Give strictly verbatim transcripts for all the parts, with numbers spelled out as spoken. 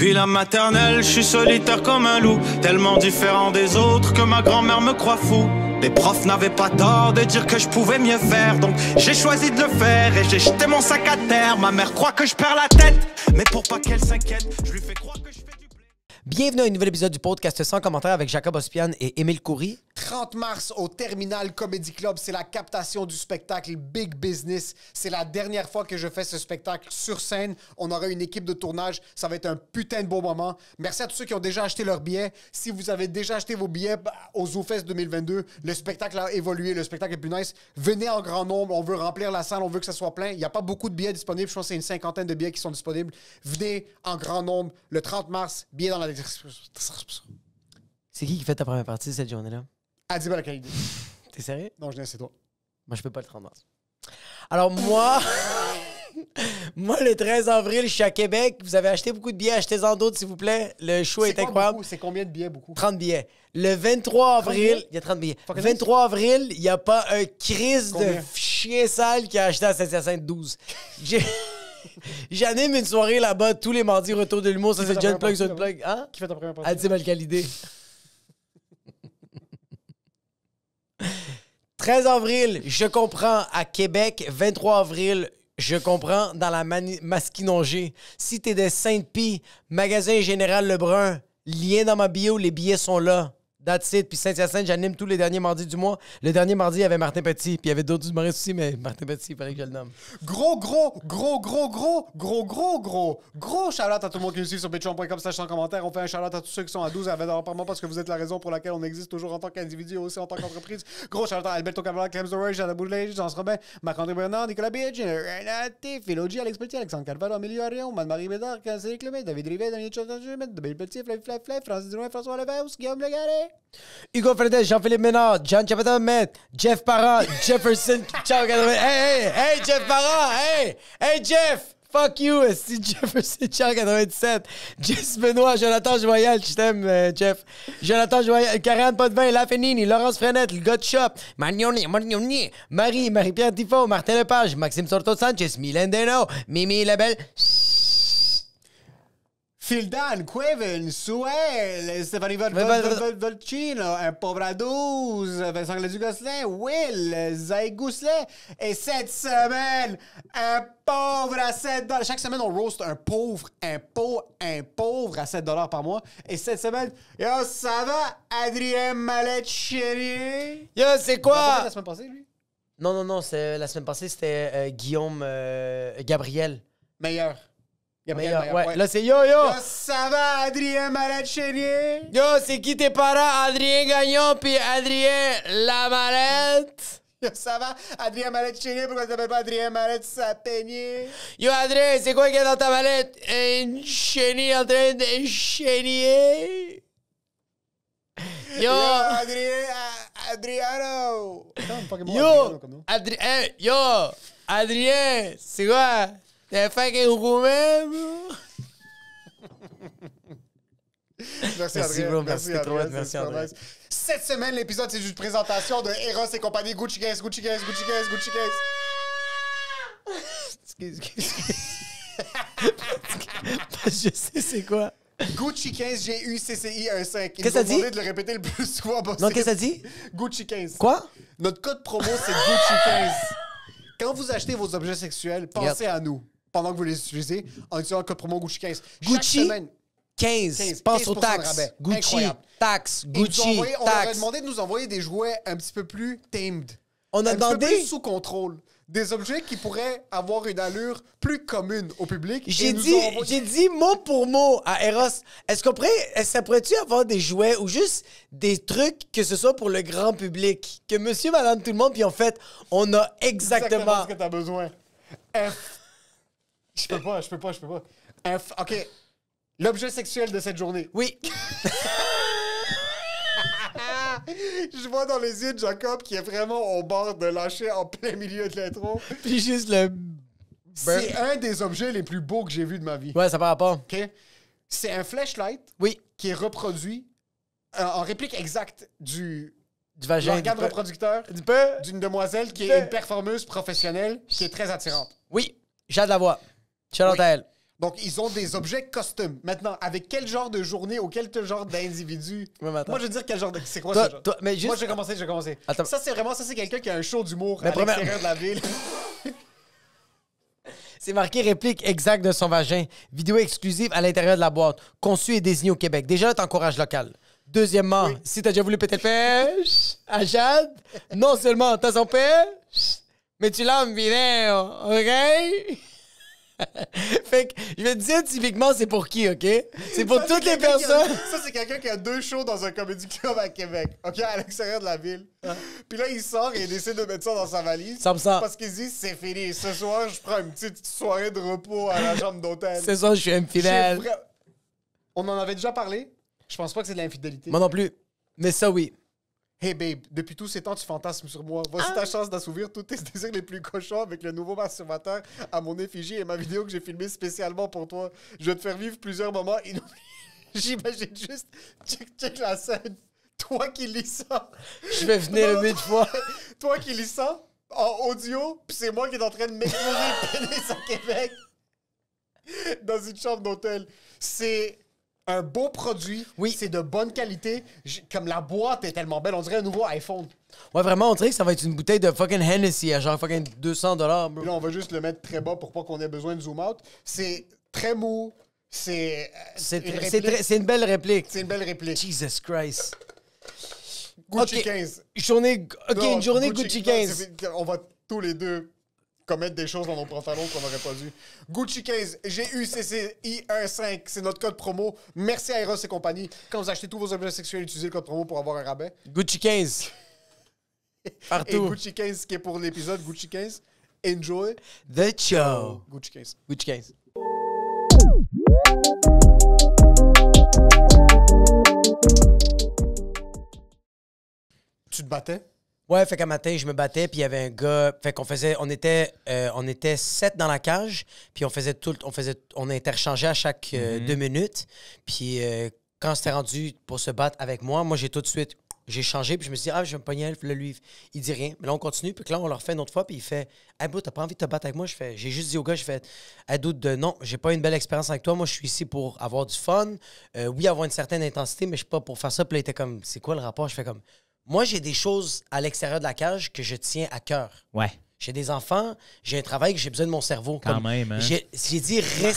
Depuis la maternelle, je suis solitaire comme un loup, tellement différent des autres que ma grand-mère me croit fou. Les profs n'avaient pas tort de dire que je pouvais mieux faire, donc j'ai choisi de le faire et j'ai jeté mon sac à terre. Ma mère croit que je perds la tête, mais pour pas qu'elle s'inquiète, je lui fais croire que je fais du blé. Bienvenue à un nouvel épisode du podcast Sans Commentaire avec Jacob Ospian et Émile Khoury. trente mars au Terminal Comedy Club, c'est la captation du spectacle Big Business. C'est la dernière fois que je fais ce spectacle sur scène. On aura une équipe de tournage. Ça va être un putain de beau moment. Merci à tous ceux qui ont déjà acheté leurs billets. Si vous avez déjà acheté vos billets au Zoo Fest deux mille vingt-deux, le spectacle a évolué. Le spectacle est plus nice. Venez en grand nombre. On veut remplir la salle. On veut que ça soit plein. Il n'y a pas beaucoup de billets disponibles. Je pense que c'est une cinquantaine de billets qui sont disponibles. Venez en grand nombre le trente mars. Billets dans la description. C'est qui qui fait ta première partie cette journée-là? Adib Al-Khalidi. T'es sérieux? Non, je l'ai, c'est toi. Moi, je peux pas le trente mars. Alors, moi, moi, le treize avril, je suis à Québec. Vous avez acheté beaucoup de billets. Achetez-en d'autres, s'il vous plaît. Le show est, est incroyable. C'est combien de billets, beaucoup? trente billets. Le vingt-trois avril, il y a trente billets. Le vingt-trois avril, il n'y a pas un crise combien? De chien sale qui a acheté à Saint-Hyacinthe douze. J'anime une soirée là-bas tous les mardis, Retour de l'Humour. Ça, c'est John Plug, John Plug. Hein? Qui fait ta première partie? Adib Al-Khalidi. treize avril, je comprends à Québec. vingt-trois avril, je comprends dans la Masquinongée. Si t'es de Sainte-Pie, magasin Général Lebrun, lien dans ma bio, les billets sont là. That's it. Puis Saint-Hyacinthe, j'anime tous les derniers mardis du mois. Le dernier mardi, il y avait Martin Petit. Puis il y avait d'autres humoristes aussi, mais Martin Petit, il paraît que je le nomme. Gros, gros, gros, gros, gros, gros, gros, gros, gros shout-out à tout le monde qui nous suit sur patreon point com sans commentaire. On fait un shout-out à tous ceux qui sont à douze à vingt dollars par mois parce que vous êtes la raison pour laquelle on existe toujours en tant qu'individu et aussi en tant qu'entreprise. Gros shout-out à Alberto Cavalla, Clem Zorage, Jada Boulay, Jean Robin, Marc-André Bernard, Nicolas Biage, Renate, Philogie, Alex Petit, Alexandre Calvaro, Emilio Arion, Marie Bédard, Cancel Clément, David Rivet, Daniel Chaudet, David Petit, Flavie Flavie, Francis Drouin, François Levaus, Guillaume Legaré. Hugo Fredette, Jean-Philippe Ménard, John Chapatamette, Jeff Parent, Jefferson, Ciao quatre-vingt-dix. Hey, hey, hey, Jeff Parent, hey, hey, Jeff, fuck you, c'est Jefferson, Ciao quatre-vingt-dix-sept, Jess Benoît, Jonathan Joyal, je t'aime, euh, Jeff, Jonathan Joyal, Karen Potvin, Lafinini, Laurence Frenette, le God Shop, Magnoni, Magnoni, Marie, Marie-Pierre Tifo, Martin Lepage, Maxime Sorto-Sanchez, Mylène Deno, Mimi Labelle, Fildan, Quevin, Suel, Stéphanie Vol Vol Vol Vol Volcino, un pauvre à douze, Vincent Gosselin, Will, Zay Gousselet. Et cette semaine, un pauvre à sept dollars. Chaque semaine, on roast un pauvre, un pauvre, un pauvre à sept dollars par mois. Et cette semaine, yo, ça va, Adrien Mallet-Chéri? Yo, c'est quoi? La semaine passée, lui? Non, non, non, la semaine passée, c'était euh, Guillaume euh, Gabriel. Meilleur. Meilleur, meilleur, ouais. Ouais. Là, c'est yo, yo! Yo, ça va, Adrien Mallet-Chénier? Yo, c'est qui tes parents? Adrien Gagnon puis Adrien Lamarette? Yo, ça va, Adrien Mallet-Chénier? Pourquoi tu t'appelles pas Adrien Mallet-Sapénier? Yo, Adrien, c'est quoi qui est dans ta mallette? Une chenille en train de chénier? Yo, yo Adrien, Adriano! Yo, Adrien, hey, yo, Adrien, c'est quoi? T'es fucking roumain, bro! Merci, merci, Adrien. Bro, merci, Adrien. Trop merci, merci, Adrien. Cette semaine, l'épisode, c'est juste une présentation de Eros et compagnie. Gucci quinze, Gucci quinze, Gucci quinze, Gucci quinze. Excuse, excuse, excuse. Je sais c'est quoi. Gucci quinze, G U C C I un cinq. Qu'est-ce que ça dit? Ils nous ont demandé de le répéter le plus souvent possible. Non, qu'est-ce que ça dit? Gucci quinze. Quoi? Notre code promo, c'est Gucci quinze. Quand vous achetez vos objets sexuels, pensez yep. à nous. Pendant que vous les utilisez, en utilisant le code promo Gucci quinze. Gucci semaine, quinze, quinze, pense aux taxes. Gucci, incroyable. Taxes, Gucci, envoyé, on taxes. On a demandé de nous envoyer des jouets un petit peu plus tamed. On a un demandé... petit peu plus sous contrôle. Des objets qui pourraient avoir une allure plus commune au public. J'ai dit, envoyé... dit mot pour mot à Eros, est-ce qu'on pourrait, est-ce qu'on pourrait-tu avoir des jouets ou juste des trucs que ce soit pour le grand public, que monsieur, madame, tout le monde, puis en fait, on a exactement... exactement ce que t'as besoin. F. Je peux pas, je peux pas, je peux pas. F, OK. L'objet sexuel de cette journée. Oui. Je vois dans les yeux de Jacob qui est vraiment au bord de lâcher en plein milieu de l'intro. Puis juste le... C'est un des objets les plus beaux que j'ai vu de ma vie. Ouais, ça par rapport. OK. C'est un flashlight oui. qui est reproduit euh, en réplique exacte du... Du vagin. L'organe du reproducteur d'une demoiselle qui est une performeuse professionnelle qui est très attirante. Oui. J'ai de la voix. Shout out à elle. Donc, ils ont des objets custom. Maintenant, avec quel genre de journée ou quel genre d'individu... Ouais, moi, je veux dire quel genre de... C'est quoi toi, ce genre? Toi, mais juste... Moi, j'ai commencé, j'ai commencé. Attends. Ça, c'est vraiment... Ça, c'est quelqu'un qui a un show d'humour à première... l'extérieur de la ville. C'est marqué réplique exacte de son vagin. Vidéo exclusive à l'intérieur de la boîte. Conçu et désigné au Québec. Déjà, t'encourages local. Deuxièmement, oui. si t'as déjà voulu péter le pêche à Jade, non seulement t'as son pêche, mais tu l'as en vidéo, OK? Fait que je vais te dire typiquement c'est pour qui, OK? C'est pour ça, toutes les personnes. A, ça, c'est quelqu'un qui a deux shows dans un comedy club à Québec, OK? À l'extérieur de la ville. Ah. Puis là, il sort et il essaie de mettre ça dans sa valise. Ça me sent. Parce qu'il dit, c'est fini. Ce soir, je prends une petite soirée de repos à la chambre d'hôtel. Ce soir, je suis infidèle. Fra... On en avait déjà parlé. Je pense pas que c'est de l'infidélité. Moi non plus. Mais ça, oui. Hey babe, depuis tous ces temps, tu fantasmes sur moi. Voici ah. ta chance d'assouvir tous tes désirs les plus cochons avec le nouveau masturbateur à mon effigie et ma vidéo que j'ai filmée spécialement pour toi. Je vais te faire vivre plusieurs moments inoubliables. J'imagine juste, check, check la scène. Toi qui lis ça. Je vais venir huit fois. Toi qui lis ça en audio, puis c'est moi qui est en train de m'exposer le pénis à Québec dans une chambre d'hôtel. C'est... un beau produit, oui. c'est de bonne qualité. Je, comme la boîte est tellement belle, on dirait un nouveau iPhone. Ouais, vraiment, on dirait que ça va être une bouteille de fucking Hennessy à genre fucking deux cents dollars. Là, on va juste le mettre très bas pour pas qu'on ait besoin de zoom out. C'est très mou, c'est... C'est une, une belle réplique. C'est une belle réplique. Jesus Christ. Gucci okay. quinze. Journée, OK, non, une journée Gucci, Gucci quinze. Non, on va tous les deux... commettre des choses dans nos pantalons qu'on n'aurait pas dû. Gucci quinze, G U C C I quinze, c'est notre code promo. Merci à Eros et compagnie. Quand vous achetez tous vos objets sexuels, utilisez le code promo pour avoir un rabais. Gucci quinze. Partout. Et Gucci quinze, qui est pour l'épisode Gucci quinze. Enjoy the show. Gucci quinze. Gucci quinze. Tu te battais? Ouais, fait qu'un matin, je me battais, puis il y avait un gars... Fait qu'on faisait... On était, euh, on était sept dans la cage, puis on faisait tout... On faisait... On interchangeait à chaque euh, mm-hmm. deux minutes. Puis euh, quand c'était rendu pour se battre avec moi, moi, j'ai tout de suite... J'ai changé, puis je me suis dit, ah, je vais me pogner, le lui, il dit rien. Mais là, on continue, puis là, on leur fait une autre fois, puis il fait, hey, bro, t'as pas envie de te battre avec moi? Je fais, j'ai juste dit au gars, je fais, hey, doute de non, j'ai pas une belle expérience avec toi, moi, je suis ici pour avoir du fun, euh, oui, avoir une certaine intensité, mais je suis pas pour faire ça. Puis là, il était comme, c'est quoi le rapport? Je fais comme... Moi, j'ai des choses à l'extérieur de la cage que je tiens à cœur. Ouais. J'ai des enfants, j'ai un travail que j'ai besoin de mon cerveau. Quand Comme, même, hein? J'ai dit ré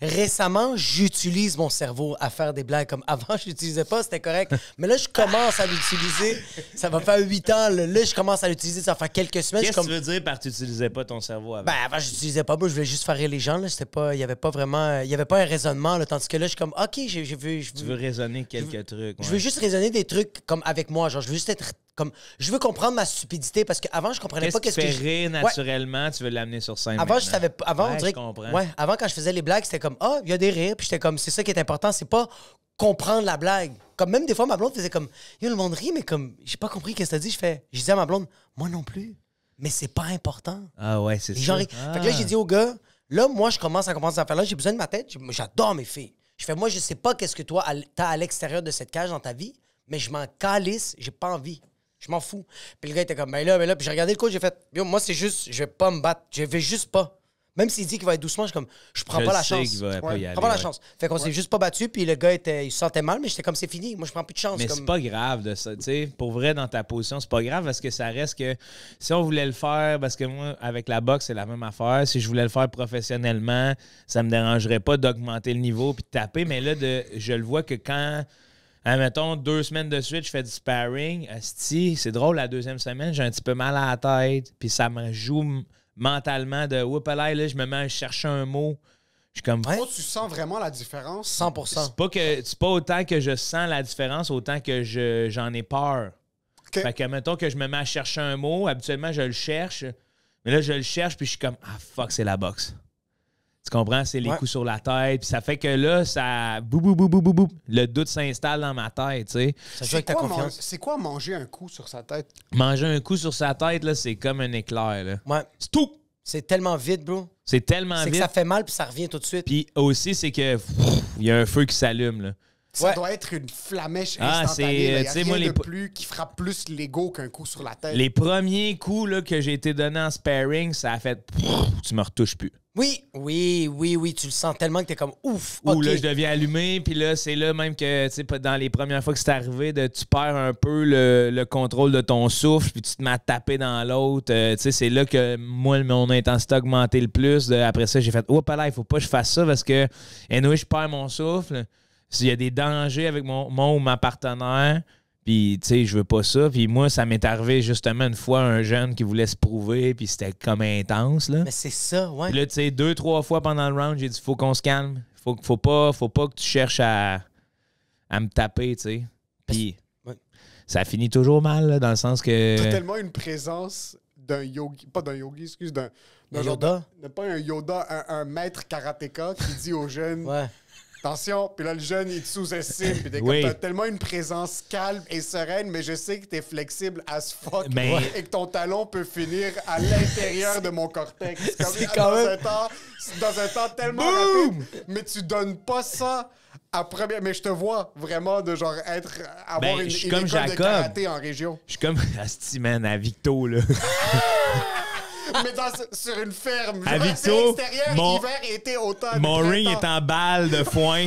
récemment, j'utilise mon cerveau à faire des blagues. Comme avant, je l'utilisais pas, c'était correct. Mais là, je commence à l'utiliser. Ça va faire huit ans. Là, là, je commence à l'utiliser. Ça va faire quelques semaines. Qu'est-ce que comme... tu veux dire par tu n'utilisais pas ton cerveau avant? Ben, avant, je l'utilisais pas. Moi, je voulais juste faire rire les gens. Il n'y avait pas vraiment... Il n'y avait pas un raisonnement. Là, tandis que là, je suis comme, OK, je, je, veux, je veux... Tu veux raisonner quelques je, trucs. Ouais. Je veux juste raisonner des trucs comme avec moi. Genre, je veux juste être... Comme, je veux comprendre ma stupidité parce qu'avant, je comprenais qu pas qu'est-ce que... Qu'est-ce que tu fais rire naturellement, ouais. tu veux l'amener sur scène avant, maintenant. Je savais, avant, ouais, on dirait, je comprends. Ouais, avant, quand je faisais les blagues, c'était comme, ah, oh, il y a des rires. Puis j'étais comme, c'est ça qui est important, c'est pas comprendre la blague. Comme même des fois, ma blonde faisait comme, yo, le monde rit, mais comme, j'ai pas compris qu'est-ce que t'as dit. Je fais, je disais à ma blonde, moi non plus, mais c'est pas important. Ah ouais, c'est ça. Gens... Ah. Fait que là, j'ai dit au gars, là, moi, je commence à comprendre cette affaire-là, j'ai besoin de ma tête, j'adore mes filles. Je fais, moi, je sais pas qu'est-ce que toi, t'as à l'extérieur de cette cage dans ta vie, mais je m'en calisse, j'ai pas envie. Je m'en fous. Puis le gars était comme, ben là, ben là. Puis j'ai regardé le coach, j'ai fait, yo, moi, c'est juste, je vais pas me battre. Je vais juste pas. Même s'il dit qu'il va être doucement, je suis comme, je prends je pas la chance. Je ouais. prends aller, pas ouais. la chance. Fait qu'on s'est ouais. juste pas battu. Puis le gars, était, il se sentait mal, mais j'étais comme, c'est fini. Moi, je prends plus de chance. Mais c'est comme... pas grave de ça. Tu sais, pour vrai, dans ta position, c'est pas grave parce que ça reste que si on voulait le faire, parce que moi, avec la boxe, c'est la même affaire. Si je voulais le faire professionnellement, ça me dérangerait pas d'augmenter le niveau puis de taper. Mais là, de, je le vois que quand. Admettons, deux semaines de suite, je fais du sparring. Asti, c'est drôle, la deuxième semaine, j'ai un petit peu mal à la tête. Puis ça me joue mentalement de « Whoop-a-lay, là, je me mets à chercher un mot. » Je suis comme... Toi, tu sens vraiment la différence? cent pour cent. C'est pas, que, pas autant que je sens la différence, autant que je, j'en ai peur. Okay. Fait que, admettons que je me mets à chercher un mot, habituellement, je le cherche. Mais là, je le cherche, puis je suis comme « Ah, fuck, c'est la boxe. » Tu comprends? C'est les ouais. coups sur la tête. Puis ça fait que là, ça. Bou, bou, bou, bou, bou, bou. Le doute s'installe dans ma tête, tu sais. Ça joue avec ta confiance. C'est quoi manger un coup sur sa tête? Manger un coup sur sa tête, là, c'est comme un éclair, là. Ouais. C'est tout! C'est tellement vite, bro. C'est tellement vite. C'est que ça fait mal, puis ça revient tout de suite. Puis aussi, c'est que. Il y a un feu qui s'allume, là. ça ouais. doit être une flamèche instantanée. Ah, c'est, il n'y a rien moi, de plus qui frappe plus l'ego qu'un coup sur la tête. Les premiers coups là, que j'ai été donné en sparring, ça a fait « tu me retouches plus ». Oui, oui, oui, oui, tu le sens tellement que t'es comme ouf. Ou okay. là, je deviens allumé, puis là, c'est là même que, tu sais, dans les premières fois que c'est arrivé, de, tu perds un peu le, le contrôle de ton souffle, puis tu te mets à taper dans l'autre. Euh, tu sais, c'est là que moi, mon intensité a augmenté le plus. De, après ça, j'ai fait, oh, pas là, il faut pas que je fasse ça parce que, anyway, je perds mon souffle. S'il y a des dangers avec mon, mon ou ma partenaire, puis, tu sais, je veux pas ça. Puis moi, ça m'est arrivé justement une fois un jeune qui voulait se prouver, puis c'était comme intense, là. Mais c'est ça, ouais. Puis là, tu sais, deux, trois fois pendant le round, j'ai dit, faut qu'on se calme. Faut, faut, pas, faut pas que tu cherches à, à me taper, tu sais. Puis ouais. ça finit toujours mal, là, dans le sens que... T'as tellement une présence d'un yogi... Pas d'un yogi, excuse, d'un... Un Yoda? Genre, pas un Yoda, un, un maître karatéka qui dit aux jeunes... ouais. Attention, puis là, le jeune, il te sous-estime. Puis t'es oui. comme, t'as tellement une présence calme et sereine, mais je sais que t'es flexible as fuck mais... et que ton talon peut finir à l'intérieur de mon cortex. C'est comme quand dans, même... un temps, dans un temps tellement Boom! rapide. Mais tu donnes pas ça à première... Mais je te vois vraiment de genre être... Avoir ben, une, une comme école Jacob. de karaté en région. Je suis comme Astiman à Victo, là. Mais dans, sur une ferme. À Victo, mon, hiver et été, automne, mon ring est en balle de foin.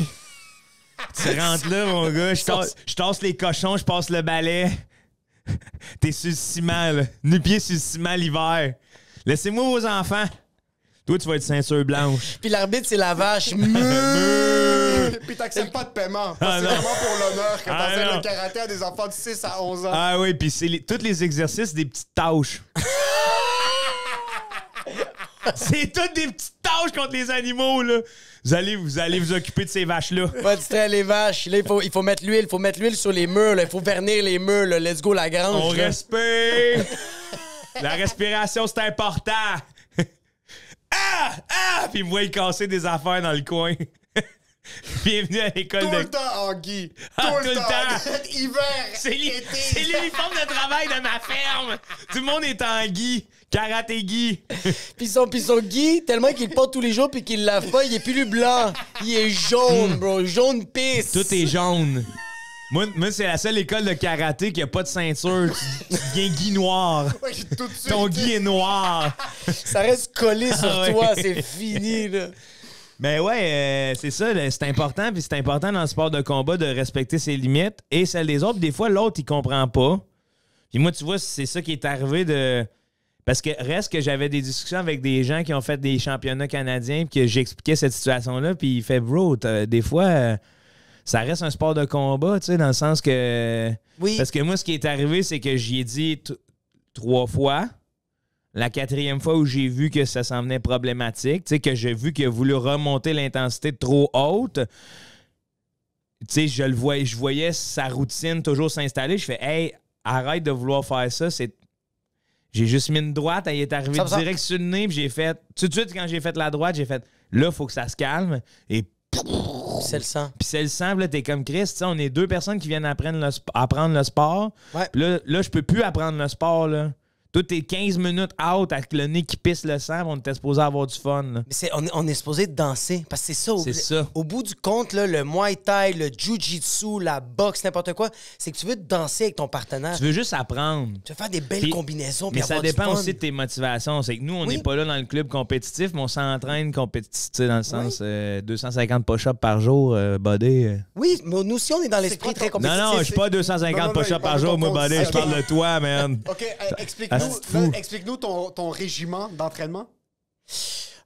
Tu rentres là, mon gars. Je tasse, je tasse les cochons, je passe le balai. T'es sur le ciment, là. Nu-pieds sur le ciment l'hiver. Laissez-moi vos enfants. Toi, tu vas être ceinture blanche. Puis l'arbitre, c'est la vache. Meuh! Puis t'acceptes pas de paiement. Ah, c'est vraiment pour l'honneur que t'enseigne ah, le karaté à des enfants de six à onze ans. Ah oui, puis c'est les, tous les exercices des petites tâches. C'est toutes des petites tâches contre les animaux, là. Vous allez vous, allez vous occuper de ces vaches-là. Pas de stress, les vaches. Là, il faut, il faut mettre l'huile. Il faut mettre l'huile sur les murs. Là. Il faut vernir les murs. Là. Let's go, la grange. On là. respire. La respiration, c'est important. Ah! Ah! Puis il me voit y casser des affaires dans le coin. Bienvenue à l'école de... Tout le temps, Anguille. Tout le temps. Hiver, c'est l'uniforme de travail de ma ferme. Tout le monde est en gui. Karaté gui. Puis son, puis son gui, tellement qu'il le porte tous les jours puis qu'il ne lave pas, il est plus blanc. Il est jaune, bro. Jaune pisse. Tout est jaune. Moi, moi c'est la seule école de karaté qui n'a pas de ceinture. Tu deviens gui noir. Ouais, tout de suite. Ton gui est noir. Ça reste collé sur ah ouais. toi. C'est fini, là. Mais ouais, euh, c'est ça, c'est important. Puis c'est important dans le sport de combat de respecter ses limites et celles des autres. Des fois, l'autre, il comprend pas. Puis moi, tu vois, c'est ça qui est arrivé de... Parce que reste que j'avais des discussions avec des gens qui ont fait des championnats canadiens puis que j'expliquais cette situation-là. Puis il fait, bro, des fois, euh, ça reste un sport de combat, tu sais, dans le sens que... Oui. Parce que moi, ce qui est arrivé, c'est que j'y ai dit trois fois... La quatrième fois où j'ai vu que ça s'en venait problématique, tu sais, que j'ai vu qu'il a voulu remonter l'intensité trop haute, tu sais, je le voyais, je voyais sa routine toujours s'installer. Je fais, hey, arrête de vouloir faire ça. C'est... J'ai juste mis une droite, elle est arrivée direct sur le nez, puis j'ai fait, tout de suite, quand j'ai fait la droite, j'ai fait, là, il faut que ça se calme. Et c'est le sang. Puis c'est le sang, là, t'es comme Chris, tu sais, on est deux personnes qui viennent apprendre le, sp apprendre le sport. Ouais. Puis là, là je peux plus apprendre le sport, là. Tout est quinze minutes out avec le nez qui pisse le sang, on était supposé avoir du fun. Là. Mais est, on, est, on est supposé danser, parce que c'est ça, au, ça. Au bout du compte, là, le Muay Thai, le Jiu Jitsu, la boxe, n'importe quoi, c'est que tu veux danser avec ton partenaire. Tu veux juste apprendre. Tu veux faire des belles puis, combinaisons. Puis mais ça dépend du fun. aussi de tes motivations. C'est que nous, on n'est oui. pas là dans le club compétitif, mais on s'entraîne compétitif, dans le sens oui. euh, deux cent cinquante push-ups par jour, euh, body. Euh. Oui, mais nous aussi, on est dans l'esprit très compétitif. Non, non, je suis pas deux cent cinquante push-ups par jour, moi, body, okay. je parle de toi, man. OK, euh, explique-moi. Explique-nous ton, ton régiment d'entraînement.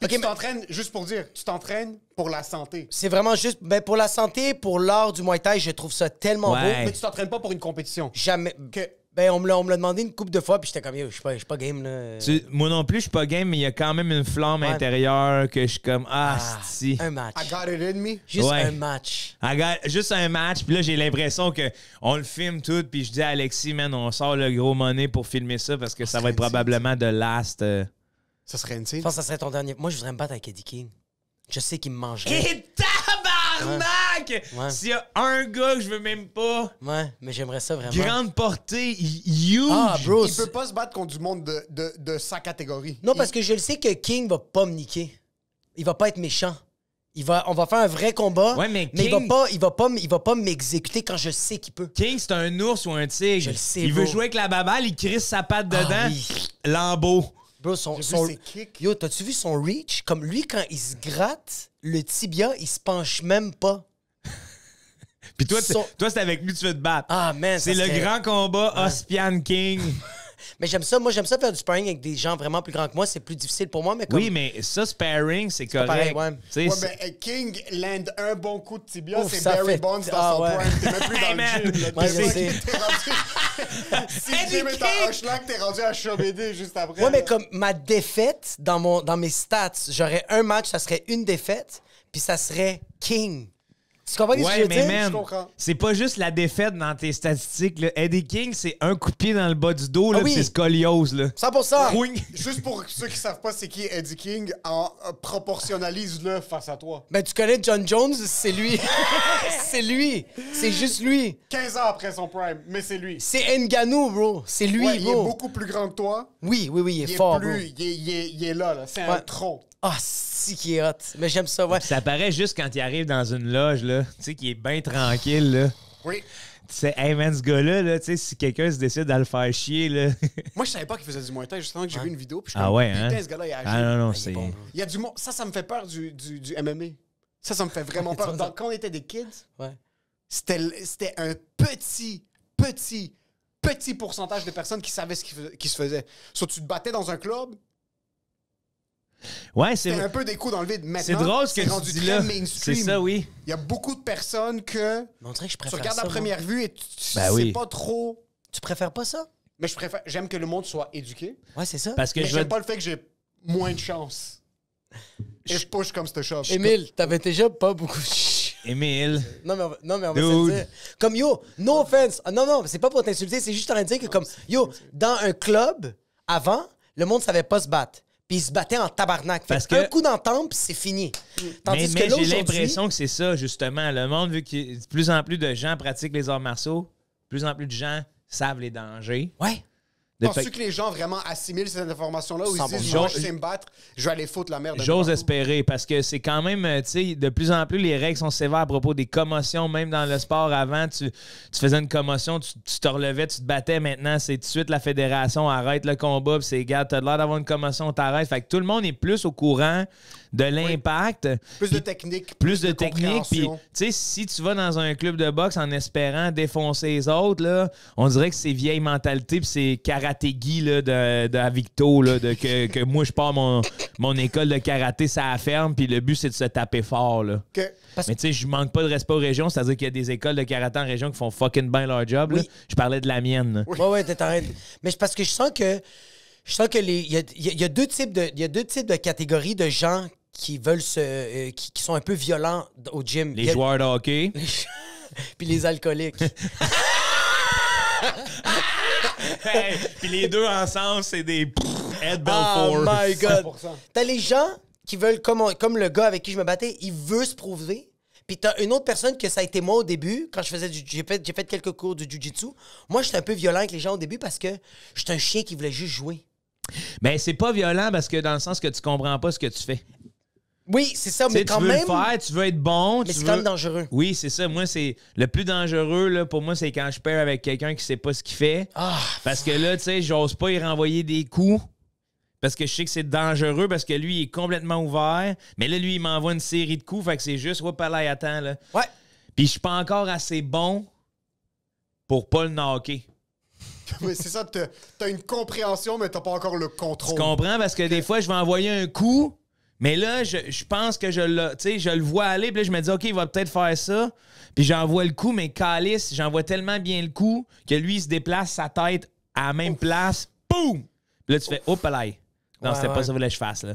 Okay, tu t'entraînes, mais... juste pour dire, tu t'entraînes pour la santé. C'est vraiment juste... Ben pour la santé, pour l'art du Muay Thai, je trouve ça tellement ouais. beau. Mais tu t'entraînes pas pour une compétition. Jamais. Que... Ben, on me l'a demandé une couple de fois, puis j'étais comme, je suis pas, pas game, là. Tu, moi non plus, je suis pas game, mais il y a quand même une flamme ouais. intérieure que je suis comme, ah, ah si. Un match. I got it in me. Juste ouais. un match. I got, juste un match, puis là, j'ai l'impression qu'on le filme tout, puis je dis à Alexis, man, on sort le gros money pour filmer ça, parce que ça, ça va être probablement de last. Euh... Ça serait une scène. Je pense que ça serait ton dernier. Moi, je voudrais me battre avec Eddie King. Je sais qu'il me mangerait. Et tabarnak! Ouais. S'il y a un gars que je veux même pas... Ouais, mais j'aimerais ça vraiment. Grande portée, huge! Ah, bro, il peut pas se battre contre du monde de, de, de sa catégorie. Non, parce il... que je le sais que King va pas me niquer. Il va pas être méchant. Il va, on va faire un vrai combat, ouais, mais, King... mais il va pas, il va pas, il va pas m'exécuter quand je sais qu'il peut. King, c'est un ours ou un tigre. Je le sais, il bro. veut jouer avec la baballe, il crisse sa patte dedans, ah, oui. Lambeau. Bro, son, son... Kicks. Yo, t'as-tu vu son reach? Comme lui, quand il se gratte, le tibia, il se penche même pas. Puis toi, son... toi c'est avec lui que tu veux te battre. Ah, man, c'est le serait... grand combat ouais. Ospian King. Mais j'aime ça. Moi, j'aime ça faire du sparring avec des gens vraiment plus grands que moi. C'est plus difficile pour moi, mais comme... Oui, mais ça, sparring, c'est correct. Pareil, ouais. Ouais, mais King land un bon coup de tibia, c'est Barry fait... Bonds dans ah, son ouais. prime. T'es même plus dans hey, le gym. Moi, je sais. Si le gym est en Hochelac, t'es rendu à Chobédé juste après. Ouais, là. Mais comme ma défaite dans, mon, dans mes stats, j'aurais un match, ça serait une défaite, puis ça serait King. Tu comprends ouais, ce que je mais man, c'est pas juste la défaite dans tes statistiques. Là. Eddie King, c'est un coup de pied dans le bas du dos, ah oui. C'est scoliose. Là. cent pour cent! Oui. Juste pour ceux qui savent pas c'est qui Eddie King, en proportionnalise-le face à toi. Ben, tu connais John Jones, c'est lui. C'est lui. C'est juste lui. quinze ans après son prime, mais c'est lui. C'est Ngannou, bro. C'est lui, ouais, bro. Il est beaucoup plus grand que toi. Oui, oui, oui, il est il fort, est plus, bro. Il est, il est, il est là, là. C'est ouais. un tronc. Ah, oh, si qui est hot. Mais j'aime ça, ouais. Ça paraît juste quand il arrive dans une loge, là. Tu sais, qu'il est bien tranquille, là. Oui. Tu sais, hey man, ce gars-là, là, tu sais, si quelqu'un se décide à le faire chier, là. Moi, je savais pas qu'il faisait du Muay Thai, justement, que j'ai hein? vu une vidéo. Puis je ah ouais, hein? Putain, ce gars-là, il a agi. Ah non, non, c'est. Bon, il y a du monde. Ça, ça me fait peur du, du, du M M A. Ça, ça me fait vraiment peur. Dans... Quand on était des kids, ouais. c'était un petit, petit, petit pourcentage de personnes qui savaient ce qui, qui se faisait. Soit tu te battais dans un club. Ouais, c'est un peu des coups dans le vide. Maintenant, c'est drôle ce que tu rendu dis très là. C'est ça, oui. Il y a beaucoup de personnes que, on dirait que je préfère tu regardes ça, la première moi. Vue et tu, tu ben sais oui. pas trop. Tu préfères pas ça? Mais je préfère. J'aime que le monde soit éduqué. Ouais, c'est ça. Parce que mais j'aime veux... pas le fait que j'ai moins de chance. Et je push comme ce chauve. Émile, t'avais déjà pas beaucoup de chance. Émile. Non, mais on va, non, mais on va se dire. Comme yo, no offense. Ah, non, non, c'est pas pour t'insulter. C'est juste en train de dire que, comme yo, dans un club, avant, le monde savait pas se battre. Puis ils se battaient en tabarnak. Parce que... un coup dans le temple, c'est fini. Tandis mais, mais j'ai l'impression que c'est ça, justement. Le monde, vu que de plus en plus de gens pratiquent les arts martiaux, de plus en plus de gens savent les dangers. Ouais. Penses-tu que les gens vraiment assimilent cette information-là ou ils disent bon, moi, je sais me battre, je vais aller foutre la merde? J'ose espérer, parce que c'est quand même, tu sais, de plus en plus, les règles sont sévères à propos des commotions. Même dans le sport, avant, tu, tu faisais une commotion, tu, tu te relevais, tu te battais. Maintenant, c'est tout de suite la fédération, arrête le combat, puis c'est, regarde, t'as l'air d'avoir une commotion, t'arrêtes. Fait que tout le monde est plus au courant de l'impact. Oui. Plus de technique. Plus de, de technique. Puis, tu sais, si tu vas dans un club de boxe en espérant défoncer les autres, là, on dirait que c'est vieille mentalité, puis c'est karaté-gi là, de, de Victo, là, de que, que moi, je pars mon, mon école de karaté, ça la ferme, puis le but, c'est de se taper fort. Là. Que, mais tu sais, je manque pas de respect aux régions, c'est-à-dire qu'il y a des écoles de karaté en région qui font fucking bien leur job. Oui. Je parlais de la mienne. Oui, ouais, ouais, t'es arrêté. Mais c'est parce que je sens que je sens que les. Il y a, y a deux types de, y a deux types de catégories de gens qui veulent se euh, qui, qui sont un peu violents au gym. Les a... joueurs de hockey. Puis les alcooliques. Hey, puis les deux ensemble, c'est des Ed Belfort. Oh my God. T'as les gens qui veulent, comme, on, comme le gars avec qui je me battais, il veut se prouver. Puis t'as une autre personne que ça a été moi au début, quand je faisais du, j'ai fait, j'ai fait quelques cours de Jiu Jitsu. Moi, j'étais un peu violent avec les gens au début parce que j'étais un chien qui voulait juste jouer. Ben, c'est pas violent parce que dans le sens que tu comprends pas ce que tu fais. Oui, c'est ça, mais quand même... Tu veux le faire, tu veux être bon... Mais c'est quand même dangereux. Oui, c'est ça. Moi, c'est... Le plus dangereux, là, pour moi, c'est quand je perds avec quelqu'un qui sait pas ce qu'il fait. Ah, parce que là, tu sais, j'ose pas y renvoyer des coups. Parce que je sais que c'est dangereux, parce que lui, il est complètement ouvert. Mais là, lui, il m'envoie une série de coups, fait que c'est juste... Oups, là, il attend, là. Ouais. Puis je suis pas encore assez bon pour pas le knocker. C'est ça, t'as une compréhension, mais t'as pas encore le contrôle. Tu comprends? Parce que des fois, je vais envoyer un coup... Mais là, je, je pense que je le, tu sais, je le vois aller, puis là, je me dis, OK, il va peut-être faire ça. Puis j'envoie le coup, mais calice, j'envoie tellement bien le coup que lui, il se déplace sa tête à la même Ouf. place. Boum! Là, tu Ouf. fais, oh, palais. Non, ouais, c'était ouais. pas ça que je fasse, là.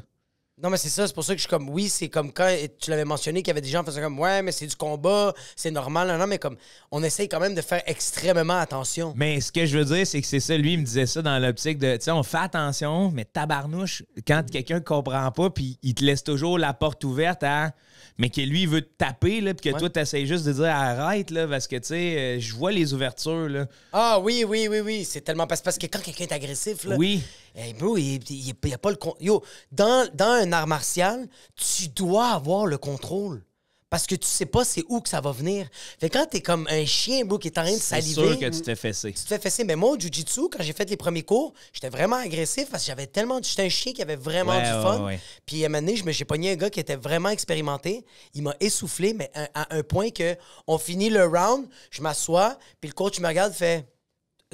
Non, mais c'est ça, c'est pour ça que je suis comme, oui, c'est comme quand tu l'avais mentionné, qu'il y avait des gens qui faisaient comme, ouais, mais c'est du combat, c'est normal, non, non, mais comme, on essaye quand même de faire extrêmement attention. Mais ce que je veux dire, c'est que c'est ça, lui, il me disait ça dans l'optique de, tu sais, on fait attention, mais tabarnouche, quand quelqu'un comprend pas, puis il te laisse toujours la porte ouverte à, mais que lui, il veut te taper, là, puis que ouais. toi, t'essayes juste de dire, arrête, là, parce que, tu sais, je vois les ouvertures, là. Ah oui, oui, oui, oui, c'est tellement, parce que quand quelqu'un est agressif, là. Oui. Hey bro, il n'y a pas le contrôle. Yo, dans, dans un art martial, tu dois avoir le contrôle. Parce que tu sais pas c'est où que ça va venir. Fait quand t'es comme un chien, bro, qui est en train de saliver... C'est sûr que tu t'es fessé. Tu t'es fessé. Mais moi, au Jiu-Jitsu, quand j'ai fait les premiers cours, j'étais vraiment agressif parce que j'avais tellement... J'étais un chien qui avait vraiment ouais, du ouais, fun. Ouais. Puis à un moment donné, j'ai pogné un gars qui était vraiment expérimenté. Il m'a essoufflé, mais à, à un point que on finit le round, je m'assois, puis le coach me regarde, fait...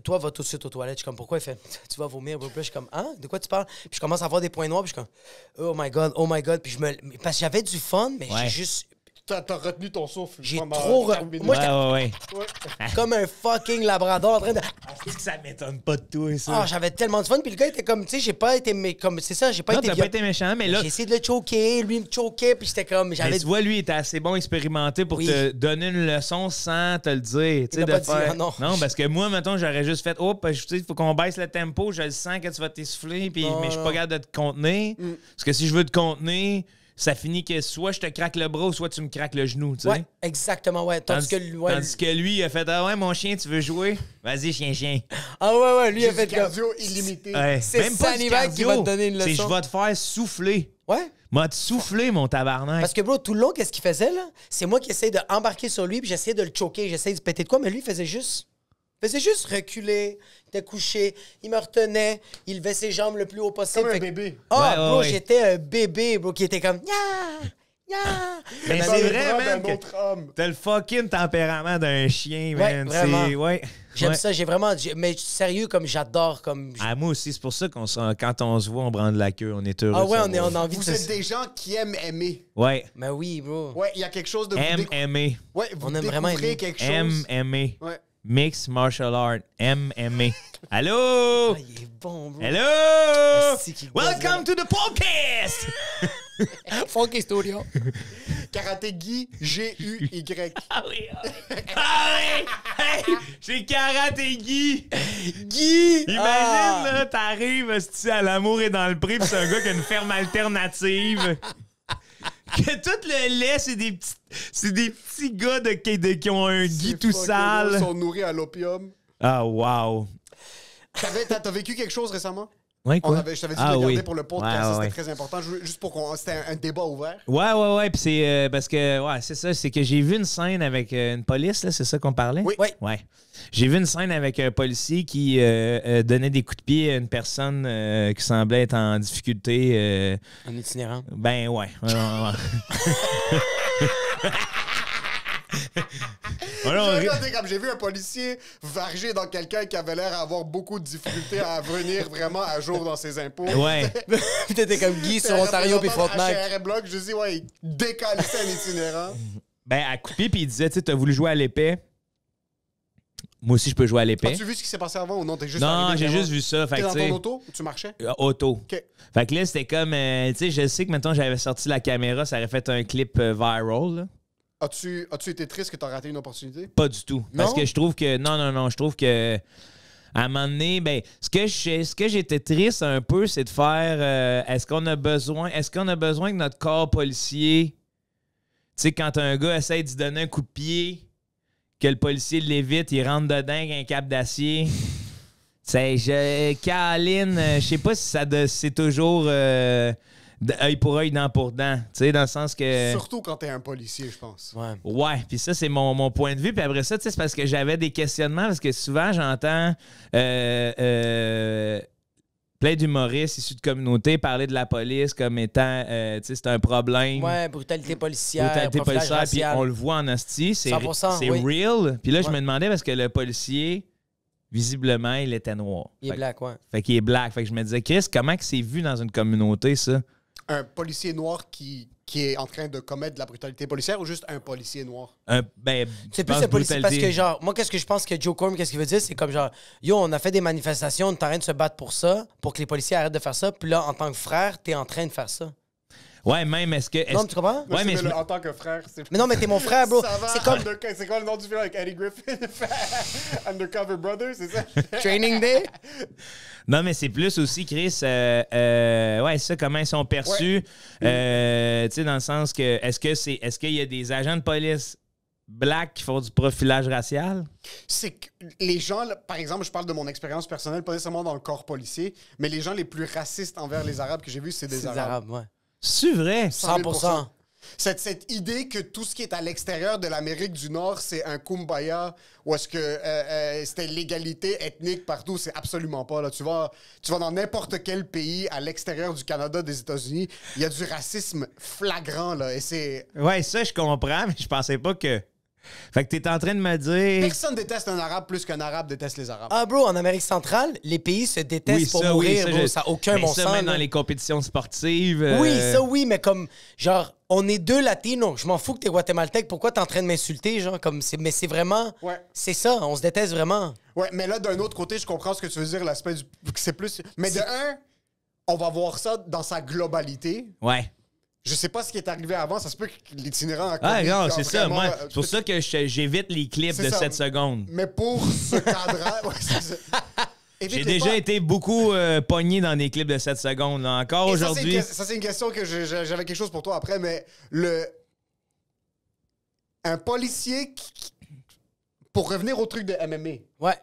Toi, va tout de suite aux toilettes. Je suis comme, pourquoi? Il fait, tu vas vomir. Puis je suis comme, hein? De quoi tu parles? Puis je commence à avoir des points noirs. Puis je suis comme, oh my God, oh my God. Puis je me... Parce que j'avais du fun, mais ouais. j'ai juste... T'as retenu ton souffle. J'ai trop retenu. Moi, j'étais ouais, ouais, ouais. comme un fucking labrador en train de... Est-ce que ça m'étonne pas de toi, ça? Ah, j'avais tellement de fun. Puis le gars était comme, tu sais, j'ai pas été... Mais comme c'est ça, j'ai pas non, été... Non, t'as pas été méchant, mais là... J'ai essayé de le choquer, lui me choquait, puis j'étais comme... Mais tu vois, lui, il était assez bon expérimenté pour oui. te donner une leçon sans te le dire. Tu sais, de pas faire... dit, non. non, parce que moi, mettons, j'aurais juste fait, oh, tu sais, il faut qu'on baisse le tempo, je le sens que tu vas t'essouffler, puis mais je suis pas capable de te contenir. Mm. Parce que si je veux te contenir... Ça finit que soit je te craque le bras ou soit tu me craques le genou, tu sais. Ouais, exactement, ouais. Tandis, tandis, que, ouais, tandis que lui, il a fait « Ah ouais, mon chien, tu veux jouer? Vas-y, chien, chien. » Ah ouais, ouais, lui, il a fait cardio illimité. Ouais. C'est Sanivac qui va te donner une leçon. C'est je vais te faire souffler. Ouais. M'a soufflé, mon tabarnak. Parce que, bro, tout le long, qu'est-ce qu'il faisait, là? C'est moi qui essayais d'embarquer sur lui puis j'essayais de le choquer, j'essayais de se péter de quoi, mais lui, il faisait juste... Il faisait juste reculer, il était couché, il me retenait, il levait ses jambes le plus haut possible. Comme un fait... bébé. Ah, oh, ouais, bro, ouais, j'étais un bébé, bro, qui était comme... Yeah! Yeah! Mais c'est vrai, man, t'as le fucking tempérament d'un chien, man. Ouais, ouais. J'aime ouais. ça, j'ai vraiment... Mais sérieux, comme j'adore, comme... Ah, moi aussi, c'est pour ça qu'on se... quand on se voit, on branle la queue, on est heureux. Ah ouais, on, est, on a envie vous de... Vous êtes des gens qui aiment aimer. Ouais. Mais oui, bro. Ouais, il y a quelque chose de... Aime, aimer. Ouais, vous on aime vraiment aimer. Quelque chose. Aime, aimer. Ouais. Mixed Martial Art, M M A. Allô? Ah, il est bon, bro. Hello? Merci, welcome to the podcast! Funky Studio. Karaté Guy, G U Y. Ah oui, ah oui. Ah oui! Hey, j'ai Karaté Guy. Guy! Imagine, ah. là, t'arrives à l'amour est dans le prix, pis c'est un gars qui a une ferme alternative. Que tout le lait, c'est des petits, c'est des petits gars de, de, qui ont un gui tout sale. Ils sont nourris à l'opium. Ah, wow. T'as vécu quelque chose récemment? Oui, quoi? On avait, je t'avais dit ah, de regarder oui. pour le podcast, ouais, ouais, c'était ouais. très important. Juste pour qu'on... C'était un, un débat ouvert. Ouais, ouais, ouais. Puis c'est euh, parce que... Ouais, c'est ça. C'est que j'ai vu une scène avec euh, une police, là. C'est ça qu'on parlait? Oui. Ouais. ouais. J'ai vu une scène avec un policier qui euh, euh, donnait des coups de pied à une personne euh, qui semblait être en difficulté. Euh... En itinérant? Ben, ouais. J'ai vu un policier varger dans quelqu'un qui avait l'air d'avoir beaucoup de difficultés à venir vraiment à jour dans ses impôts. Ouais. T'étais comme Guy sur Ontario puis Frontenac. Je dis, ouais, il décalissait un itinérant. Ben, à couper, puis il disait, tu sais, t'as voulu jouer à l'épée. Moi aussi, je peux jouer à l'épée. As-tu vu ce qui s'est passé avant ou non? T'es juste non, j'ai juste vu ça. T'es dans ton auto ou tu marchais? Euh, auto. Okay. Fait que là, c'était comme, euh, tu sais, je sais que maintenant j'avais sorti la caméra, ça aurait fait un clip euh, viral, là. As-tu as-tu été triste que tu as raté une opportunité? Pas du tout. Non? Parce que je trouve que... Non, non, non. Je trouve que... À un moment donné, ben, ce que je, ce que j'étais triste un peu, c'est de faire... Euh, est-ce qu'on a besoin... Est-ce qu'on a besoin que notre corps policier... Tu sais, quand un gars essaie d'y donner un coup de pied, que le policier l'évite, il rentre dedans avec un câble d'acier... Tu sais, je... Caline, je sais pas si ça c'est toujours... Euh, d'œil pour œil, dent pour dent. Tu sais, dans le sens que... Surtout quand t'es un policier, je pense. Ouais. Ouais, puis ça, c'est mon, mon point de vue. Puis après ça, tu sais, c'est parce que j'avais des questionnements, parce que souvent, j'entends euh, euh, plein d'humoristes issus de communautés parler de la police comme étant, euh, tu sais, c'est un problème. Ouais, brutalité policière, brutalité policière, puis on le voit en hostie. C'est oui. real. Puis là, ouais. je me demandais, parce que le policier... Visiblement, il était noir. Il est fait, black, ouais. Fait qu'il est black. Fait que je me disais, Chris, comment que c'est vu dans une communauté, ça? Un policier noir qui, qui est en train de commettre de la brutalité policière ou juste un policier noir? Un, ben, c'est plus un policier parce que, genre, moi, qu'est-ce que je pense que Joe Cormier, qu'est-ce qu'il veut dire? C'est comme, genre, yo, on a fait des manifestations, on est en train de se battre pour ça, pour que les policiers arrêtent de faire ça, puis là, en tant que frère, t'es en train de faire ça. Ouais, même, est-ce que... Est non, mais tu comprends? Ouais, mais, mais je... en tant que frère, c'est... Mais non, mais t'es mon frère, bro. C'est comme... C'est quoi le nom du film avec Eddie Griffin? Undercover Brother, c'est ça? Training Day? Non, mais c'est plus aussi, Chris, euh, euh, ouais, ça, comment ils sont perçus. Ouais. Euh, tu sais, dans le sens que... Est-ce que c'est... Est-ce qu'il y a des agents de police Black qui font du profilage racial? C'est que les gens, par exemple, je parle de mon expérience personnelle, pas nécessairement dans le corps policier, mais les gens les plus racistes envers les Arabes que j'ai vus, c'est des Arabes. Arabes, ouais. C'est vrai, cent pour cent. Cette, cette idée que tout ce qui est à l'extérieur de l'Amérique du Nord, c'est un kumbaya, ou est-ce que euh, euh, c'était l'égalité ethnique partout, c'est absolument pas. Là. Tu, vas, tu vas dans n'importe quel pays à l'extérieur du Canada, des États-Unis, il y a du racisme flagrant. Là, et c'est... Ouais, ça, je comprends, mais je pensais pas que... Fait que t'es en train de me dire... Personne déteste un Arabe plus qu'un Arabe déteste les Arabes. Ah, bro, en Amérique centrale, les pays se détestent oui, pour ça, mourir, oui, ça, bro. Ça n'a aucun bon sens. Ça, même dans les compétitions sportives... Euh... Oui, ça, oui, mais comme, genre, on est deux latinos. Je m'en fous que t'es guatémaltèque. Pourquoi t'es en train de m'insulter, genre, comme... Mais c'est vraiment... Ouais. C'est ça, on se déteste vraiment. Ouais, mais là, d'un autre côté, je comprends ce que tu veux dire, l'aspect du... C'est plus... Mais de un, on va voir ça dans sa globalité. Ouais. Je sais pas ce qui est arrivé avant, ça se peut que l'itinérant... Ah non, c'est ça, moi, c'est pour ça que j'évite les clips de sept secondes. Mais pour ce cadre-là... ouais, j'ai déjà pas... été beaucoup euh, pogné dans des clips de sept secondes, là. Encore aujourd'hui... Ça, c'est une question que j'avais quelque chose pour toi après, mais le... Un policier qui... Pour revenir au truc de M M A, ouais.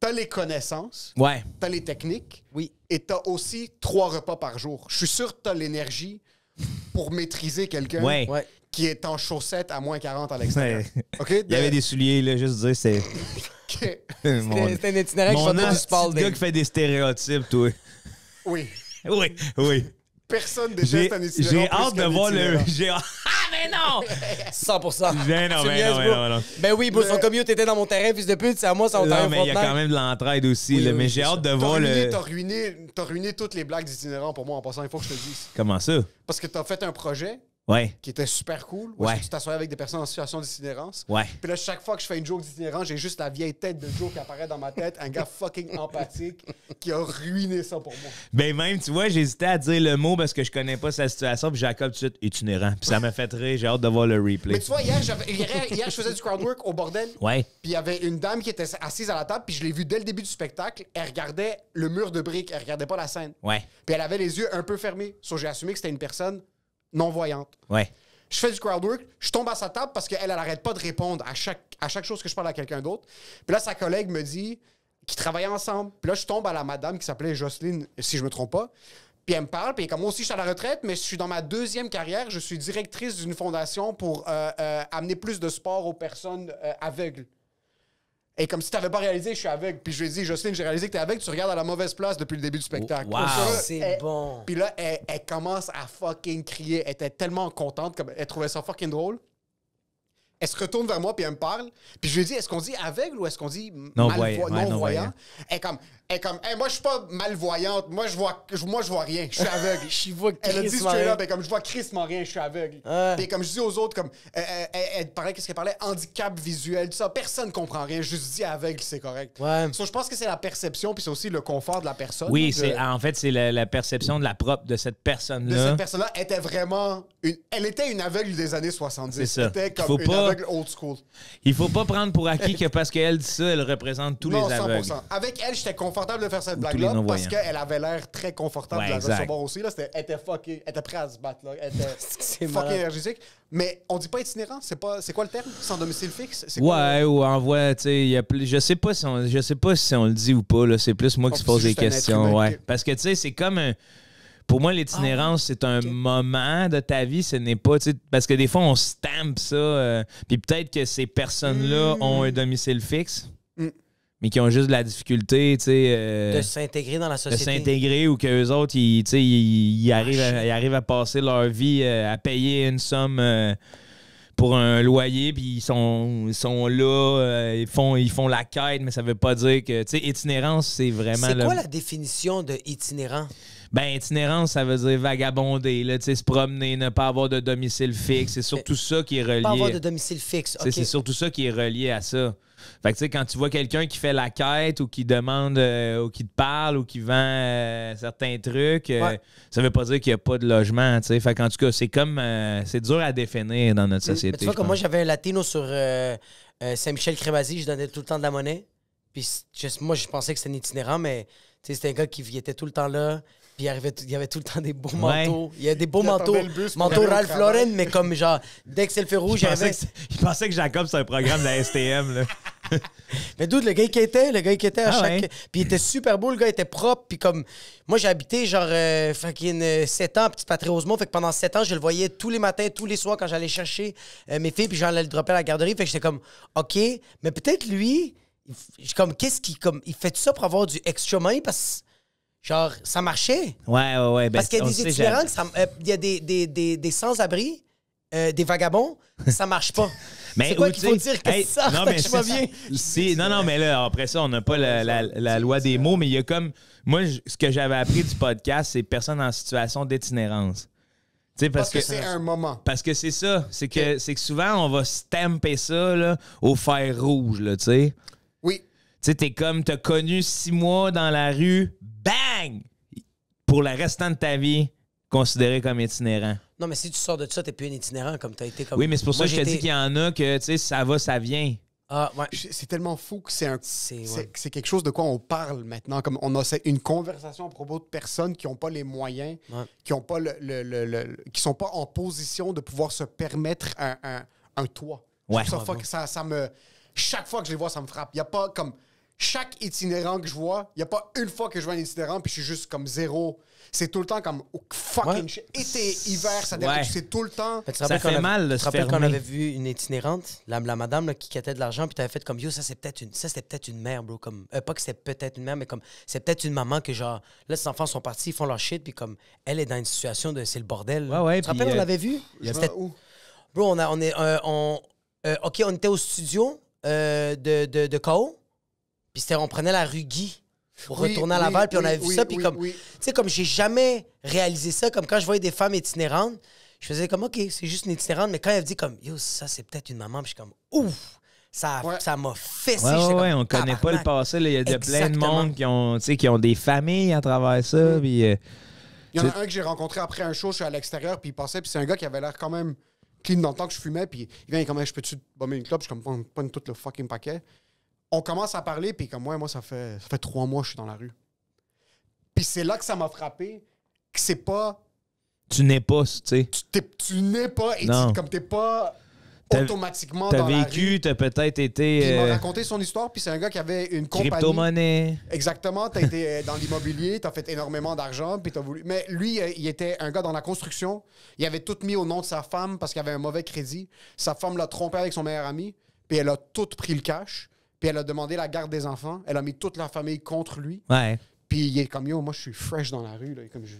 T'as les connaissances, ouais. T'as les techniques, oui. Et t'as aussi trois repas par jour. Je suis sûr que t'as l'énergie... pour maîtriser quelqu'un ouais. qui est en chaussettes à moins quarante à l'extérieur. Ouais. Okay? De... Il y avait des souliers, là, juste dire, c'est... okay. Mon... C'est un itinéraire qui fait du spalding. C'est un gars qui fait des stéréotypes, toi. Oui. Oui, oui. Personne déteste un itinéraire. J'ai hâte de voir le... Ah, mais non! cent pour cent. Ben non, ben non, ben non. Ben oui, bro, son commute était dans mon terrain, fils de pute, c'est à moi, son terrain. Non, mais il y a quand même de l'entraide aussi, là, mais j'ai hâte de voir le... T'as ruiné, t'as ruiné toutes les blagues d'itinérants pour moi, en passant, il faut que je te le dise. Comment ça? Parce que t'as fait un projet... Ouais. Qui était super cool. Ouais. Tu t'assois avec des personnes en situation d'itinérance. Ouais. Puis là, chaque fois que je fais une joke d'itinérance, j'ai juste la vieille tête de Joe qui apparaît dans ma tête. Un gars fucking empathique qui a ruiné ça pour moi. Ben même, tu vois, j'hésitais à dire le mot parce que je connais pas sa situation. Puis Jacob, tout de suite, itinérant. Puis ça m'a fait rire. J'ai hâte de voir le replay. Mais tu vois, hier, hier, hier je faisais du crowdwork au bordel. Ouais. Puis il y avait une dame qui était assise à la table. Puis je l'ai vue dès le début du spectacle. Elle regardait le mur de briques. Elle regardait pas la scène. Ouais. Puis elle avait les yeux un peu fermés. So, j'ai assumé que c'était une personne non-voyante. Ouais. Je fais du crowdwork, je tombe à sa table parce qu'elle, elle n'arrête pas de répondre à chaque, à chaque chose que je parle à quelqu'un d'autre. Puis là, sa collègue me dit qu'ils travaillaient ensemble. Puis là, je tombe à la madame qui s'appelait Jocelyne, si je me trompe pas. Puis elle me parle, puis comme moi aussi, je suis à la retraite, mais je suis dans ma deuxième carrière. Je suis directrice d'une fondation pour euh, euh, amener plus de sport aux personnes euh, aveugles. Et comme si tu n'avais pas réalisé, je suis aveugle. Puis je lui ai dit, Jocelyne, j'ai réalisé que tu es aveugle, tu regardes à la mauvaise place depuis le début du spectacle. Wow, c'est bon. Puis là, elle, elle commence à fucking crier. Elle était tellement contente, comme elle trouvait ça fucking drôle. Elle se retourne vers moi, puis elle me parle. Puis je lui ai dit, est-ce qu'on dit aveugle ou est-ce qu'on dit non-voyant? Ouais, non non elle est comme, elle est comme hey, moi, je suis pas malvoyante. Moi, je vois, moi, je vois rien. Je suis aveugle. je vois elle a dit, là, ben, comme je vois crissement rien, je suis aveugle. Ah. Puis comme je dis aux autres, comme elle, elle, elle parlait, qu'est-ce qu'elle parlait? Handicap visuel, tout ça. Personne comprend rien. Je dis aveugle, c'est correct. Ouais. So, je pense que c'est la perception, puis c'est aussi le confort de la personne. Oui, de... en fait, c'est la, la perception de la propre de cette personne-là. De cette personne-là était vraiment... Une... Elle était une aveugle des années soixante-dix. C'est ça. C'était comme une pas... aveugle old school. Il faut pas prendre pour acquis que parce qu'elle dit ça, elle représente tous non, les aveugles. cent pour cent. Avec elle, j'étais confortable de faire cette blague-là parce qu'elle avait l'air très confortable ouais, de la recevoir aussi. Là, était, elle était fuckée, elle était prête à se battre. Là. Elle était fucking énergétique. Mais on dit pas itinérant, c'est pas, c'est quoi le terme? Sans domicile fixe? Ouais, quoi, ou envoie, tu sais, y a, je sais pas si on, je sais pas si on le dit ou pas. C'est plus moi qui se pose des questions. Ouais. Parce que tu sais, c'est comme un... Pour moi, l'itinérance, ah, c'est un okay. moment de ta vie. Ce n'est pas... Parce que des fois, on stampe ça. Euh, puis peut-être que ces personnes-là mmh. ont un domicile fixe, mmh. mais qui ont juste de la difficulté... Euh, de s'intégrer dans la société. De s'intégrer ou qu'eux autres, ils, ils, ils, arrivent à, ils arrivent à passer leur vie euh, à payer une somme... Euh, pour un loyer, puis ils sont, ils sont là, euh, ils, font, ils font la quête, mais ça veut pas dire que... Tu sais, itinérance, c'est vraiment... C'est quoi le... la définition de itinérant? Ben, itinérance, ça veut dire vagabonder, là, tu sais, se promener, ne pas avoir de domicile fixe. C'est surtout ça qui est relié... Pas avoir de domicile fixe, OK. C'est surtout ça qui est relié à ça. Fait que, tu sais, quand tu vois quelqu'un qui fait la quête ou qui demande, euh, ou qui te parle ou qui vend euh, certains trucs, euh, ouais. ça veut pas dire qu'il n'y a pas de logement, tu sais. Fait qu'en tout cas, c'est comme... Euh, c'est dur à définir dans notre société. Mais tu vois, comme moi, j'avais un latino sur euh, euh, Saint-Michel-Crémazie, je donnais tout le temps de la monnaie. Puis je, moi, je pensais que c'était un itinérant, mais, tu sais, c'était un gars qui était tout le temps là. Puis il, arrivait il y avait tout le temps des beaux ouais. manteaux. Il y a des beaux il manteaux. Manteau Ralph Lauren, mais comme genre, dès que c'est le feu rouge, j'avais. Je pensais que Jacob, c'est un programme de la S T M, là. Mais d'où le gars qui était, le gars qui était à ah chaque. Ouais. Puis il était super beau, le gars était propre. Puis comme. Moi, j'ai habité genre euh, fucking euh, sept ans à Petite-Patrie-Rosemont. Fait que pendant sept ans, je le voyais tous les matins, tous les soirs quand j'allais chercher euh, mes filles. Puis j'allais le dropper à la garderie. Fait que j'étais comme, OK, mais peut-être lui, il, comme, qu'est-ce qu'il. Il fait tout ça pour avoir du extra money parce que. Genre, ça marchait. Ouais, ouais, ouais. Ben, parce qu'il y a des itinérants, il euh, y a des, des, des, des sans-abri, euh, des vagabons, ça marche pas. C'est quoi qu'il faut dire que hey, ça non, mais marche pas bien? Si, non, non, mais là, après ça, on n'a pas la, la, la loi des mots, mais il y a comme... Moi, je, ce que j'avais appris du podcast, c'est personne en situation d'itinérance. Parce, parce que, que c'est un moment. Parce que c'est ça. C'est que, okay. que souvent, on va stamper ça là, au fer rouge, tu sais. Oui. Tu sais, t'es comme, t'as connu six mois dans la rue... Bang! Pour le restant de ta vie, considéré comme itinérant. Non, mais si tu sors de ça, t'es plus un itinérant comme t'as été. Comme... Oui, mais c'est pour ça Moi, que je te dis qu'il y en a que, tu sais, ça va, ça vient. Ah, ouais. C'est tellement fou que c'est un... ouais. quelque chose de quoi on parle maintenant. Comme on a une conversation à propos de personnes qui n'ont pas les moyens, ouais. qui ont pas le, le, le, le, qui sont pas en position de pouvoir se permettre un, un, un toit. Ouais. Ça, ouais. Ça, ça me... Chaque fois que je les vois, ça me frappe. Il n'y a pas comme... Chaque itinérant que je vois, il n'y a pas une fois que je vois un itinérant puis je suis juste comme zéro. C'est tout le temps comme oh, fucking ouais. shit. Été, hiver, ça dérange, ouais. c'est tout le temps. Ça, ça fait mal de se fermer. Tu te rappelles qu'on avait vu une itinérante, la, la madame là, qui quittait de l'argent, puis tu avais fait comme yo, ça c'est peut-être une, peut une mère, bro. Comme, euh, pas que c'est peut-être une mère, mais comme c'est peut-être une maman que genre, là, ses enfants sont partis, ils font leur shit, puis comme elle est dans une situation de c'est le bordel. Ouais, ouais, tu te rappelles, euh, on l'avait vu? Où? Bro, on, a, on est. Euh, on, euh, ok, on était au studio euh, de, de, de K O. Puis on prenait la rue Guy pour oui, retourner à Laval, oui, puis on avait oui, vu ça. Puis oui, comme, oui. tu sais, comme j'ai jamais réalisé ça, comme quand je voyais des femmes itinérantes, je faisais comme, OK, c'est juste une itinérante. Mais quand elle dit comme, yo, ça, c'est peut-être une maman, puis je suis comme, ouf, ça m'a ouais. ça fessé. Ouais, ouais, ouais, on connaît pas le passé. Il y a de plein de monde qui ont, qui ont des familles à travers ça. Mm. Puis, euh, il y en a un que j'ai rencontré après un show, je suis à l'extérieur, puis il passait, puis c'est un gars qui avait l'air quand même clean dans le temps que je fumais, puis il vient, il est comme, je peux-tu bomber une clope? Je suis comme, pas tout le fucking paquet. On commence à parler, puis comme moi, moi, ça fait, ça fait trois mois que je suis dans la rue. Puis c'est là que ça m'a frappé, que c'est pas... Tu n'es pas, tu sais. Tu, tu n'es pas, et tu, comme t'es pas automatiquement dans la rue. T'as vécu, t'as peut-être été... Euh... Il m'a raconté son histoire, puis c'est un gars qui avait une compagnie... Crypto-monnaie. Exactement, t'as été dans l'immobilier, t'as fait énormément d'argent, puis t'as voulu... Mais lui, il était un gars dans la construction, il avait tout mis au nom de sa femme parce qu'il avait un mauvais crédit. Sa femme l'a trompé avec son meilleur ami, puis elle a tout pris le cash. Puis elle a demandé la garde des enfants. Elle a mis toute la famille contre lui. Ouais. Puis il est comme, yo, moi, je suis fresh dans la rue. Là. Comme je...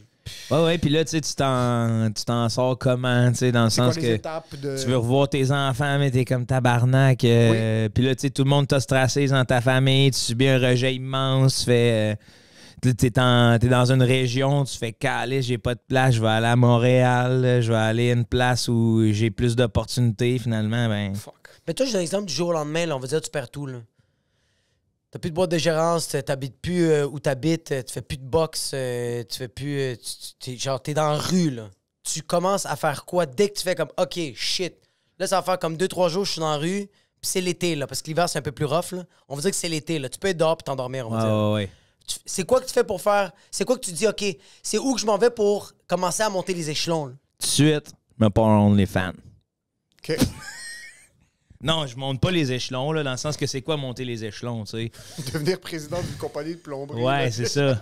Ouais, ouais. Puis là, tu sais, tu t'en sors comment, tu sais, dans le sens quoi, que de... tu veux revoir tes enfants, mais t'es comme tabarnak. Euh, oui. Puis là, tu sais, tout le monde t'ostracise dans ta famille. Tu subis un rejet immense. Tu fais... Euh, t'es dans une région, tu fais caler, j'ai pas de place, je vais aller à Montréal, je vais aller à une place où j'ai plus d'opportunités, finalement. Ben... Fuck. Mais toi, j'ai un exemple du jour au lendemain, là, on va dire tu perds tout. T'as plus de boîte de gérance, t'habites plus euh, où t'habites, tu fais plus de boxe, euh, tu fais plus. Euh, tu, es, genre, t'es dans la rue, là. Tu commences à faire quoi dès que tu fais comme OK, shit. Là, ça va faire comme deux, trois jours, je suis dans la rue, puis c'est l'été, là, parce que l'hiver, c'est un peu plus rough, là. On va dire que c'est l'été, là. Tu peux être dehors puis t'endormir, on va dire. Ah, ouais. C'est quoi que tu fais pour faire... C'est quoi que tu dis, OK, c'est où que je m'en vais pour commencer à monter les échelons? Là? Tout de suite, mais pas en OnlyFans. OK. Non, je monte pas les échelons, là, dans le sens que c'est quoi monter les échelons, tu sais? Devenir président d'une compagnie de plomberie. Ouais, c'est ça.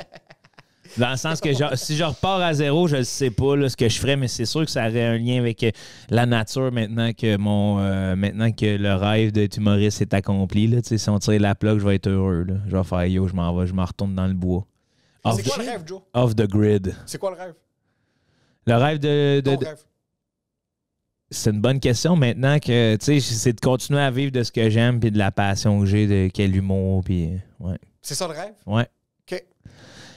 Dans le sens que genre, si je repars à zéro, je ne sais pas là, ce que je ferais, mais c'est sûr que ça aurait un lien avec la nature maintenant que mon euh, maintenant que le rêve d'être humoriste est accompli. Là, si on tire la plaque, je vais être heureux. Là. Je vais faire yo, je m'en vais, je m'en retourne dans le bois. C'est quoi le rêve, Joe? Off the grid. C'est quoi le rêve? Le rêve de. de, de... rêve. C'est une bonne question maintenant que c'est de continuer à vivre de ce que j'aime puis de la passion que j'ai, de quel humour. Puis, ouais. C'est ça le rêve? Ouais. OK.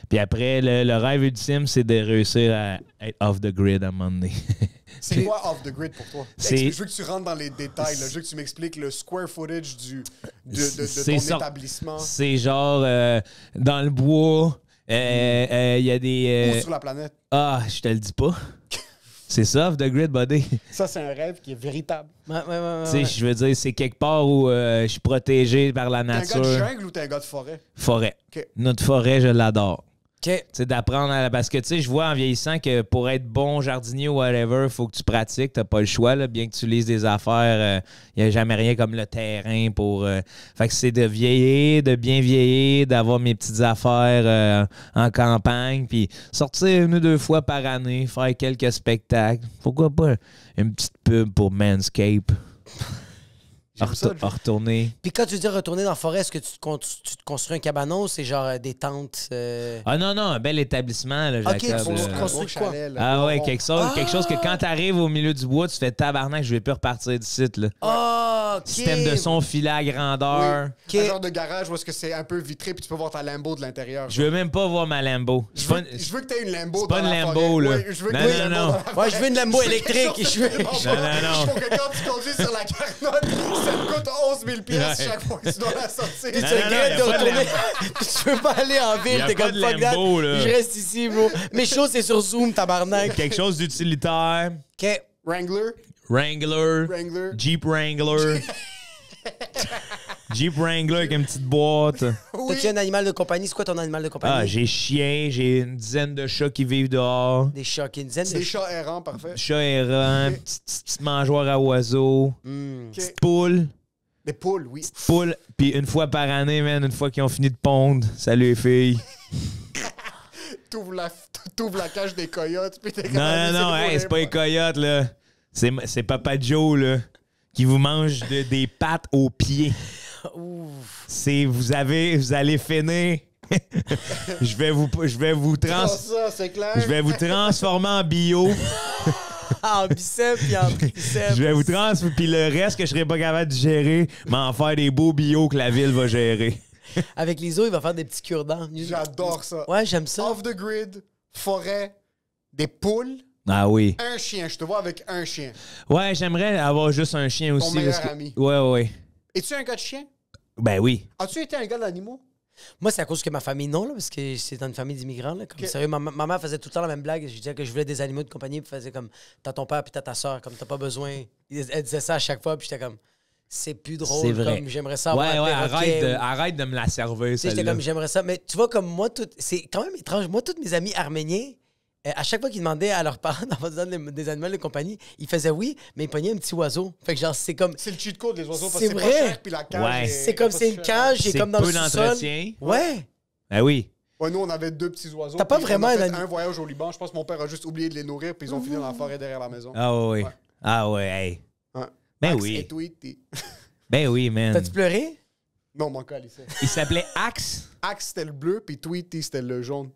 Puis après, le, le rêve ultime, c'est de réussir à être off the grid à un moment donné. C'est quoi off the grid pour toi? Je veux que tu rentres dans les détails. Là. Je veux que tu m'expliques le square footage du, de, de, de ton sort... établissement. C'est genre euh, dans le bois, il euh, mm. euh, y a des... Euh... Où sur la planète? Ah, je te le dis pas. C'est ça, off the grid, buddy. Ça, c'est un rêve qui est véritable. Ouais, ouais, ouais, ouais, tu sais, ouais. Je veux dire, c'est quelque part où euh, je suis protégé par la nature. T'es un gars de jungle ou t'es un gars de forêt? Forêt. Okay. Notre forêt, je l'adore. Okay. C'est d'apprendre à la... Parce que tu sais, je vois en vieillissant que pour être bon jardinier ou whatever, il faut que tu pratiques, t'as pas le choix, là. Bien que tu lises des affaires, il euh, n'y a jamais rien comme le terrain pour... Euh... Fait que c'est de vieillir, de bien vieillir, d'avoir mes petites affaires euh, en campagne, puis sortir une ou deux fois par année, faire quelques spectacles. Pourquoi pas une petite pub pour Manscape? Retour, ça, retourner. Puis quand tu dis retourner dans la forêt, est-ce que tu te, tu te construis un cabanon ou c'est genre des tentes? Euh... Ah non, non, un bel établissement, là, Jacob. OK, tu construis, euh... construis quoi? Ah ouais, quelque chose, ah! quelque chose que quand tu arrives au milieu du bois, tu fais tabarnak, je vais plus repartir du site, là. Ah, OK. Système de son, filet à grandeur. Oui. Okay. Un genre de garage où est-ce que c'est un peu vitré puis tu peux voir ta Lambo de l'intérieur. Je veux même pas voir ma Lambo. Je veux, une... je veux que tu aies une Lambo dans la forêt. C'est pas une Lambo, là. Oui, je veux non, non, non. Lambo ouais, je veux une Lambo électrique. Je veux... Non, non, non. Je veux que quand tu conduis sur la carnotte, ça te coûte onze mille piastres ouais. chaque fois que tu dois la sortir. Tu regrettes de retourner. Tu veux pas aller en ville, t'es comme fuck that. Je reste ici, bro. Mes choses, c'est sur Zoom, tabarnak. Quelque chose d'utilitaire. OK. Wrangler. Wrangler. Wrangler. Jeep Wrangler. Jeep Wrangler avec une petite boîte. Oui. T'as-tu un animal de compagnie? C'est quoi ton animal de compagnie? Ah, j'ai chien, j'ai une dizaine de chats qui vivent dehors. Des chats, qui une dizaine de... Des chats errants, parfait. Chats errants, okay. petite, petite mangeoire à oiseaux, mm. okay. petite poule. Des poules, oui. Petite poule, puis une fois par année, man, une fois qu'ils ont fini de pondre, salut les filles. T'ouvres la, la cage des coyotes, puis t'es... Non, non, non, hey, c'est pas les coyotes, là. C'est Papa Joe, là, qui vous mange de, des pattes aux pieds. C'est vous avez vous allez finir. je vais vous je vais vous trans ça, clair. Je vais vous transformer en bio. en biceps puis en biceps. Je vais vous transformer puis le reste que je serai pas capable de gérer, mais en faire des beaux bio que la ville va gérer. Avec les os, il va faire des petits cure-dents. J'adore ça. Ouais, j'aime ça. Off the grid, forêt, des poules. Ah oui. Un chien, je te vois avec un chien. Ouais, j'aimerais avoir juste un chien aussi. Mon meilleur ami. Ouais, ouais. Es-tu un gars de chien? Ben oui. As-tu été un gars d'animaux? Moi, c'est à cause que ma famille, non, là, parce que c'est dans une famille d'immigrants. Okay. Sérieux, ma, ma mère faisait tout le temps la même blague. Je disais que je voulais des animaux de compagnie, puis faisait comme t'as ton père, puis t'as ta soeur, comme t'as pas besoin. Elle disait ça à chaque fois, puis j'étais comme c'est plus drôle, comme j'aimerais ça. Ouais, ouais, arrête, de, ou... arrête de me la servir. J'étais comme j'aimerais ça. Mais tu vois, comme moi, tout... c'est quand même étrange. Moi, tous mes amis arméniens, à chaque fois qu'ils demandaient à leurs parents d'avoir des animaux de compagnie, ils faisaient oui, mais ils pognaient un petit oiseau. Fait que genre, c'est comme... C'est le cheat code des oiseaux, parce que c'est pas cher, puis la cage... Ouais. C'est comme c'est une cage, et comme dans le sous-sol. C'est peu d'entretien. Ouais. Ben oui. Ouais, nous, on avait deux petits oiseaux. T'as pas vraiment... On a fait un voyage au Liban, je pense que mon père a juste oublié de les nourrir, puis ils ont fini dans la forêt derrière la maison. Ah oui. Ouais. Ah ouais, hey. Ouais. Ben Axe oui. Et ben oui, man. T'as-tu pleuré? Non, mon cas, il Il s'appelait Axe. Axe, c'était le bleu, puis Tweety, c'était le jaune.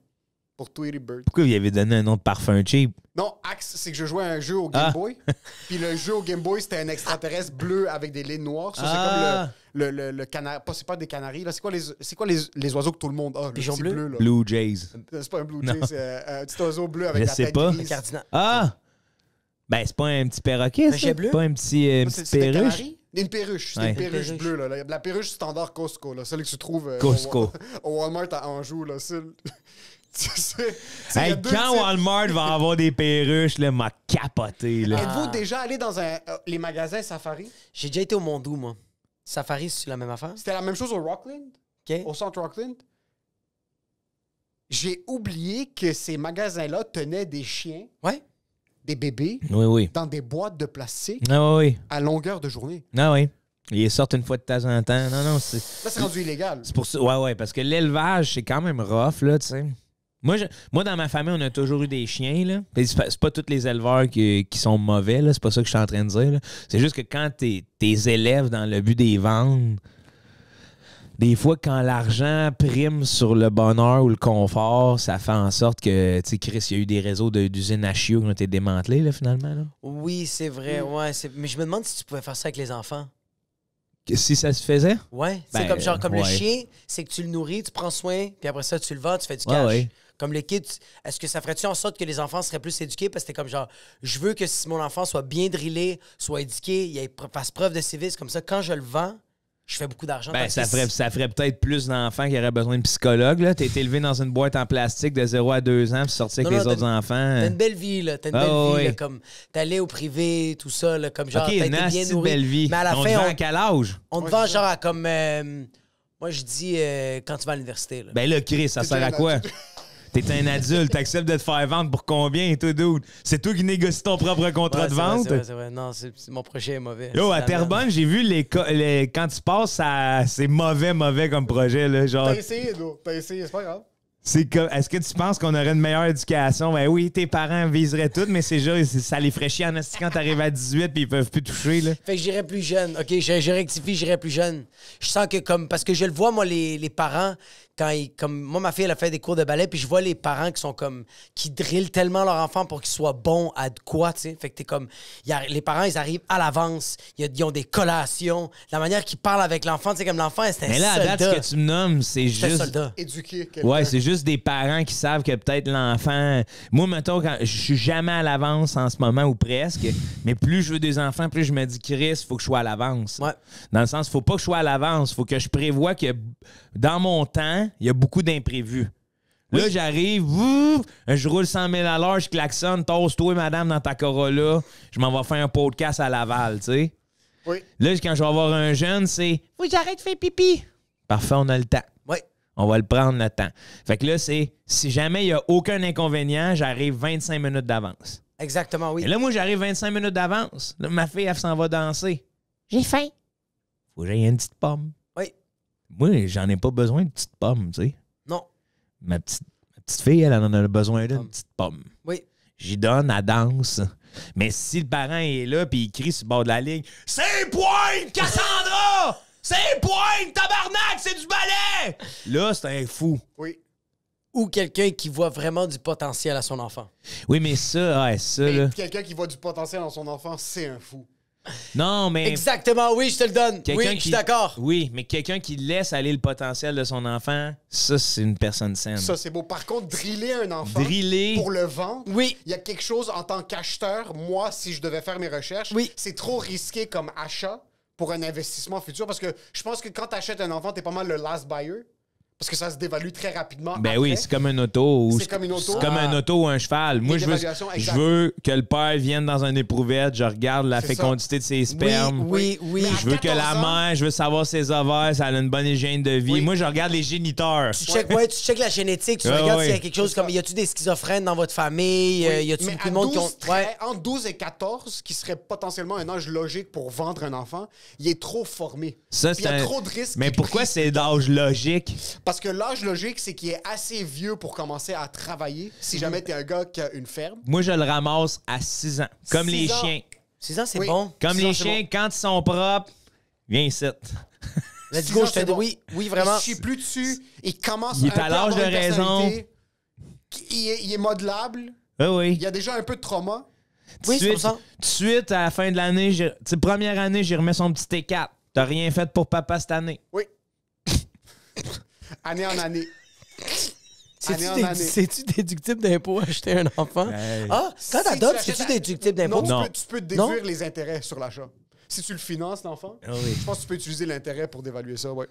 Pour Tweety Bird. Pourquoi vous y avez donné un nom de parfum cheap? Non, Axe, c'est que je jouais à un jeu au Game ah. Boy. Puis le jeu au Game Boy, c'était un extraterrestre bleu avec des lignes noires. Ça, ah. c'est comme le, le, le, le canari. C'est pas des canaries. C'est quoi, les, quoi les, les oiseaux que tout le monde a? Les bleu? Bleu, là. Blue Jays. C'est pas un Blue Jay, c'est un petit oiseau bleu avec je la sais tête pas. Grise. Ah! Ben, c'est pas un petit perroquet, ça? C'est pas un petit, euh, petit perruche? Une perruche. C'est ouais. une perruche bleue. Là. La perruche standard Costco. Là. Celle que tu trouves euh, Costco. Au, au Walmart à Anjou. Là. C est, c est, c est hey, quand types... Walmart va avoir des perruches, là, m'a capoté. Là. Ah. Êtes-vous déjà allé dans un, euh, les magasins Safari? J'ai déjà été au Mondou, moi. Safari, c'est la même affaire? C'était la même chose au Rockland, okay. au centre Rockland. J'ai oublié que ces magasins-là tenaient des chiens, ouais. des bébés, oui, oui. dans des boîtes de plastique ah, oui. à longueur de journée. Ah oui. Ils sortent une fois de temps en temps. Non, non, c'est... Ça, c'est rendu illégal. C'est pour ça. Ouais, ouais, parce que l'élevage, c'est quand même rough, là, tu sais. Moi, je, moi, dans ma famille, on a toujours eu des chiens. C'est pas, pas tous les éleveurs qui, qui sont mauvais. C'est pas ça que je suis en train de dire. C'est juste que quand t'es élèves dans le but des ventes, des fois, quand l'argent prime sur le bonheur ou le confort, ça fait en sorte que, tu sais, Chris, il y a eu des réseaux d'usines de, à chiots qui ont été démantelés, là, finalement. Là. Oui, c'est vrai. Mmh. Ouais, mais je me demande si tu pouvais faire ça avec les enfants. Si ça se faisait? Oui. C'est ben, comme, genre, comme ouais. le chien, c'est que tu le nourris, tu prends soin, puis après ça, tu le vends, tu fais du cash. Ouais, ouais. Comme le kid, est-ce que ça ferait-tu en sorte que les enfants seraient plus éduqués? Parce que c'était comme genre, je veux que si mon enfant soit bien drillé, soit éduqué, il fasse preuve de civisme. Comme ça, quand je le vends, je fais beaucoup d'argent. Ben, ça, ferait, ça ferait peut-être plus d'enfants qui auraient besoin de psychologue. Tu es élevé dans une boîte en plastique de zéro à deux ans puis sorti avec non, les non, autres enfants. T'as une belle vie. Là. T'as une belle oh, vie. Oui. Là, comme t'allais au privé, tout ça. Là, comme genre, okay, t'as été bien nourri. Belle vie. Mais à la on fin, te vend on, à quel âge? On te vend ouais, genre à comme... Euh, moi, je dis euh, quand tu vas à l'université. Ben là, Chris, ça sert à quoi? T'es un adulte, t'acceptes de te faire vendre pour combien et tout, dude? C'est toi qui négocie ton propre contrat ouais, de vente? Vrai, vrai, vrai. Non, mon projet est mauvais. Yo, à Terrebonne, j'ai vu les, les quand tu passes, c'est mauvais, mauvais comme projet. Là, genre... T'as essayé, dude. T'as essayé, c'est pas grave. C'est que, est-ce que tu penses qu'on aurait une meilleure éducation? Ben oui, tes parents viseraient tout, mais c'est genre, ça les ferait chier en esti quand t'arrives à dix-huit puis ils peuvent plus toucher, là. Fait que j'irais plus jeune, OK? Je, je rectifie, j'irais plus jeune. Je sens que comme... Parce que je le vois, moi, les, les parents, quand ils... Comme, moi, ma fille, elle a fait des cours de ballet, puis je vois les parents qui sont comme... qui drillent tellement leur enfant pour qu'ils soient bons à de quoi, tu sais? Fait que t'es comme... A, les parents, ils arrivent à l'avance, ils, ils ont des collations, la manière qu'ils parlent avec l'enfant, tu sais, comme l'enfant, c'est un soldat. Mais là, à date, ce que tu me nommes, c'est juste... Éduquer quelqu'un. Ouais, c'est juste... des parents qui savent que peut-être l'enfant... Moi, mettons, quand je suis jamais à l'avance en ce moment, ou presque, mais plus je veux des enfants, plus je me dis, Chris, il faut que je sois à l'avance. Ouais. Dans le sens, il faut pas que je sois à l'avance. Il faut que je prévoie que dans mon temps, il y a beaucoup d'imprévus. Oui. Là, j'arrive, je roule cent mille à l'heure, je klaxonne, tosse-toi, madame, dans ta Corolla, je m'en vais faire un podcast à Laval, tu sais. Oui. Là, quand je vais avoir un jeune, c'est « Faut que j'arrête de faire pipi! » Parfait, on a le temps. On va le prendre le temps. Fait que là, c'est si jamais il n'y a aucun inconvénient, j'arrive vingt-cinq minutes d'avance. Exactement, oui. Et là, moi, j'arrive vingt-cinq minutes d'avance. Ma fille, elle s'en va danser. J'ai faim. Faut que j'aille une petite pomme. Oui. Moi, j'en ai pas besoin de petite pomme, tu sais. Non. Ma petite, ma petite fille, elle, elle en a besoin d'une petite pomme. Oui. J'y donne, elle danse. Mais si le parent est là puis il crie sur le bord de la ligne, « C'est pointe, Cassandra! » C'est pointe, tabarnak, c'est du balai! Là, c'est un fou. Oui. Ou quelqu'un qui voit vraiment du potentiel à son enfant. Oui, mais ça, ouais, ça. Là... Quelqu'un qui voit du potentiel à son enfant, c'est un fou. Non, mais. Exactement, oui, je te le donne. Oui, qui... je suis d'accord. Oui, mais quelqu'un qui laisse aller le potentiel de son enfant, ça, c'est une personne saine. Ça, c'est beau. Par contre, driller un enfant driller... pour le vendre, oui. Il y a quelque chose en tant qu'acheteur. Moi, si je devais faire mes recherches, oui. C'est trop risqué comme achat. Pour un investissement futur, parce que je pense que quand tu achètes un enfant, tu es pas mal le last buyer, parce que ça se dévalue très rapidement. Ben après. Oui, c'est comme un auto. C'est comme une auto. C'est ah. comme un auto ou un cheval. Moi, je veux, je veux que le père vienne dans un éprouvette, je regarde la fécondité ça. De ses spermes. Oui, oui, oui. Je veux que la ans, mère, je veux savoir ses ovaires, si elle a une bonne hygiène de vie. Oui. Moi, je regarde les géniteurs. Tu checkes ouais, tu check la génétique, tu ah, regardes oui. s'il y a quelque chose comme, y a-tu des schizophrènes dans votre famille? Oui. Y a-tu beaucoup de monde qui ont... Ouais. Entre douze et quatorze, qui serait potentiellement un âge logique pour vendre un enfant, il est trop formé. Ça, il y a trop de risques. Mais pourquoi c'est d'âge logique? Parce que l'âge logique, c'est qu'il est assez vieux pour commencer à travailler si jamais t'es un gars qui a une ferme. Moi, je le ramasse à six ans. Comme les chiens. six ans, c'est bon. Comme les chiens, quand ils sont propres, viens ici. Let's go, je te dis oui. Oui, vraiment. Je suis plus dessus. Il commence à Il est à l'âge de raison. Il est, il est modelable. Oui, oui. Il y a déjà un peu de trauma. Oui, c'est ça. Tout de suite, à la fin de l'année, première année, j'y remets son petit T quatre. T'as rien fait pour papa cette année. Oui. Année en année. C'est-tu déductible d'impôt acheter un enfant? Hey. Ah, quand si t'adoptes, c'est-tu déductible d'impôt? Non, non. Tu, peux, tu peux déduire non? les intérêts sur l'achat. Si tu le finances, l'enfant, oh oui. je pense que tu peux utiliser l'intérêt pour dévaluer ça, ouais.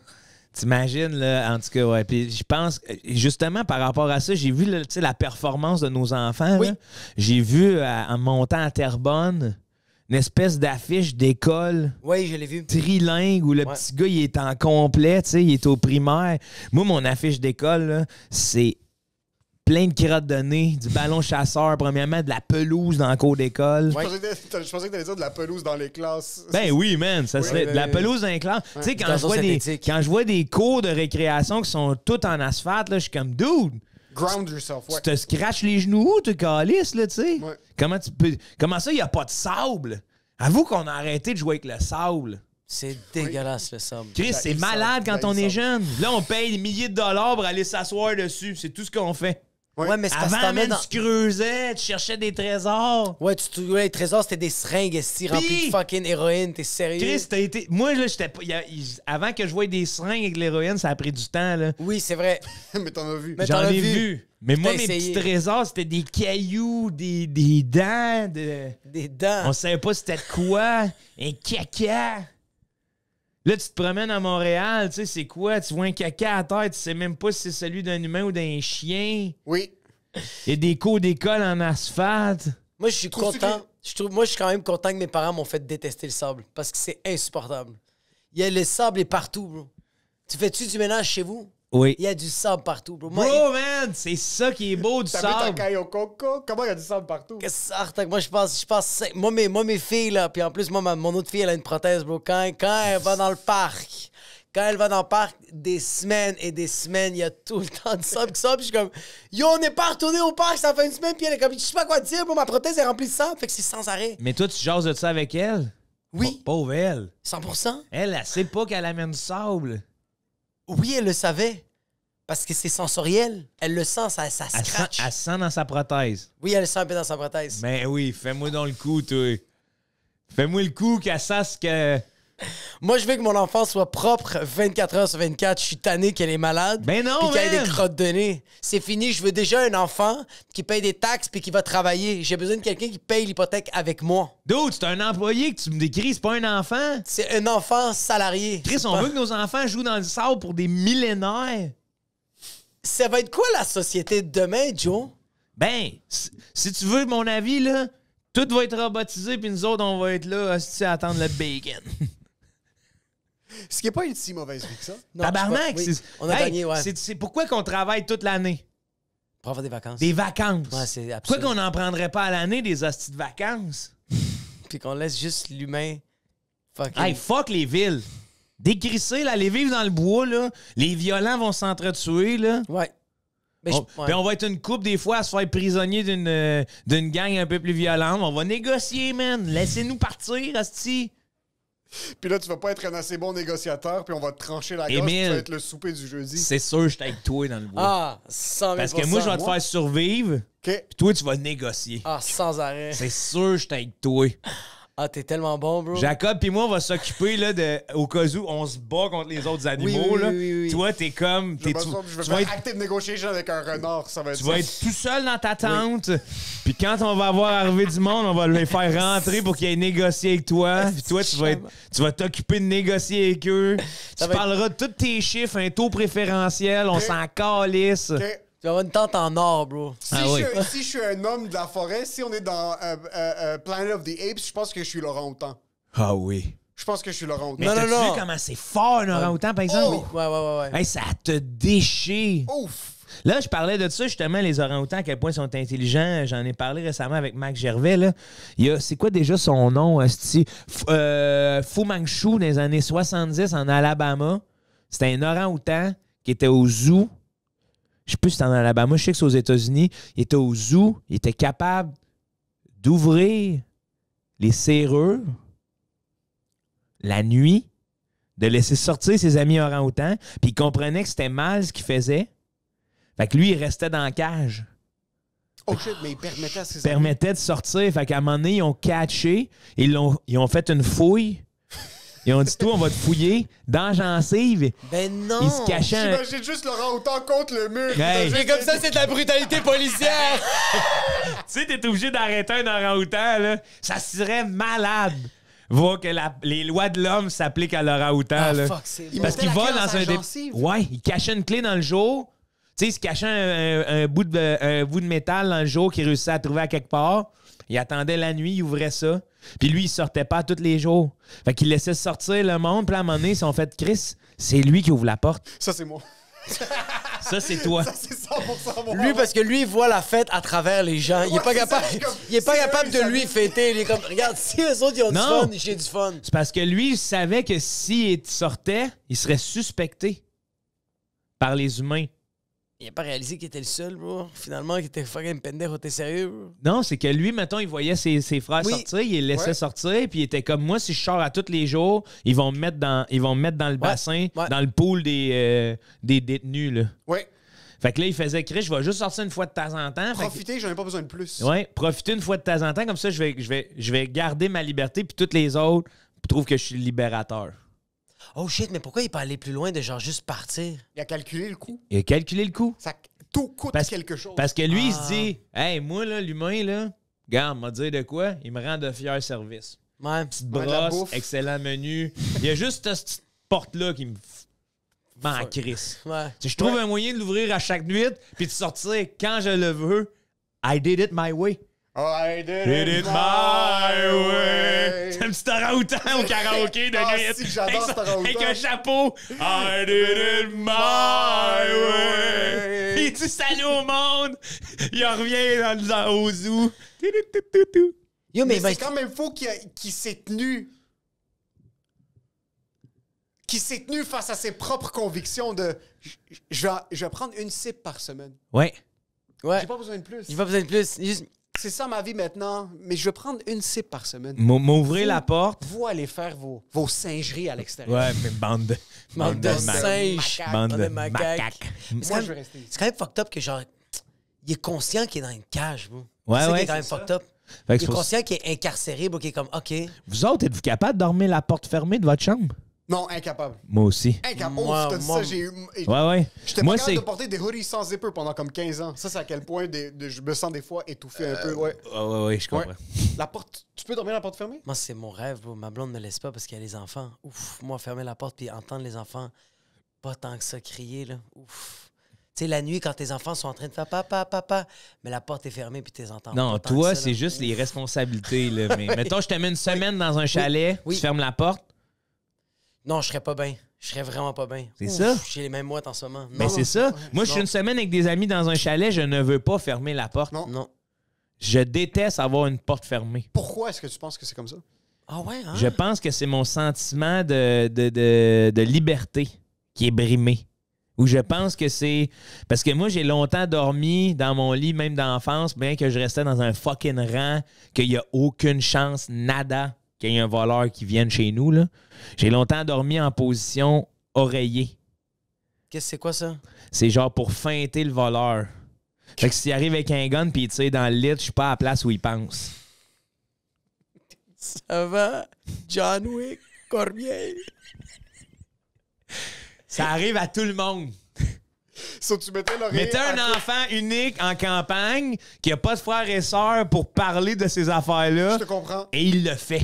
T'imagines, là, en tout cas, ouais. Puis je pense, justement, par rapport à ça, j'ai vu là, la performance de nos enfants. Oui. J'ai vu, à, en montant à Terrebonne, une espèce d'affiche d'école. Oui, je l'ai vu. Trilingue, où le ouais. petit gars, il est en complet, tu sais, il est au primaire. Moi, mon affiche d'école, c'est plein de crottes de nez, du ballon chasseur, premièrement, de la pelouse dans le cours d'école. Ouais. Je pensais que t'allais dire de la pelouse dans les classes. Ben oui, man, ça oui, serait mais... de la pelouse dans les classes. Ouais. Tu sais, quand, quand je vois des cours de récréation qui sont tous en asphalte, là, je suis comme, dude! Ground yourself, ouais. Tu te scratches les genoux, tu calisses, là, tu sais. Ouais. Comment tu peux... Comment ça, il n'y a pas de sable? Avoue qu'on a arrêté de jouer avec le sable. C'est dégueulasse, oui. le sable. Chris, c'est malade quand on est jeune. Là, on paye des milliers de dollars pour aller s'asseoir dessus. C'est tout ce qu'on fait. Ouais. Ouais, mais avant, même, dans... tu creusais, tu cherchais des trésors. Ouais, tu trouvais les trésors, c'était des seringues si remplies de fucking héroïne. T'es sérieux? Chris, t'as été... Moi, là, j'étais pas... Avant que je voie des seringues avec l'héroïne, ça a pris du temps, là. Oui, c'est vrai. Mais t'en as vu. J'en ai vu. vu. Mais moi, essayé. Mes petits trésors, c'était des cailloux, des, des dents. De... Des dents. On savait pas c'était quoi. Un caca. Là, tu te promènes à Montréal, tu sais, c'est quoi? Tu vois un caca à terre, tu sais même pas si c'est celui d'un humain ou d'un chien. Oui. Il y a des cours d'école en asphalte. Moi, je suis content. Que... Je trouve... Moi, je suis quand même content que mes parents m'ont fait détester le sable parce que c'est insupportable. Il y a le sable est partout, bro. Tu fais-tu du ménage chez vous? Oui. Il y a du sable partout, bro. Moi, bro, il... man, c'est ça qui est beau, du sable. Comment il y a du sable partout? Qu'est-ce que ça? Moi, je pense, je pense, moi, mes, moi, mes filles, là, puis en plus, moi, ma, mon autre fille, elle a une prothèse, bro. Quand, quand elle va dans le parc, quand elle va dans le parc, des semaines et des semaines, il y a tout le temps du sable qui sort. Puis je suis comme, yo, on n'est pas retourné au parc, ça fait une semaine, puis elle est comme, je sais pas quoi dire, bro, ma prothèse est remplie de sable, fait que c'est sans arrêt. Mais toi, tu jases de ça avec elle? Oui. Pauvre elle. cent pour cent. Elle, elle, elle sait pas qu'elle amène du sable. Oui, elle le savait. Parce que c'est sensoriel. Elle le sent, ça, ça elle scratch. Sent, elle sent dans sa prothèse. Oui, elle le sent un peu dans sa prothèse. Ben oui, fais-moi dans le coup, toi. Fais-moi le coup qu'elle sache que... Moi, je veux que mon enfant soit propre vingt-quatre heures sur vingt-quatre. Je suis tanné qu'elle est malade. Ben non, puis qu'elle ait des crottes de nez. C'est fini. Je veux déjà un enfant qui paye des taxes puis qui va travailler. J'ai besoin de quelqu'un qui paye l'hypothèque avec moi. Dude, c'est un employé que tu me décris. C'est pas un enfant. C'est un enfant salarié. Chris, on pas... veut que nos enfants jouent dans le sable pour des millénaires. Ça va être quoi la société de demain, Joe? Ben, si tu veux mon avis, là, tout va être robotisé puis nous autres, on va être là à attendre le bacon. Ce qui n'est pas une si mauvaise vie que ça. Non, tabarnak! Oui. On a hey, gagné, ouais. C'est pourquoi qu'on travaille toute l'année? Pour avoir des vacances. Des vacances. Ouais, c'est absolu. Pourquoi qu'on n'en prendrait pas à l'année des hosties de vacances? Puis qu'on laisse juste l'humain... Fucking... Hey, fuck les villes! Décrissez, là, aller vivre dans le bois, là. Les violents vont s'entretuer, là. Ouais. Mais on, je... ouais. Puis on va être une couple des fois à se faire prisonnier d'une euh, d'une gang un peu plus violente. On va négocier, man! Laissez-nous partir, hostie! Puis là, tu vas pas être un assez bon négociateur, puis on va te trancher la gorge, tu vas être le souper du jeudi. C'est sûr, je t'aide toi dans le bois. Ah, cent mille pour cent. Parce que moi, je vais te faire survivre, okay. Puis toi, tu vas négocier. Ah, sans arrêt. C'est sûr, je t'aide toi. Ah, t'es tellement bon, bro. Jacob, puis moi, on va s'occuper, là, de, au cas où on se bat contre les autres animaux, oui, oui, là. Oui, oui, oui. Toi, t'es comme... Es, je, tu, je vais faire être... active négociation avec un renard, ça va être... Tu vas être tout seul dans ta tente, oui. Puis quand on va avoir arrivé du monde, on va les faire rentrer pour qu'ils aient négocié avec toi. Puis toi, tu vas être, tu vas t'occuper de négocier avec eux. Ça tu parleras être... de tous tes chiffres, un taux préférentiel, okay. On s'en calisse. Okay. Tu vas avoir une tente en or, bro. Si, ah je, oui. si je suis un homme de la forêt, si on est dans euh, euh, Planet of the Apes, je pense que je suis l'orang-outan. Ah oui. Je pense que je suis l'orang-outan. Mais t'as-tu vu comment c'est fort, un orang-outan, par exemple? Oh. Oui. Ouais, ouais, ouais. ouais. Hey, ça te déchire. Ouf. Là, je parlais de ça, justement, les orang-outans, à quel point ils sont intelligents. J'en ai parlé récemment avec Mac Gervais. Là. Il y a, c'est quoi déjà son nom, c'ti? F euh, Fu Manchu, des années soixante-dix, en Alabama. C'était un orang-outan qui était au zoo. Je sais plus si c'est en Alabama, je sais que c'est aux États-Unis. Il était au zoo, il était capable d'ouvrir les serrures la nuit, de laisser sortir ses amis orang-outans, puis il comprenait que c'était mal ce qu'il faisait. Fait que lui, il restait dans la cage. Oh shit, mais il permettait à ses amis. Permettait de sortir. Fait qu'à un moment donné, ils ont catché, ils ont, ils ont fait une fouille. Ils ont dit, toi, on va te fouiller dans la gencive. Ben non! Ils se cachaient. J'imagine un... juste l'orang-outan contre le mur. Hey. Mais comme ça, c'est de la brutalité policière. Tu sais, t'es obligé d'arrêter un orang-outan, là. Ça serait malade. Voir que la... les lois de l'homme s'appliquent à l'orang-outan, ah, là. Fuck, c'est bon. Parce qu'il va dans, dans un dé... Ouais, il cachait une clé dans le jour. Tu sais, il se cachait un, un, un, bout de, un bout de métal dans le jour qu'il réussissait à trouver à quelque part. Il attendait la nuit, il ouvrait ça. Puis lui, il sortait pas tous les jours. Fait qu'il laissait sortir le monde. Puis à un moment donné, ils se sont fait « Chris, c'est lui qui ouvre la porte. » Ça, c'est moi. Ça, c'est toi. Ça, c'est cent pour cent moi. Lui, parce que lui, il voit la fête à travers les gens. Ouais, il est pas est capable, ça, est comme, il est pas est capable eux, de lui fêter. Il est comme « Regarde, si les autres, ils ont non, du fun, j'ai du fun. » C'est parce que lui, il savait que s'il sortait, il serait suspecté par les humains. Il n'a pas réalisé qu'il était le seul, bro. Finalement, qu'il était fucking pendejo, t'es sérieux, bro? Non, c'est que lui, mettons, il voyait ses, ses frères oui. sortir, il les laissait ouais. sortir, puis il était comme moi, si je sors à tous les jours, ils vont me mettre dans, ils vont me mettre dans le ouais. bassin, ouais. dans le pool des, euh, des détenus, là. Oui. Fait que là, il faisait Chris, je vais juste sortir une fois de temps en temps. Profiter, que... j'en ai pas besoin de plus. Oui, profiter une fois de temps en temps, comme ça, je vais, je vais, je vais garder ma liberté, puis toutes les autres, puis trouve que je suis libérateur. Oh shit, mais pourquoi il peut aller plus loin de genre juste partir? Il a calculé le coût. Il a calculé le coût. Ça, tout coûte parce, quelque chose. Parce que lui, ah. il se dit, hey, moi, là, l'humain, là, regarde, m'a dit de quoi? Il me rend de fiers services. Ouais. Petite brosse, excellent menu. Il y a juste cette petite porte-là qui me m'en crisse. Ouais. Si je trouve ouais. un moyen de l'ouvrir à chaque nuit puis de sortir quand je le veux, I did it my way. I did, did it, it my way. J'aime ce orang-outan au karaoké de ah, Grit. Si, j'adore cet orang-outan. Avec un chapeau. I did it my way. Il dit salut au monde. Il en revient dans, dans, au zoo. Yo, mais, mais c'est quand même faux qu'il qu s'est tenu. Qu'il s'est tenu face à ses propres convictions de. Je vais, je vais prendre une cible par semaine. Ouais. Ouais. J'ai pas besoin de plus. J'ai pas besoin de plus. Juste... C'est ça ma vie maintenant, mais je vais prendre une cible par semaine. M'ouvrez la porte. Vous allez faire vos, vos singeries à l'extérieur. Ouais, mais bande de... Bande de singes. Bande de macaques. Moi, je vais rester ici. C'est quand même fucked up que genre... Il est conscient qu'il est dans une cage, bro. Ouais, ouais. C'est quand même fucked up. Il est conscient qu'il est incarcéré, bro, qu'il est comme, OK. Vous autres, êtes-vous capable de dormir la porte fermée de votre chambre? Non, incapable. Moi aussi. Incapable. Moi, oh, moi... ça, j'ai eu... Ouais, ouais. J'étais pas capable de porter des hoodies sans zipper pendant comme quinze ans. Ça, c'est à quel point des, de, je me sens des fois étouffé euh... un peu. Ouais, ouais, ouais, ouais je comprends. Ouais. La porte... Tu peux dormir la porte fermée? Moi, c'est mon rêve, bro. Ma blonde ne me laisse pas parce qu'il y a les enfants. Ouf, moi, fermer la porte puis entendre les enfants pas tant que ça crier, là. Ouf. Tu sais, la nuit, quand tes enfants sont en train de faire papa, papa, mais la porte est fermée puis t'es entends. Non, toi, c'est juste les responsabilités, là. Mais mettons, je te mets une semaine oui. dans un chalet, oui. tu oui. fermes la porte. Non, je serais pas bien. Je serais vraiment pas bien. C'est ça? J'ai les mêmes mouettes en ce moment. Mais c'est ça. Moi, je suis une semaine avec des amis dans un chalet, je ne veux pas fermer la porte. Non. non. Je déteste avoir une porte fermée. Pourquoi est-ce que tu penses que c'est comme ça? Ah ouais, hein? Je pense que c'est mon sentiment de, de, de, de liberté qui est brimé. Ou je pense que c'est... Parce que moi, j'ai longtemps dormi dans mon lit, même d'enfance, bien que je restais dans un fucking rang, qu'il n'y a aucune chance, nada, qu'il y ait un voleur qui vienne chez nous, là. J'ai longtemps dormi en position oreillée. Qu'est-ce que c'est quoi ça? C'est genre pour feinter le voleur. Fait que s'il arrive avec un gun puis il tire dans le lit, je suis pas à la place où il pense. Ça va, John Wick, Cormier. Ça arrive à tout le monde. So, tu mettais Mettez un à... enfant unique en campagne qui n'a pas de frères et sœurs pour parler de ces affaires-là. Je te comprends. Et il le fait.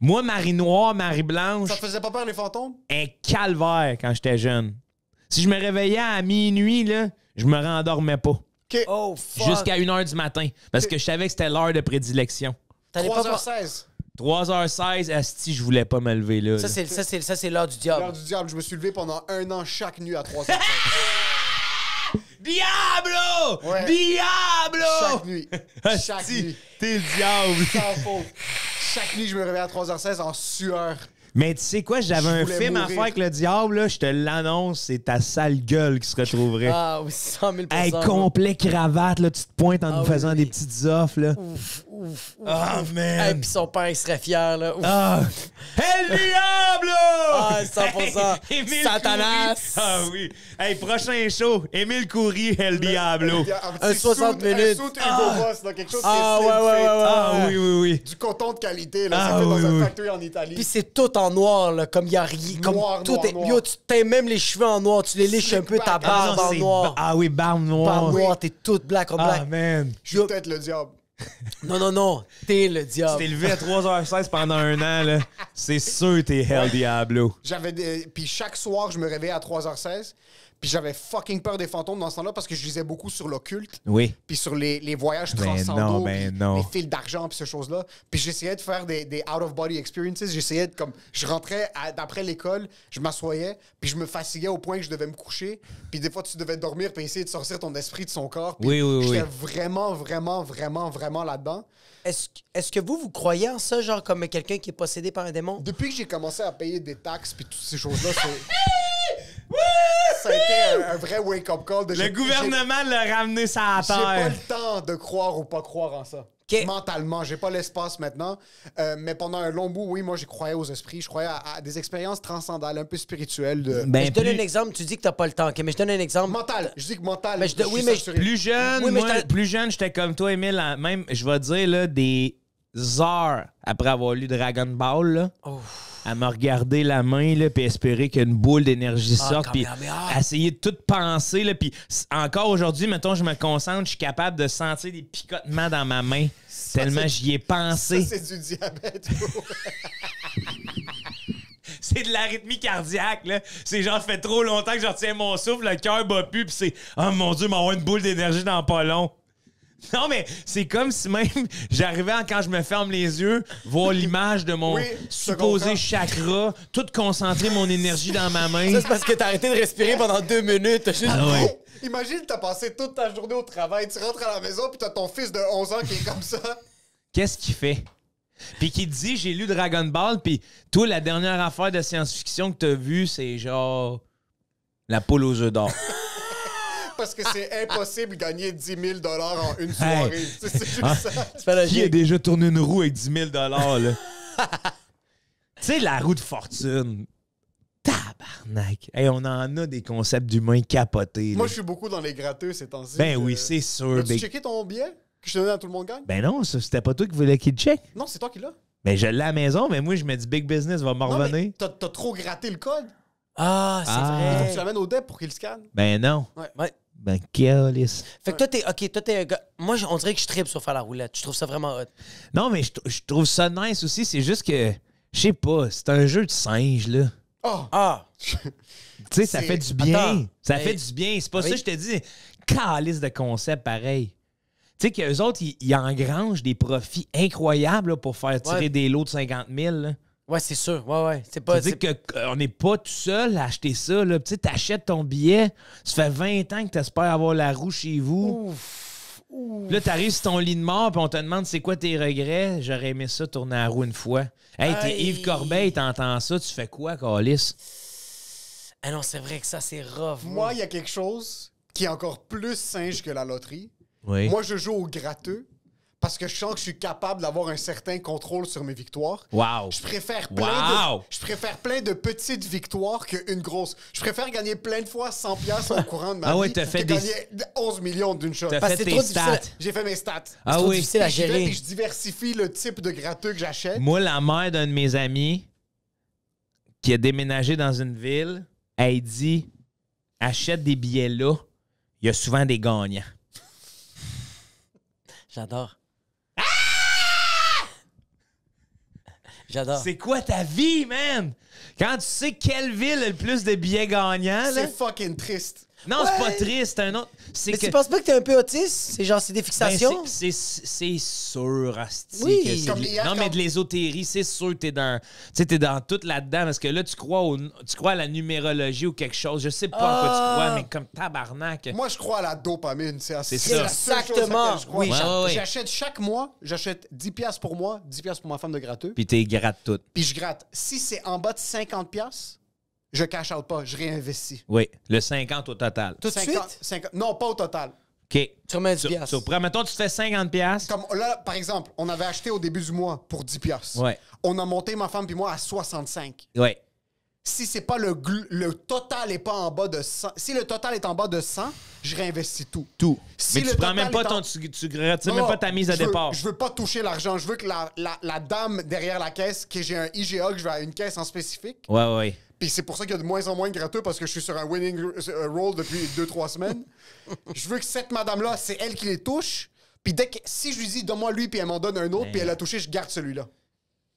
Moi, Marie Noire, Marie Blanche... Ça te faisait pas peur, les fantômes? Un calvaire quand j'étais jeune. Si je me réveillais à minuit, là, je me rendormais pas. Okay. Oh, jusqu'à une heure du matin. Parce que je savais que c'était l'heure de prédilection. trois heures seize. trois heures seize, asti, je voulais pas me lever là. Ça, c'est l'heure du diable. L'heure du diable. Je me suis levé pendant un an chaque nuit à trois heures seize. Diablo! Ouais. Diablo! Chaque nuit. Chaque nuit. T'es le diable. Sans faute. Chaque nuit, je me réveillais à trois heures seize en sueur. Mais tu sais quoi, j'avais un film mourir. à faire avec le diable, là, je te l'annonce, c'est ta sale gueule qui se retrouverait. Ah oui, cent mille. Hey, complet cravate, là, tu te pointes en ah, nous faisant oui. des petites offres, là. Ouf, ouf, ouf. Ah, oh, man. Hey, puis son père, il serait fier, là. Ah. Hey, le diable! Ah, cent pour cent. Hey, Satanas. Ah oui. Hey, prochain show, Émile Khoury, El Diablo. Un, un soixante minutes. Un ah. boss, là, quelque chose ah, qui est ouais, ouais, ouais, ah, ouais. oui, oui, oui. Du coton de qualité, là, ah, ça fait oui, dans oui. un factory en Italie. Puis c'est tout en En noir, là, comme il n'y a rien. Comme noir, tout noir, est... noir. Yo, tu teins même les cheveux en noir, tu les liches un peu, ta barbe en noir. Ah oui, barbe noire. Barbe noire, t'es toute black en black. Ah, man. Je suis peut-être le diable. Non, non, non, t'es le diable. Tu t'es levé à trois heures seize pendant un an, là. C'est sûr t'es Hell Diablo. J'avais des... Puis chaque soir, je me réveillais à trois heures seize. Puis j'avais fucking peur des fantômes dans ce temps-là parce que je lisais beaucoup sur l'occulte. Oui. Puis sur les, les voyages transcendants, ben ben les fils d'argent, puis ces choses-là. Puis j'essayais de faire des, des out-of-body experiences. J'essayais de, comme, je rentrais d'après l'école, je m'assoyais, puis je me fatiguais au point que je devais me coucher. Puis des fois, tu devais dormir, puis essayer de sortir ton esprit de son corps. Puis oui, oui, j'étais oui. vraiment, vraiment, vraiment, vraiment là-dedans. Est-ce est-ce que vous, vous croyez en ça, genre comme quelqu'un qui est possédé par un démon? Depuis que j'ai commencé à payer des taxes, puis toutes ces choses-là, c'est... Ça a été un, un vrai wake-up call. De le gouvernement l'a ramené ça à terre. J'ai pas le temps de croire ou pas croire en ça. Okay. Mentalement, j'ai pas l'espace maintenant. Euh, mais pendant un long bout, oui, moi, j'y croyais aux esprits. Je croyais à, à des expériences transcendales, un peu spirituelles. De... Ben, je te donne plus... un exemple. Tu dis que t'as pas le temps. Okay, mais je donne un exemple. Mental. Je dis que mental. Mais je de... je oui, mais je... Plus jeune, oui, mais moi, je plus jeune, j'étais comme toi, Émile. Même, je vais dire, là, des heures après avoir lu Dragon Ball, là. Oh. À me regarder la main, là, puis espérer qu'une boule d'énergie sorte, ah, puis ah. essayer de tout penser, là, puis encore aujourd'hui, mettons, je me concentre, je suis capable de sentir des picotements dans ma main, ça, tellement j'y ai pensé. Ça, c'est du diabète. C'est de l'arythmie cardiaque, là. C'est genre, ça fait trop longtemps que je retiens mon souffle, le cœur bat plus, puis c'est « Oh mon Dieu, m'envoie une boule d'énergie dans pas long. » Non, mais c'est comme si même j'arrivais, quand je me ferme les yeux, voir l'image de mon oui, supposé chakra, tout concentrer mon énergie dans ma main. Ça, c'est parce que t'as arrêté de respirer pendant deux minutes. Juste... Ah, ouais. Imagine, t'as passé toute ta journée au travail, tu rentres à la maison, puis t'as ton fils de onze ans qui est comme ça. Qu'est-ce qu'il fait? Puis qui dit, j'ai lu Dragon Ball, puis toi, la dernière affaire de science-fiction que t'as vue, c'est genre la poule aux œufs d'or. Parce que c'est impossible de gagner dix mille dollars en une soirée. Hey. C'est juste ah. ça. Qui a déjà tourné une roue avec dix mille dollars, là? Tu sais, la roue de fortune. Tabarnak. Hey, on en a des concepts d'humains capotés. Là. Moi, je suis beaucoup dans les gratteux ces temps-ci. Ben oui, c'est sûr. As-tu ben... checké ton billet que je te donnais à Tout le monde gagne? Ben non, c'était pas toi qui voulais qu'il check. Non, c'est toi qui l'as. Ben je l'ai à la maison, mais moi, je me dis Big Business va m'en revenir. T'as trop gratté le code. Ah, c'est ah. vrai. Il faut que tu l'amènes au D E P pour qu'il le scanne. Ben non. Ouais. ouais. Ben, calice. Fait que toi, t'es... OK, toi, t'es un gars... Moi, on dirait que je tripe sur faire la roulette. Je trouve ça vraiment hot. Non, mais je, je trouve ça nice aussi. C'est juste que... Je sais pas. C'est un jeu de singe, là. Oh. Ah! Tu sais, ça fait du bien. Attends. Ça hey. fait du bien. C'est pas oui. ça, je te dis. Calice de concept, pareil. Tu sais qu'eux autres, ils, ils engrangent des profits incroyables là, pour faire tirer ouais. des lots de cinquante mille, là. Ouais, c'est sûr. Ouais, ouais. C'est pas. C'est-à-dire qu'on n'est pas tout seul à acheter ça. Tu sais, t'achètes ton billet, ça fait vingt ans que t'espères avoir la roue chez vous. Ouf. Ouf. Là, t'arrives sur ton lit de mort, puis on te demande c'est quoi tes regrets. J'aurais aimé ça tourner la roue une fois. Hey, t'es Yves Corbeil, t'entends ça, tu fais quoi, câlisse? Ah non, c'est vrai que ça, c'est rough. Moi, il y a quelque chose qui est encore plus singe que la loterie. Oui. Moi, je joue au gratteux. Parce que je sens que je suis capable d'avoir un certain contrôle sur mes victoires. Wow. Je préfère plein, wow. de, je préfère plein de petites victoires qu'une grosse. Je préfère gagner plein de fois cent piastres au courant de ma ah vie ouais, t'as fait que des... gagner onze millions d'une chose. Parce fait tes stats. J'ai fait mes stats. Ah oui. Difficile à gérer. Je diversifie le type de gratteux que j'achète. Moi, la mère d'un de mes amis qui a déménagé dans une ville, elle dit « Achète des billets là, il y a souvent des gagnants. » J'adore. C'est quoi ta vie, man? Quand tu sais quelle ville a le plus de billets gagnants, c'est fucking triste. Non, ouais. c'est pas triste, un autre. Mais que... tu penses pas que t'es un peu autiste? C'est genre, c'est des fixations? Ben, c'est sûr, astique. Oui. Comme hier, non, quand... mais de l'ésotérie, c'est sûr que t'es dans... t'es dans tout là-dedans, parce que là, tu crois, au... tu crois à la numérologie ou quelque chose. Je sais pas ah. en quoi tu crois, mais comme tabarnak. Moi, je crois à la dopamine, c'est assez ça. Exactement. Je crois. Oui, ouais, j'achète ouais. chaque mois, j'achète dix piastres pour moi, dix piastres pour ma femme de gratteux. Puis t'es gratte tout. Puis je gratte. Si c'est en bas de cinquante piastres, je cash out pas, je réinvestis. Oui, le cinquante au total. Tout de suite? cinquante, non, pas au total. OK. Tu remets dix piastres. Mettons, tu te fais cinquante piastres. Comme là, par exemple, on avait acheté au début du mois pour dix piastres. Ouais. On a monté, ma femme puis moi, à soixante-cinq. Oui. Si c'est pas le, le total est pas en bas de cent, si le total est en bas de cent, je réinvestis tout. Tout. Si mais tu prends même pas ton, en... tu, tu retires même pas ta mise à je départ. Veux, je veux pas toucher l'argent. Je veux que la, la, la dame derrière la caisse, que j'ai un I G A, que je vais à une caisse en spécifique. Oui, oui. Puis c'est pour ça qu'il y a de moins en moins de gratteux parce que je suis sur un winning roll depuis deux trois semaines. Je veux que cette madame-là, c'est elle qui les touche. Puis dès que si je lui dis donne-moi lui, puis elle m'en donne un autre, ben... puis elle a touché, je garde celui-là.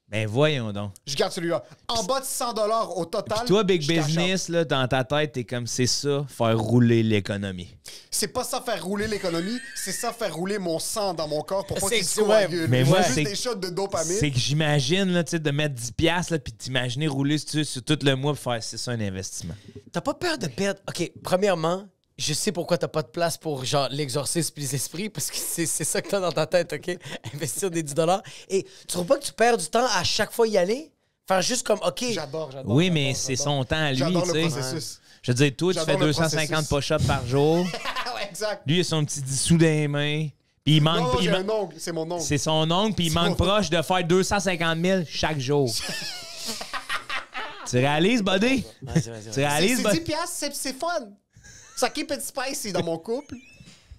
Ben voyons donc. Je garde celui-là. En bas de cent dollars au total. Puis toi, Big Business, là, dans ta tête, t'es comme c'est ça, faire rouler l'économie. C'est pas ça faire rouler l'économie, c'est ça faire rouler mon sang dans mon corps pour pas qu'il se soit gueule. Mais moi, c'est des shots de dopamine. C'est que j'imagine, là, tu sais, de mettre dix piastres, là, puis t'imaginer rouler sur, sur tout le mois pour faire, c'est ça, un investissement. T'as pas peur de perdre. OK, premièrement, je sais pourquoi t'as pas de place pour, genre, l'exorcisme et les esprits, parce que c'est ça que t'as dans ta tête, OK? Investir des dix dollars. Et tu trouves pas que tu perds du temps à chaque fois y aller? Faire juste comme, OK. J'adore, j'adore. Oui, mais c'est son temps à lui, tu sais. Processus. Je veux dire, toi, tu fais deux cent cinquante push-ups par jour. Ouais, exact. Lui, il a son petit dissous dans les mains. Puis il manque. Non, j'ai un ongle, c'est mon ongle. C'est son ongle, puis il manque proche de faire deux cent cinquante mille chaque jour. Tu réalises, buddy? Ouais, tu réalises, buddy? C'est dix piastres, c'est fun. Ça keep it spicy dans mon couple.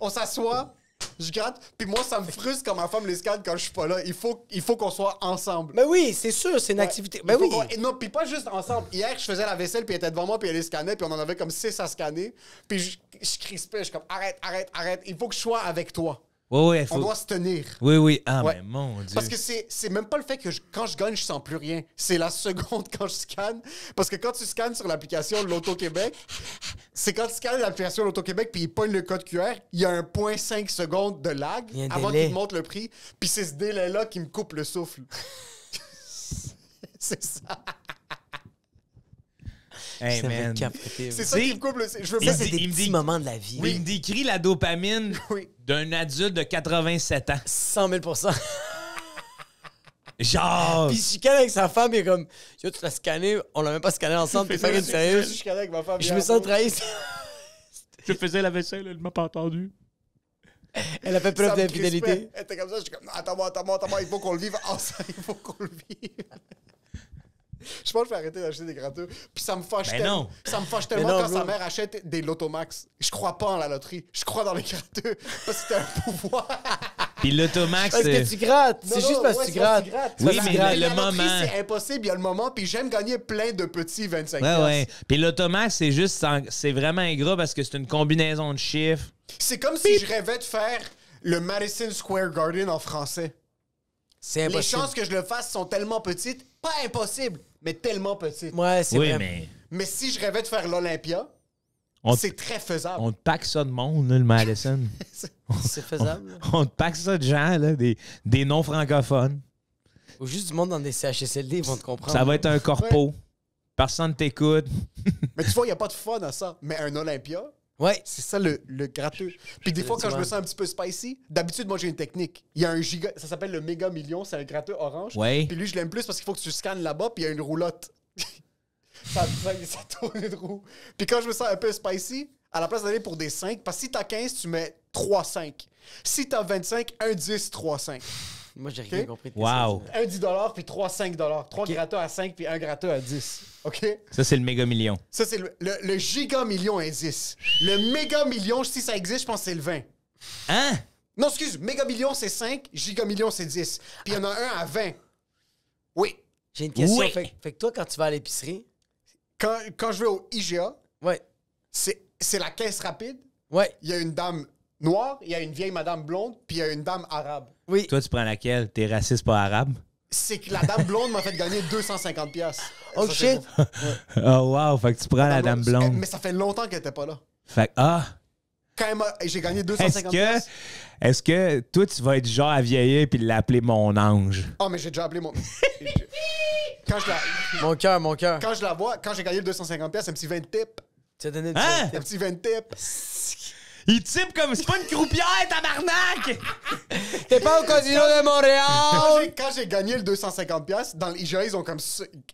On s'assoit, je gratte. Puis moi, ça me frustre quand ma femme l'escale quand je suis pas là. Il faut, il faut qu'on soit ensemble. Ben oui, c'est sûr, c'est une ouais. activité. Ben oui. Non, puis pas juste ensemble. Hier, je faisais la vaisselle, puis elle était devant moi, puis elle les scannait, puis on en avait comme six à scanner. Puis je, je crispais, je suis comme arrête, arrête, arrête. Il faut que je sois avec toi. Oui, oui, faut... On doit se tenir. Oui, oui. Ah, ouais. Mais mon Dieu. Parce que c'est même pas le fait que je, quand je gagne, je sens plus rien. C'est la seconde quand je scanne. Parce que quand tu scannes sur l'application Loto-Québec, c'est quand tu scannes l'application Loto-Québec puis il pogne le code Q R, il y a un virgule cinq secondes de lag avant qu'il te montre le prix. Puis c'est ce délai-là qui me coupe le souffle. C'est ça. Hey, c'est ça qui me coupe le souffle. Je veux pas... C'est des petits dit... moments de la vie. Oui. Il me décrit la dopamine oui. d'un adulte de quatre-vingt-sept ans. cent mille pour cent. Genre! Puis je suis calé avec sa femme, et comme, tu l'as scanné, on l'a même pas scanné ensemble, t'es pas une sérieux. Je suis calé avec ma femme. Je me sens trahi. Je faisais la vaisselle, elle m'a pas entendu. Elle a fait preuve d'infidélité. Elle était comme ça, je suis comme, attends-moi, attends-moi, attends-moi, il faut qu'on le vive ensemble, il faut qu'on le vive. Je pense que je vais arrêter d'acheter des gratteux. Puis ça me fâche ben tellement. Ça me fâche tellement non, quand bro. sa mère achète des Lotomax. Je crois pas en la loterie. Je crois dans les gratteux. Parce que t'as un pouvoir. Puis l'Automax. Parce que tu grattes. C'est juste parce que ouais, tu, tu grattes. Oui, parce mais grattes. le, le moment. C'est impossible. Il y a le moment. Puis j'aime gagner plein de petits vingt-cinq. Ouais, ouais. Puis l'Automax, c'est juste. C'est vraiment ingrat parce que c'est une combinaison de chiffres. C'est comme Pip. si je rêvais de faire le Madison Square Garden en français. C'est impossible. Les chances que je le fasse sont tellement petites. Pas impossible. Mais tellement petit. Ouais, c'est oui, vrai. Mais... mais si je rêvais de faire l'Olympia, c'est très faisable. On te pack ça de monde, là, le Madison. C'est faisable. On, on te pack ça de gens, là, des, des non-francophones. Ou juste du monde dans des C H S L D, ils vont te comprendre. Ça va être un corpo. Ouais. Personne t'écoute. Mais tu vois, il n'y a pas de fun à ça. Mais un Olympia, ouais, c'est ça le, le gratteux. Puis des fois, quand je me sens un petit peu spicy, d'habitude, moi, j'ai une technique. Il y a un giga... Ça s'appelle le méga million. C'est un gratteux orange. Ouais. Puis lui, je l'aime plus parce qu'il faut que tu scannes là-bas puis il y a une roulotte. ça, ça, ça tourne de roue. Puis quand je me sens un peu spicy, à la place d'aller pour des cinq, parce que si t'as quinze, tu mets trois cinq. Si t'as vingt-cinq, un dix, trois cinq. Moi, j'ai rien okay? compris. Wow. Ça, un dix dollars puis trois cinq dollars. trois okay. gratteux à cinq puis un gratteux à dix. OK? Ça, c'est le méga million. Ça, c'est le, le, le giga million indice. Le méga million, si ça existe, je pense que c'est le vingt. Hein? Non, excuse. Méga million, c'est cinq. Giga million, c'est dix. Puis il ah. y en a un à vingt. Oui. J'ai une question. Oui. Fait, fait que toi, quand tu vas à l'épicerie... Quand, quand je vais au I G A, ouais. c'est la caisse rapide. Ouais. Il y a une dame... noir, il y a une vieille madame blonde, puis il y a une dame arabe. Oui. Toi, tu prends laquelle? T'es raciste, pas arabe? C'est que la dame blonde m'a fait gagner deux cent cinquante dollars. Oh ça, shit! Ouais. Oh wow, fait que tu prends la, la dame blonde. blonde. Mais ça fait longtemps qu'elle était pas là. Fait que, ah! Quand j'ai gagné deux cent cinquante dollars. Est-ce que, est-ce que toi, tu vas être genre à vieillir puis l'appeler mon ange? Oh, mais j'ai déjà appelé mon... quand je la... Mon cœur, mon cœur. Quand je la vois, quand j'ai gagné deux cent cinquante dollars, c'est un petit vingt tips. Tu as donné hein? un petit vingt tips. Il type comme... C'est pas une croupière, tabarnak! T'es pas au casino de Montréal! Quand j'ai gagné le deux cent cinquante dollars, dans l'I G A, ils ont comme...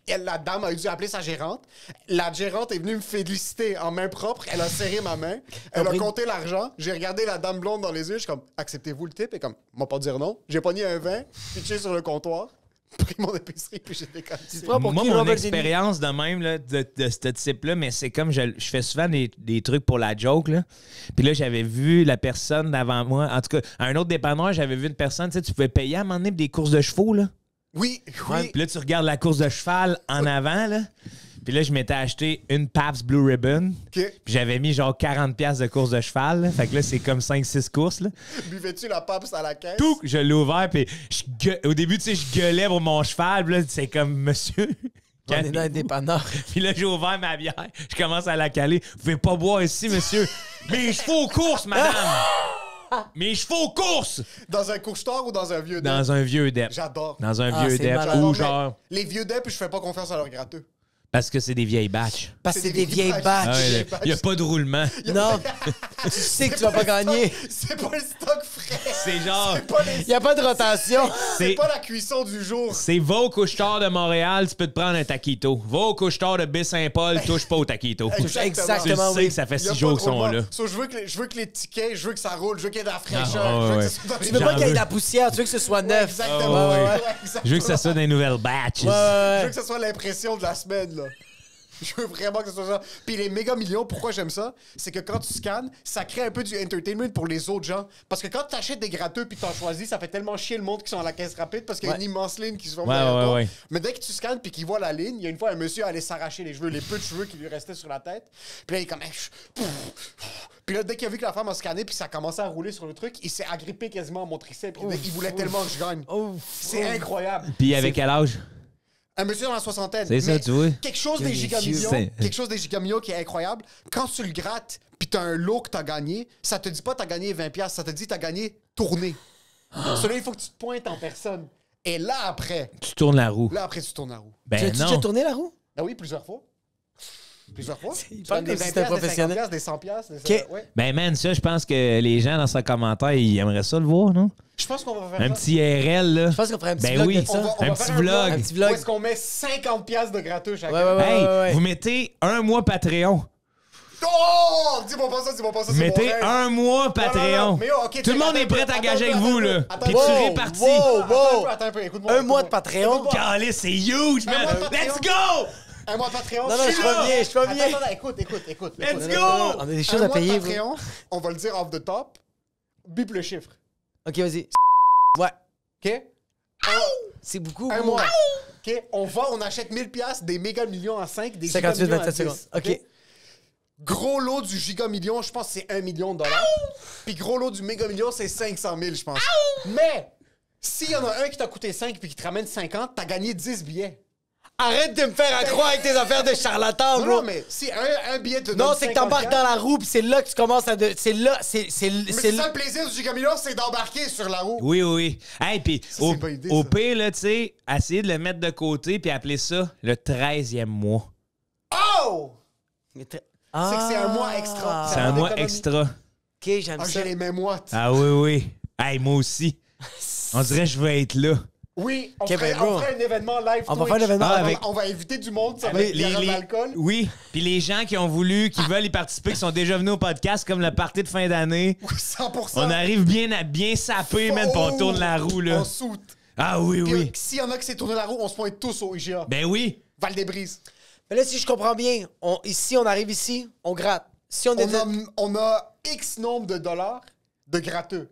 La dame a dû appeler sa gérante. La gérante est venue me féliciter en main propre. Elle a serré ma main. Elle a compté l'argent. J'ai regardé la dame blonde dans les yeux. Je suis comme, acceptez-vous le type? Et comme, m'en pas dire non. J'ai pogné un vin, pitché sur le comptoir, pris mon épicerie, puis j'étais comme... Moi, mon expérience de même, là, de, de ce type-là, mais c'est comme, je, je fais souvent des, des trucs pour la joke, là. Puis là, j'avais vu la personne d'avant moi, en tout cas, à un autre dépanneur, j'avais vu une personne, tu sais, tu pouvais payer à un moment donné des courses de chevaux, là. Oui, oui. Ouais, puis là, tu regardes la course de cheval en oui. avant, là. Puis là, je m'étais acheté une Pabst Blue Ribbon. Okay. Puis j'avais mis genre quarante piastres de course de cheval. Là. Fait que là, c'est comme cinq six courses. Buvais-tu la Pabst à la caisse? Tout! Je l'ai ouvert. Puis je gue... au début, tu sais, je gueulais pour mon cheval. Puis là, c'est comme, monsieur. On est dans un dépanneur. Puis là, j'ai ouvert ma bière. Je commence à la caler. Vous pouvez pas boire ici, monsieur. Mes chevaux aux courses, madame! Mes chevaux aux courses! Dans un couche-tard ou dans un vieux dep? Dans un vieux dep. J'adore. Dans un ah, vieux dep. Ou genre. Les vieux dep, je fais pas confiance à leurs gratteux. Parce que c'est des vieilles batchs. Parce que c'est des, des vieilles batchs. Il n'y a pas de roulement. Non. Tu sais que tu vas pas gagner. C'est pas le stock frais. C'est genre... Il n'y a pas de rotation. C'est pas la cuisson du jour. C'est va au couche-tard de Montréal, tu peux te prendre un taquito. Va au couche-tard de Baie-Saint-Paul, touche pas au taquito. Exactement. Tu sais que ça fait six jours qu'ils sont là. Je veux que les tickets, je veux que ça roule, je veux qu'il y ait de la fraîcheur. Tu veux pas qu'il y ait de la poussière, tu veux que ce soit neuf. Exactement. Je veux que ça soit des nouvelles batches. Je veux que ce soit l'impression de la semaine, là. Je veux vraiment que ce soit ça. Puis les méga millions, pourquoi j'aime ça? C'est que quand tu scannes, ça crée un peu du entertainment pour les autres gens. Parce que quand tu achètes des gratteux puis t'en choisis, ça fait tellement chier le monde qui sont à la caisse rapide parce qu'il y a ouais. une immense ligne qui se forme ouais, derrière ouais, toi. Ouais. Mais dès que tu scannes puis qu'il voit la ligne, il y a une fois un monsieur allait s'arracher les cheveux, les peu de cheveux qui lui restaient sur la tête. Puis là, il est comme... Puis là, dès qu'il a vu que la femme a scanné puis ça a commencé à rouler sur le truc, il s'est agrippé quasiment à mon triceps. Il voulait ouf, tellement que je gagne. C'est incroyable. Puis avec quel âge? Un monsieur dans la soixantaine. C'est ça, tu vois. Quelque chose des gigamillions, quelque chose des gigamillions qui est incroyable. Quand tu le grattes, puis t'as un lot que t'as gagné, ça te dit pas t'as gagné vingt dollars, ça te dit t'as gagné tourné. Ah. Celui-là, il faut que tu te pointes en personne. Et là, après... Tu tournes la roue. Là, après, tu tournes la roue. Ben tu as-tu déjà tourné la roue? Ah oui, plusieurs fois. Plusieurs fois. Tu parles des vingt dollars, des cinquante dollars, des cent dollars. Okay. Ouais. Ben man, ça, je pense que les gens dans Sans Commentaire, ils aimeraient ça le voir, non? Je pense qu'on va faire un ça. petit I R L, là. Je pense qu'on ferait un petit ben vlog. Oui. On va, on un, va petit un, vlog. un petit vlog. Où est-ce qu'on met cinquante dollars de gratteux chacun? Ouais, ouais, ouais, hey, ouais, ouais. Vous mettez un mois Patreon. Oh! Dis-moi pas ça, dis-moi pas ça. Mettez un mois Patreon. Tout le monde est prêt à gager avec vous, là. Puis tu répartis. Un mois de Patreon. Calais, c'est huge, man. Let's go! Un mois de Patreon. Non, non, je reviens, je reviens. Attends, attends, écoute, écoute, écoute. Let's go! On a des choses à payer. Un mois de Patreon, on va le dire off the top. Bip le chiffre. OK, vas-y. Ouais. OK? C'est beaucoup. Un mois. OK? On va, on achète mille dollars, des méga millions en cinq, des giga millions en dix. OK? Gros lot du giga million, je pense que c'est un million de dollars. Puis gros lot du méga million, c'est cinq cent mille, je pense. Aou! Mais s'il y en a un qui t'a coûté cinq puis qui te ramène cinquante, t'as gagné dix billets. Arrête de me faire accroire avec tes affaires de charlatan, bro. Non, non, mais si un, un billet te donne. Non, c'est que t'embarques dans la roue, puis c'est là que tu commences à. De... C'est là. C'est le seul plaisir du giga million, c'est d'embarquer sur la roue. Oui, oui, oui. Hey, puis au, au pire, là, tu sais, essayer de le mettre de côté puis appeler ça le treizième mois. Oh! Mais ah, c'est que c'est un mois extra. C'est un mois économie. extra. OK, j'aime ah, ça. J'ai les mêmes mois. Ah oui, oui. Hey, moi aussi. On dirait que je vais être là. Oui, on okay, ferait, ben, on ferait un événement live. On Twitch. va faire un événement ah, avec... On va inviter du monde, ça avec, va être les, les... alcool. Oui, puis les gens qui ont voulu, qui veulent y participer, qui sont déjà venus au podcast, comme la party de fin d'année. cent pour cent. On arrive bien à bien saper, oh, man, puis on tourne la roue, là. On soute. Ah oui, pis, oui. S'il y en a qui s'est tourné la roue, on se pointe tous au I G A. Ben oui. Val-des-Brises. Mais là, si je comprends bien, on, ici, on arrive ici, on gratte. Si on, on, est... a, on a X nombre de dollars de gratteux.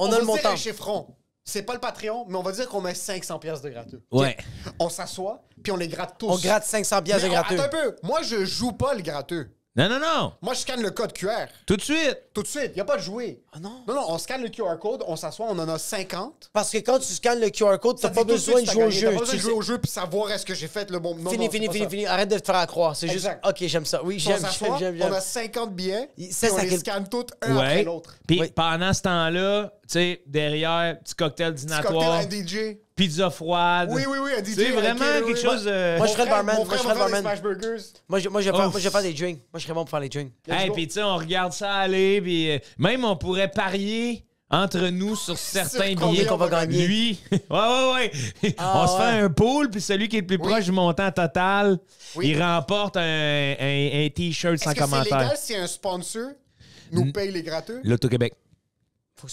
On, on a le montant. On va dire un chiffron. C'est pas le Patreon, mais on va dire qu'on met cinq cents dollars de gratteux. Ouais. Okay. On s'assoit, puis on les gratte tous. On gratte cinq cents dollars de gratteux. Attends un peu. Moi, je joue pas le gratteux. Non, non, non. Moi, je scanne le code Q R. Tout de suite. Tout de suite. Il n'y a pas de jouer. Ah non? Non, non. On scanne le Q R code, on s'assoit, on en a cinquante. Parce que quand tu scannes le Q R code, tu n'as pas besoin de jouer au jeu. Tu n'as pas besoin de jouer au jeu puis savoir est-ce que j'ai fait le bon... Fini, fini, fini, fini. Arrête de te faire accroire. C'est juste... OK, j'aime ça. Oui, j'aime, j'aime, j'aime. On a cinquante billets, on les scanne tous un après l'autre. Puis pendant ce temps-là, tu sais, derrière, petit cocktail dînatoire. Petit cocktail, un D J. Pizza froide. Oui, oui, oui, un D J. C'est vraiment quelque oui, oui. chose. Euh... Moi, je serais le barman. Mon frère, moi, je serais le barman. Moi, je, moi, je vais faire, moi, je vais faire des drinks. Moi, je serais bon pour faire les drinks. Hey, puis tu sais, on regarde ça aller. Puis euh, même, on pourrait parier entre nous sur certains billets qu'on va gagner. Lui. ouais, ouais, ouais. Ah, on se ouais. fait un pool. Puis celui qui est le plus oui. proche du montant total, oui. il remporte un, un, un T-shirt Sans Commentaire. Est-ce que c'est légal si un sponsor nous paye les gratteux? Loto-Québec.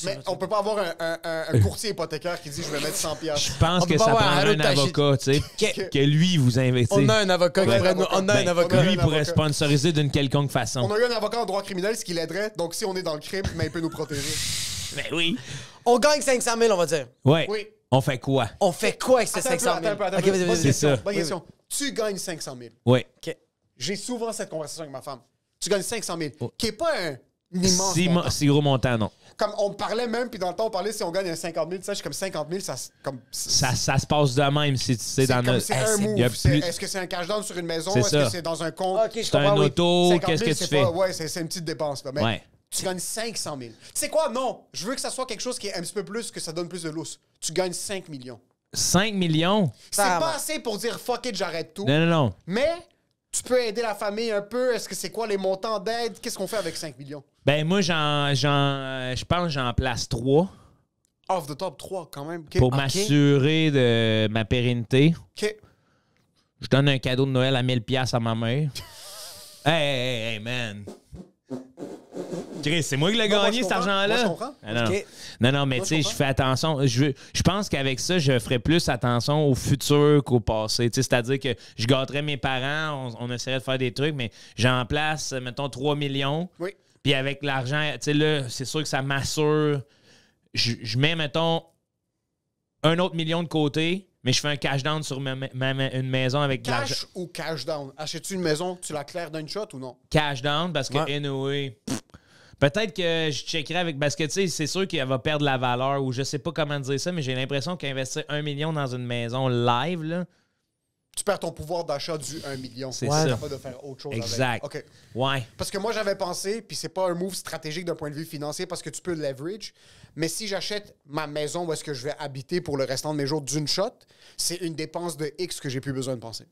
Mais on peut pas avoir un, un, un courtier hypothécaire qui dit je vais mettre cent dollars. Je pense on que ça prend un, un avocat, tu sais, que, que lui vous invite. On a un avocat. Ouais, qui un avocat. On a un avocat. Ben, lui un pourrait avocat. sponsoriser d'une quelconque façon. On a eu un avocat en droit criminel, ce qui l'aiderait. Donc si on est dans le crime, mais il peut nous protéger. Ben oui. On gagne cinq cent mille, on va dire. Ouais. Oui. On fait quoi? On fait quoi avec ces cinq cent mille? C'est ça. Bonne question. Tu gagnes cinq cent mille. Oui. Okay. J'ai souvent cette conversation avec ma femme. Tu gagnes cinq cent mille, oh. qui est pas un immense si, montant. Si gros montant, non. Comme on parlait même, puis dans le temps, on parlait si on gagne un cinquante mille, tu sais, comme cinquante mille, ça, comme, ça, ça se passe de même si tu sais dans notre. Hey, est-ce plus... est, est que c'est un cash-down sur une maison? Est-ce est que c'est dans un compte? Okay, c'est un oui. auto, qu'est-ce que tu fais? Pas, ouais, c'est une petite dépense. Là, mais ouais. Tu gagnes cinq cent mille. Tu sais quoi? Non, je veux que ça soit quelque chose qui est un petit peu plus, que ça donne plus de lousse. Tu gagnes cinq millions. cinq millions? C'est pas assez pour dire fuck it, j'arrête tout. Non, non, non. Mais. Tu peux aider la famille un peu? Est-ce que c'est quoi les montants d'aide? Qu'est-ce qu'on fait avec cinq millions? Ben moi, j'en, j'en, je pense que j'en place trois. Off the top, trois quand même. Okay. Pour okay. m'assurer de ma pérennité. OK. Je donne un cadeau de Noël à mille dollars à ma mère. hey, hey, hey, man. Chris, c'est moi qui l'ai gagné, cet argent-là. Ah, non. Okay. non, non, mais tu sais, je fais attention. Je, je pense qu'avec ça, je ferai plus attention au futur qu'au passé. C'est-à-dire que je gâterais mes parents, on, on essaierait de faire des trucs, mais j'en place, mettons, trois millions. Oui. Puis avec l'argent, tu sais, là, c'est sûr que ça m'assure. Je, je mets, mettons, un autre million de côté. Mais je fais un cash-down sur ma, ma, ma, une maison avec de l'argent. Cash ou cash-down? Achètes-tu une maison, tu la claires d'un shot ou non? Cash-down parce que, ouais. anyway, peut-être que je checkerai avec... Parce que, tu sais, c'est sûr qu'elle va perdre la valeur ou je sais pas comment dire ça, mais j'ai l'impression qu'investir un million dans une maison live, là, tu perds ton pouvoir d'achat du un million. C'est ça. Capable de faire autre chose exact. Avec. OK. Ouais. Parce que moi, j'avais pensé, puis c'est pas un move stratégique d'un point de vue financier parce que tu peux leverage, mais si j'achète ma maison où est-ce que je vais habiter pour le restant de mes jours d'une shot, c'est une dépense de X que j'ai plus besoin de penser.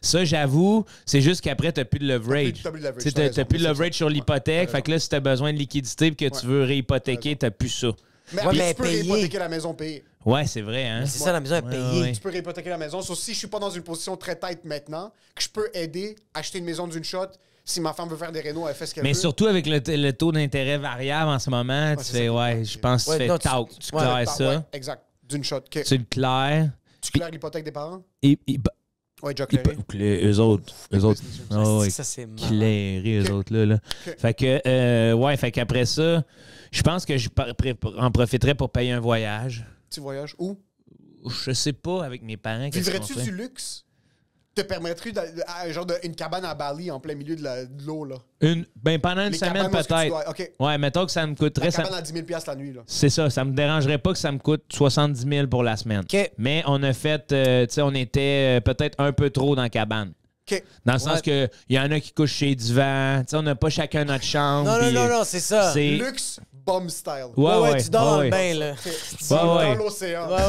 Ça, j'avoue, c'est juste qu'après, tu n'as plus de leverage. Tu n'as plus de leverage sur l'hypothèque. Fait que là, si tu as besoin de liquidité et que tu veux réhypothéquer, tu n'as plus ça. Mais ouais, mais tu peux réhypothéquer la maison payée. Ouais, c'est vrai. Hein? C'est ouais. ça, la maison est payée. Ouais, ouais. Tu peux réhypothéquer la maison. Sauf si je suis pas dans une position très tight maintenant, que je peux aider, acheter une maison d'une shot. Si ma femme veut faire des rénaux, elle fait ce qu'elle veut. Mais surtout avec le, le taux d'intérêt variable en ce moment, ouais, tu fais, ouais, je pense que tu fais taux. Tu claires ça. Exact. D'une shot. Tu le claires. Tu claires l'hypothèque des parents? Oui, déjà clairé. Eux autres. Eux autres. Oh, ouais. Ça, c'est marrant. Clairé, okay. Eux autres, là. là. Okay. Fait que, euh, ouais, fait qu'après ça, je pense que je en profiterais pour payer un voyage. Petit voyage où? Je sais pas, avec mes parents. Vivrais-tu du luxe? Te permettrais genre de, une cabane à Bali en plein milieu de l'eau, là? Une, ben, pendant une Les semaine, peut-être. Dois... Okay. Ouais, mettons que ça me coûterait... La cabane ça... à dix mille la nuit, là. C'est ça, ça me dérangerait pas que ça me coûte soixante-dix mille pour la semaine. Okay. Mais on a fait... Euh, tu sais, on était peut-être un peu trop dans la cabane. Okay. Dans le sens ouais. que il y en a qui couchent chez Divan. Tu sais, on n'a pas chacun notre chambre. Non, non, non, non, c'est ça. Luxe bomb style. Ouais, ouais, ouais tu dors dans ouais, le bain, là. Okay. Tu ouais, dors ouais. dans l'océan. Ouais,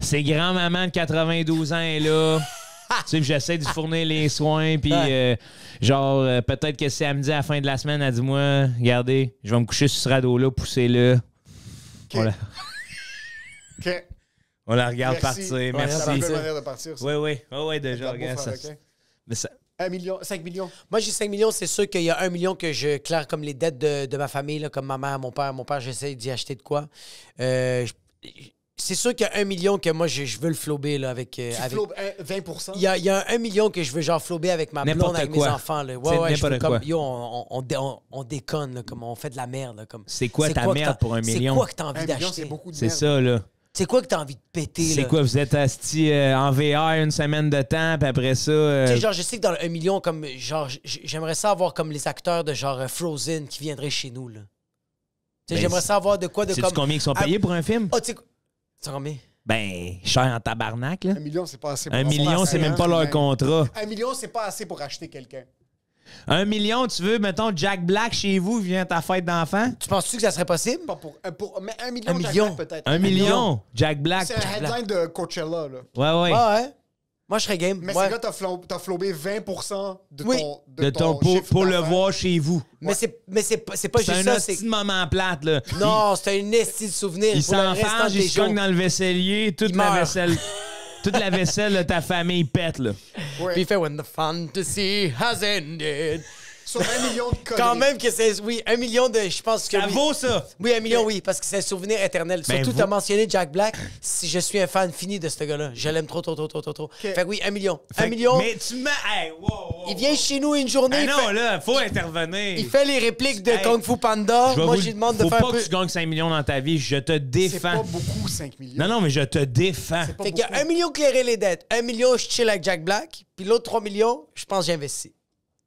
c'est ouais. juste... grand-maman de quatre-vingt-douze ans est là... Tu sais, j'essaie de fournir les soins, puis euh, genre, euh, peut-être que samedi à la fin de la semaine, elle dit moi, regardez, je vais me coucher sur ce radeau-là, poussez-le. Okay. Voilà. OK. On la regarde Merci. partir. Ouais, Merci. C'est la belle manière de partir, ça. Oui, oui. Oh, oui, déjà, regarde ça. Okay. Mais ça... un million, cinq millions. Moi, j'ai cinq millions. C'est sûr qu'il y a un million que je claire comme les dettes de, de ma famille, là, comme ma mère, mon père. Mon père, j'essaie d'y acheter de quoi. Euh, je... C'est sûr qu'il y a un million que moi, je, je veux le flober là, avec... Euh, tu avec... flobes vingt pour cent? Il y a, il y a un million que je veux genre flober avec ma blonde, avec quoi. mes enfants. Là. Ouais, ouais, je veux comme, yo, on, on, on, on déconne, là, comme on fait de la merde. C'est quoi ta quoi merde pour un million? C'est quoi que t'as envie d'acheter? C'est ça, là. C'est quoi que t'as envie de péter? C'est quoi, vous êtes assis euh, en V R une semaine de temps, puis après ça... Euh... Tu sais, genre, je sais que dans le un million, comme genre j'aimerais ça avoir comme les acteurs de genre Frozen qui viendraient chez nous, là. Ben, j'aimerais ça avoir de quoi de comme... combien ils sont payés à... pour un film? Oh, combien? Ben, cher en tabarnak, là. Un million, c'est pas assez pour... Un million, c'est même pas leur contrat. Un million, c'est pas assez pour acheter quelqu'un. Un million, tu veux, mettons, Jack Black chez vous vient à ta fête d'enfant? Tu penses-tu que ça serait possible? Pas pour, pour, mais un million, un Jack million. Black, peut-être. Un, un million. million, Jack Black. C'est un headline Black. de Coachella, là. Ouais, ouais. Ah, ouais. Moi, je serais game. Mais ouais. c'est là, t'as flo flobé vingt pour cent de, oui. ton, de, de ton... pour, pour le voir chez vous. Ouais. Mais c'est pas, pas juste ça. C'est un petit moment plate, là. Non, c'est un esti de souvenir. Il s'enferme, il se cogne dans le vaisselier, toute la vaisselle... Toute la vaisselle de ta famille pète, là. Ouais. Puis il fait « When the fantasy has ended ». Sur un million de conneries. Quand même que c'est... Oui, un million de... Je pense que... Ça oui. vaut ça. Oui, un million, oui, parce que c'est un souvenir éternel. Ben Surtout, vous... tu as mentionné Jack Black. Si je suis un fan fini de ce gars-là. Je l'aime trop, trop, trop, trop, trop, trop. Okay. Fait que oui, un million. Fait un million. Mais tu me... Hey, wow, wow, il vient chez nous une journée. Ah non, fait... là, faut intervenir. Il fait les répliques de hey, Kung Fu Panda. Moi, vous... je lui demande de faire un peu... Faut pas que tu gagnes cinq millions dans ta vie. Je te défends. C'est pas beaucoup, cinq millions. Non, non, mais je te défends. Fait qu'il y a un million clairé les dettes. Un million, je chill avec Jack Black. Puis l'autre trois millions, je pense j'investis.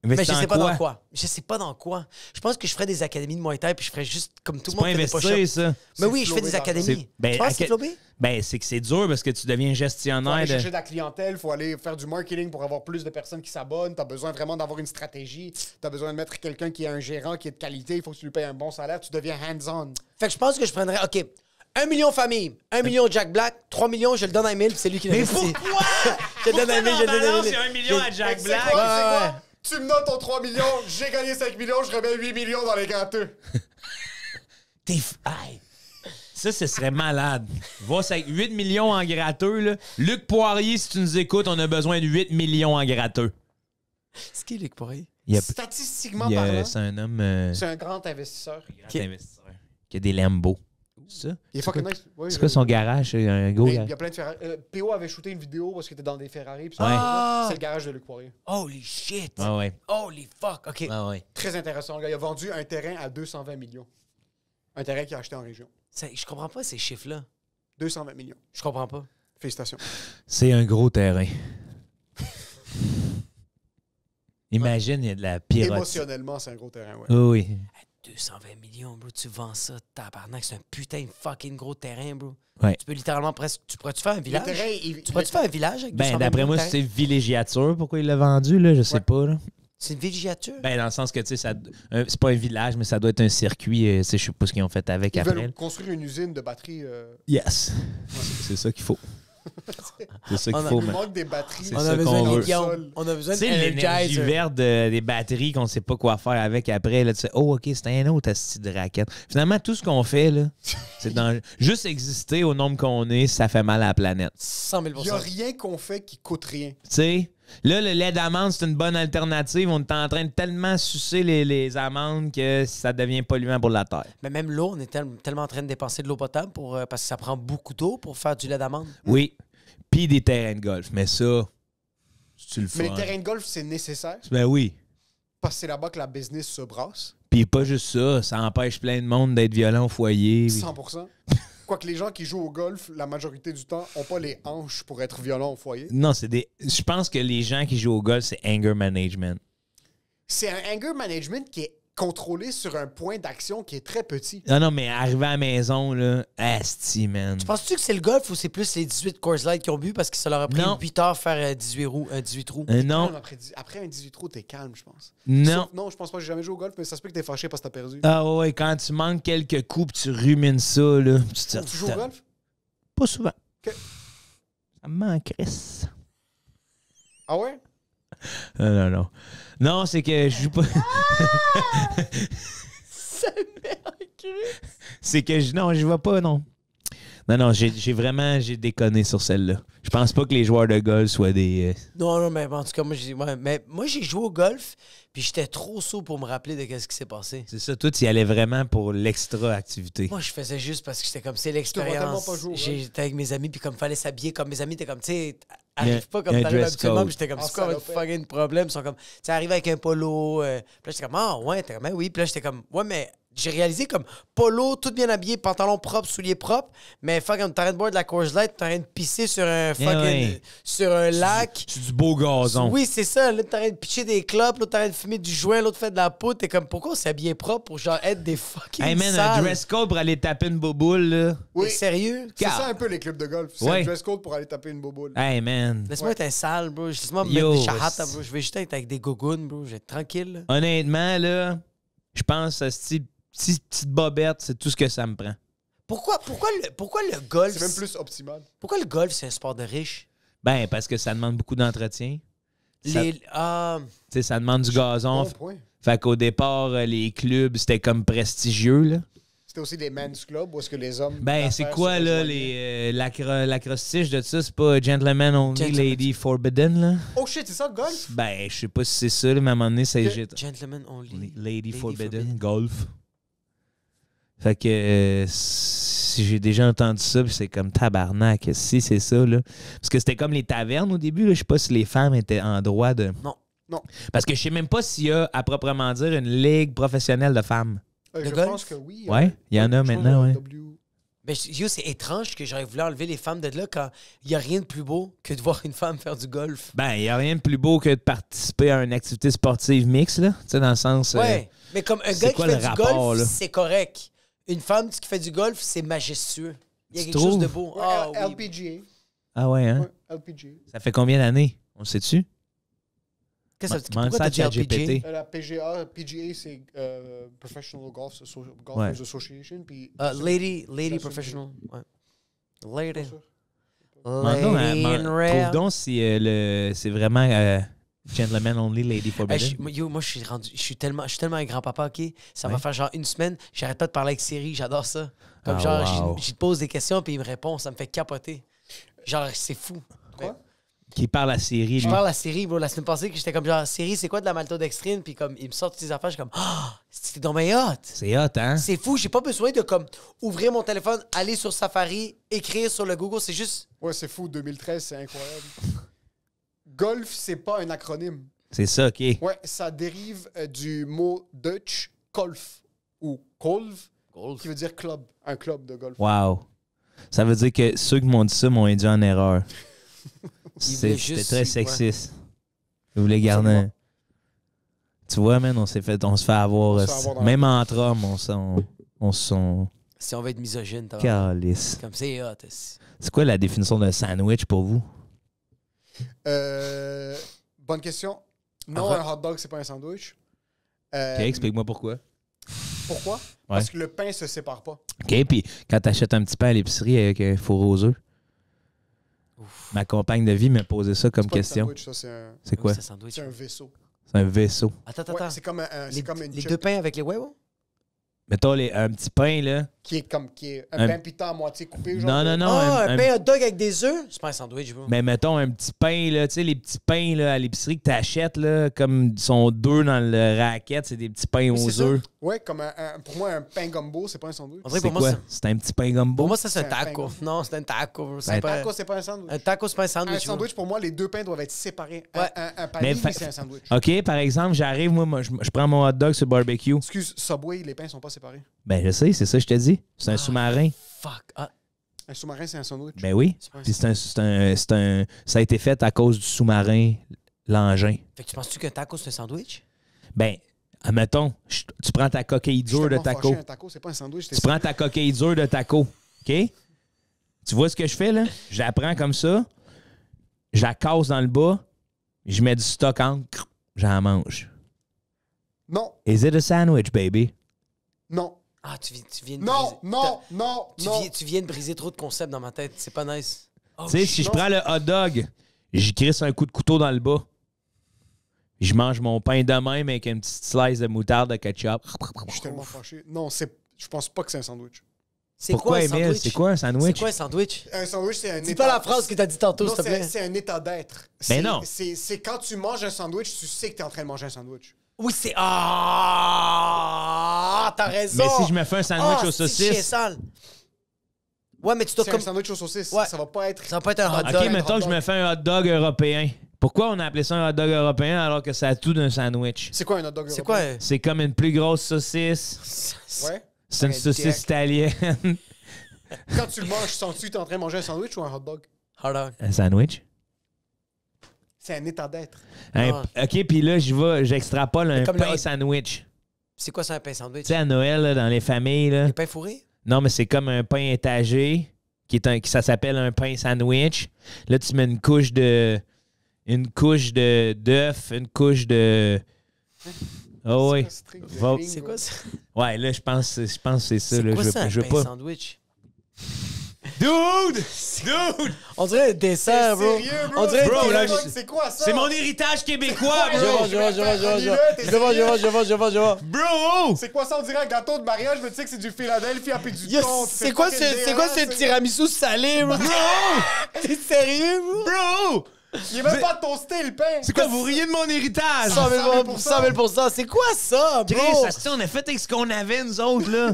Mais, mais je sais pas dans quoi. Je sais pas dans quoi. Je pense que je ferais des académies de Muay Thai puis je ferais juste comme tout le monde. C'est pas investi, ça. Mais oui, je fais des académies. Ben, tu penses que c'est flobé? Ben, c'est que c'est dur parce que tu deviens gestionnaire. Faut aller chercher de la clientèle, faut aller faire du marketing pour avoir plus de personnes qui s'abonnent. T'as besoin vraiment d'avoir une stratégie. T'as besoin de mettre quelqu'un qui est un gérant, qui est de qualité. Il faut que tu lui payes un bon salaire. Tu deviens hands-on. Fait que je pense que je prendrais... OK. Un million famille, un million Jack Black, trois millions, je le donne à Emile puis c'est lui qui l'investit. Mais pourquoi? Je le donne à Emile, je le donne à Emile. Un million à Jack Black. Tu me donnes ton trois millions, j'ai gagné cinq millions, je remets huit millions dans les gâteux. T'es f... Aïe. Ça, ce serait malade. Va, huit millions en gratteux, là. Luc Poirier, si tu nous écoutes, on a besoin de huit millions en gratteux. C'est qui, Luc Poirier? A... Statistiquement a... parlant, c'est un homme... Euh... C'est un grand investisseur. Un grand qui... investisseur. Qui a des Lambo. C'est quoi, oui, quoi son garage? Un gros il y a plein de Ferrari. Euh, P O avait shooté une vidéo parce qu'il était dans des Ferrari. Ah! C'est le garage de Luc Poirier. Holy shit! Ah ouais. Holy fuck! OK. Ah ouais. Très intéressant, le gars. Il a vendu un terrain à deux cent vingt millions. Un terrain qu'il a acheté en région. Ça, je comprends pas ces chiffres-là. deux cent vingt millions. Je comprends pas. Félicitations. C'est un gros terrain. Imagine, il y a de la pyrotechnie. Émotionnellement, c'est un gros terrain, ouais. Oh oui. deux cent vingt millions, bro, tu vends ça, tabarnak, c'est un putain de fucking gros terrain, bro. Ouais. Tu peux littéralement presque... Tu pourrais-tu faire un village? Le terrain, il... Tu pourrais-tu faire un village avec ben, d'après moi, c'est villégiature, pourquoi il l'a vendu, là, je sais ouais. pas, là. C'est une villégiature? Ben, dans le sens que, tu sais, c'est pas un village, mais ça doit être un circuit, euh, tu sais, je sais pas ce qu'ils ont fait avec Ils après. Ils veulent construire une usine de batteries. Euh... Yes! Ouais. C'est ça qu'il faut. C'est ça qu'il faut, mais... manque des batteries. On a besoin de On a besoin de l'énergie verte de, des batteries qu'on ne sait pas quoi faire avec après. Là, tu sais, oh, OK, c'est un autre asti de raquette. Finalement, tout ce qu'on fait, là, c'est dans... juste exister au nombre qu'on est, ça fait mal à la planète. cent mille pour cent. Il n'y a rien qu'on fait qui coûte rien. Tu sais, là, le lait d'amande, c'est une bonne alternative. On est en train de tellement sucer les, les amandes que ça devient polluant pour la terre. Mais même l'eau, on est tel, tellement en train de dépenser de l'eau potable pour, euh, parce que ça prend beaucoup d'eau pour faire du lait d'amande. Oui, puis des terrains de golf. Mais ça, tu le fais. Mais les terrains de golf, c'est nécessaire. Ben oui. Parce que c'est là-bas que la business se brasse. Puis pas juste ça, ça empêche plein de monde d'être violent au foyer. cent pour cent. Quoique les gens qui jouent au golf, la majorité du temps, n'ont pas les hanches pour être violents au foyer. Non, c'est des. Je pense que les gens qui jouent au golf, c'est anger management. C'est un anger management qui est contrôlé sur un point d'action qui est très petit. Non, non, mais arrivé à la maison, là, asti, man. Tu penses-tu que c'est le golf ou c'est plus les dix-huit Coors Light qui ont bu parce que ça leur a pris non. huit heures faire dix-huit, roues, dix-huit trous? Euh, non. Après, après un dix-huit trous, t'es calme, je pense. Non. Sauf, non, je pense pas que j'ai jamais joué au golf, mais ça se peut que t'es fâché parce que t'as perdu. Ah ouais, quand tu manques quelques coups pis tu rumines ça, là. Tu, te... tu joues au golf? Pas souvent. Okay. Ça me manquerait. Ah ouais? Non, non, non. Non, c'est que je joue pas. Ah! Ça m'écrit. C'est que je. Non, je vois pas, non. Non, non, j'ai vraiment. J'ai déconné sur celle-là. Je pense pas que les joueurs de golf soient des. Euh... Non, non, mais en tout cas, moi, j'ai ouais, joué au golf, puis j'étais trop sourd pour me rappeler de qu'est-ce qui s'est passé. C'est ça, toi, tu y allais vraiment pour l'extra-activité. Moi, je faisais juste parce que j'étais comme, c'est l'expérience. J'étais avec mes amis, puis comme fallait s'habiller comme mes amis, t'es comme, tu sais. Arrive pas comme t'arrives habituellement, puis j'étais comme, c'est quoi votre fucking problème? Ils sont comme, tu sais, arrive avec un polo. Euh, puis là, j'étais comme, ah, ouais, t'es comme, oui. Puis là, j'étais comme, ouais, mais j'ai réalisé comme, polo, tout bien habillé, pantalon propre, souliers propres, mais fucking, t'arrêtes de boire de la Coors Light, t'arrêtes de pisser sur un fucking, yeah, ouais. sur un lac. C'est du beau gazon. Oui, c'est ça. Là, t'arrêtes de pitcher des clopes, l'autre t'arrêtes de fumer du joint, l'autre fait de la peau. T'es comme, pourquoi on s'habille propre pour genre être des fucking. Hey man, sales. Un dress code pour aller taper une boboule, là. Oui. Sérieux? C'est ça un peu les clubs de golf. C'est ouais. un dress code pour aller taper une boboule. Hey man. Laisse-moi ouais. être un sale, bro. Laisse-moi me mettre des charrettes, bro. Je vais juste être avec des gougounes, bro. Je vais être tranquille. Là. Honnêtement, là, je pense que cette petite bobette, c'est tout ce que ça me prend. Pourquoi, pourquoi, le, pourquoi le golf... C'est même plus optimal. Pourquoi le golf, c'est un sport de riche? Ben, parce que ça demande beaucoup d'entretien. Les... Ça, euh... ça demande du gazon. Bon fait qu'au départ, les clubs, c'était comme prestigieux, là. C'est aussi des men's clubs ou est-ce que les hommes... Ben, c'est quoi, là, les, euh, l'acrostiche de ça? C'est pas gentleman only, gentleman. Lady forbidden, là? Oh shit, c'est ça, golf? Ben, je sais pas si c'est ça, là, mais à un moment donné, ça hésite. Que... Gentleman only. Lady, lady forbidden, forbidden, golf. Fait que euh, si j'ai déjà entendu ça, c'est comme tabarnak. Si, c'est ça, là. Parce que c'était comme les tavernes au début, là. Je sais pas si les femmes étaient en droit de... Non, non. Parce que je sais même pas s'il y a, à proprement dire, une ligue professionnelle de femmes. Euh, je golf? pense que oui. Oui, euh, il y en a maintenant, oui. Mais c'est étrange que j'aurais voulu enlever les femmes de là quand il n'y a rien de plus beau que de voir une femme faire du golf. Ben, il n'y a rien de plus beau que de participer à une activité sportive mixte, là. Tu sais, dans le sens... Oui, euh, mais comme un gars qui fait du golf, c'est correct. Une femme qui fait du golf, c'est majestueux. Il y a quelque chose de beau. Ah, L P G A. Ah ouais, hein? L P G A. Ça fait combien d'années? On le sait-tu? Qu'est-ce que ça veut dire? Pourquoi L P G A? La P G A, P G A, c'est Professional Golf Association. Lady, lady professional. Lady. Trouve donc si c'est vraiment gentleman only, lady forbidden. Yo, moi, je suis rendu, je suis tellement, je suis tellement un grand-papa, OK? Ça va faire genre une semaine, j'arrête pas de parler avec Siri, j'adore ça. Comme genre, je te pose des questions, puis il me répond, ça me fait capoter. Genre, c'est fou. Quoi? Qui parle à Siri, lui. Je parle à Siri, bro. La semaine passée, j'étais comme genre, Siri, c'est quoi de la maltodextrine? Puis comme, il me sort toutes ces affaires, je suis comme, ah, c'était dans mes hot. C'est hot, hein? C'est fou, j'ai pas besoin de comme ouvrir mon téléphone, aller sur Safari, écrire sur le Google, c'est juste. Ouais, c'est fou, deux mille treize, c'est incroyable. Golf, c'est pas un acronyme. C'est ça, OK. Ouais, ça dérive du mot Dutch, golf, ou golf, golf, qui veut dire club, un club de golf. Wow. Ça veut dire que ceux qui m'ont dit ça m'ont induit en erreur. C'était très sexiste. Ouais. Vous voulez garder un... Tu vois, man, on s'est fait, on se fait avoir. Fait même avoir entre hommes, on se on, on sont. Si on veut être misogyne, t'as calice. Comme c'est hot. C'est quoi la définition d'un sandwich pour vous? Euh, bonne question. Non, ah, un hot dog, c'est pas un sandwich. Euh, OK, explique-moi pourquoi. Pourquoi? Ouais. Parce que le pain se sépare pas. OK, puis quand t'achètes un petit pain à l'épicerie avec un four aux œufs, ma compagne de vie m'a posé ça comme question. C'est un... quoi? C'est un vaisseau. C'est un vaisseau. Attends, attends. Ouais, c'est comme, un, les, comme une les deux pains avec les huevos? Mettons les, un petit pain, là. Qui est comme qui est un, un pain pita à moitié coupé. Genre non, non, non. Ah, un, un, un pain hot dog avec des œufs? C'est pas un sandwich, vous. Mais mettons un petit pain, là. Tu sais, les petits pains là, à l'épicerie que tu achètes, là, comme ils sont deux dans le racket, c'est des petits pains mais aux œufs. Ouais, comme un, un, pour moi, un pain gumbo, c'est pas un sandwich. C'est quoi? C'est un petit pain gumbo. Pour moi, ça, c'est un taco. Non, c'est un taco. Un taco, c'est pas un sandwich. Un taco, c'est pas un sandwich. Un sandwich, pour moi, les deux pains doivent être séparés. Ouais. Un, un, un pain, c'est un sandwich. OK, par exemple, j'arrive, moi, moi je, je prends mon hot dog sur le barbecue. Excuse, Subway, les pains sont pas séparés. Ben, je sais, c'est ça, je te dis. C'est un ah, sous-marin. Fuck. Ah. Un sous-marin, c'est un sandwich. Ben oui. Puis c'est un, un, un, un. Ça a été fait à cause du sous-marin, l'engin. Fait que tu penses-tu qu'un taco, c'est un sandwich? Ben, admettons, je, tu prends ta coquille dure de taco. Un taco c'est pas un sandwich, tu prends ta coquille dure de taco. OK? Tu vois ce que je fais, là? Je la prends comme ça. Je la casse dans le bas. Je mets du stock en. J'en mange. Non. Is it a sandwich, baby? Non. Ah, tu viens, tu viens de non, briser... non, non, tu non. Viens, tu viens de briser trop de concepts dans ma tête. C'est pas nice. Oh, tu sais, si je prends le hot dog, j'y crisse un coup de couteau dans le bas. Je mange mon pain de même avec une petite slice de moutarde de ketchup. Je suis tellement fâché. Non, je pense pas que c'est un sandwich. C'est quoi, Émile? C'est quoi un sandwich? C'est quoi un sandwich? Un sandwich, c'est un état... Dis pas la phrase que t'as dit tantôt, s'il te plaît. C'est un état d'être. Mais non. C'est quand tu manges un sandwich, tu sais que t'es en train de manger un sandwich. Oui, c'est... Ah! T'as raison! Mais si je me fais un sandwich oh, aux saucisses... Sale. Ouais, mais tu dois... C'est comme... un sandwich aux saucisses. Ouais. Ça va pas être... Ça va pas être un hot dog. OK, mettons que je me fais un hot dog européen. Pourquoi on a appelé ça un hot dog européen alors que ça a tout d'un sandwich? C'est quoi un hot dog européen? Quoi? C'est comme une plus grosse saucisse. Ouais. C'est une saucisse italienne. Quand tu le manges, sens-tu que t'es en train de manger un sandwich ou un hot dog? Hot dog. Un sandwich? C'est un état d'être. Hein, ah. OK, puis là, je vais, j'extrapole un pain le... sandwich. C'est quoi ça, un pain sandwich? Tu sais, à Noël, là, dans les familles... Là, un pain fourré? Non, mais c'est comme un pain étagé, qui est un, qui, ça s'appelle un pain sandwich. Là, tu mets une couche de... Une couche de d'œuf, une couche de... Oh oui. C'est quoi ça? Ouais, là, je pense, je pense que c'est ça. Là, quoi je, ça, je, un je pain pas... sandwich? Dude! Dude! On dirait un dessert, bro. Sérieux, bro. On dirait bro, là, c'est quoi ça? C'est mon héritage québécois, bro. Je vois, je vois, je vois, je vois. Je vois, je vois, je vois, je vois, je vois. Bro! C'est quoi ça? On dirait un gâteau de mariage, mais tu sais que c'est du Philadelphia puis du thon. C'est quoi ce tiramisu salé, bro? T'es sérieux, bro? Bro! Il est même pas toasté, le pain. C'est quoi, vous riez de mon héritage? cent mille pour cent, c'est quoi ça, bro? Chris, asti, on a fait avec ce qu'on avait, nous autres, là.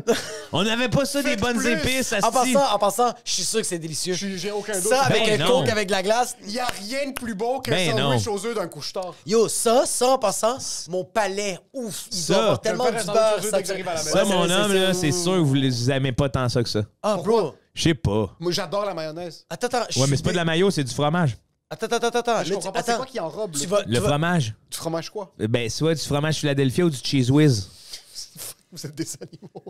On n'avait pas ça des bonnes épices, asti. En passant, en passant, je suis sûr que c'est délicieux. J'ai aucun doute. Ça, avec un coke, avec de la glace. Il n'y a rien de plus beau qu'un sandwich aux œufs d'un couche-tard. Yo, ça, ça, en passant, mon palais, ouf, il doit avoir tellement du beurre. Ça, mon homme, là, c'est sûr que vous les aimez pas tant ça que ça. Ah, bro. Je sais pas. Moi, j'adore la mayonnaise. Attends, attends. Ouais, mais c'est pas de la mayo, c'est du fromage. Attends, attends, attends. Je comprends pas, c'est quoi qui enrobe? Tu vas, le tu vas... fromage. Du fromage quoi? Ben, soit du fromage Philadelphia ou du Cheese Whiz. Vous êtes des animaux.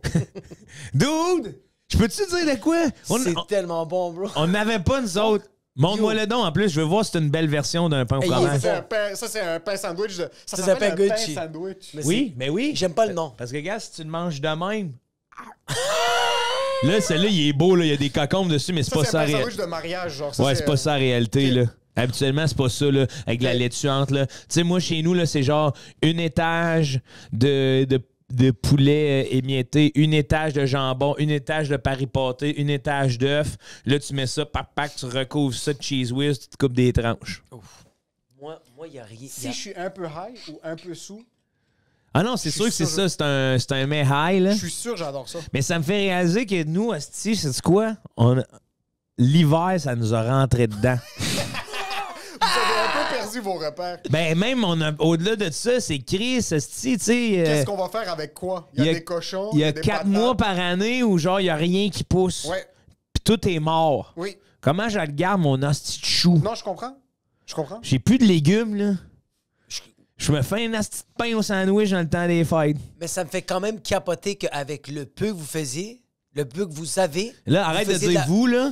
Dude! Je peux-tu te dire de quoi? C'est on... tellement bon, bro. On n'avait pas, nous autres. Montre-moi le don. En plus, je veux voir si c'est une belle version d'un pain au fromage. Ça, c'est un pain sandwich. De... Ça, ça s'appelle un pain sandwich. Mais oui, mais oui. J'aime pas le nom. Parce que, gars, si tu le manges de même... Là, celui-là, il est beau. Là. Il y a des cocombes dessus, mais c'est pas ça. C'est un pain sandwich de mariage, genre. Ouais, c'est pas ça la réalité, là. Habituellement, c'est pas ça, là, avec la laitue entre, là. Tu sais, moi, chez nous, là, c'est genre une étage de, de, de poulet euh, émietté, une étage de jambon, une étage de Paris pâté, une étage d'œuf. Là, tu mets ça, pac, pac, tu recouvres ça de cheese whiz, tu te coupes des tranches. Ouf. Moi, moi, il n'y a rien. Si je suis un peu high ou un peu sous... Ah non, c'est sûr que c'est ça, c'est un, c'est un mets high, là. Je suis sûr, j'adore ça. Mais ça me fait réaliser que nous, asti, c'est quoi? On... L'hiver, ça nous a rentré dedans. Vos repères. Ben, même au-delà de ça, c'est Chris, tu sais. Euh, Qu'est-ce qu'on va faire avec quoi? Il y, y a des cochons. Il y a quatre mois par année où, genre, il n'y a rien qui pousse. Ouais. Puis tout est mort. Oui. Comment je regarde mon hostie de chou? Non, je comprends. Je comprends. J'ai plus de légumes, là. Je Je me fais un asti de pain au sandwich dans le temps des fêtes. Mais ça me fait quand même capoter qu'avec le peu que vous faisiez, le peu que vous avez... Là, arrête de dire vous, là.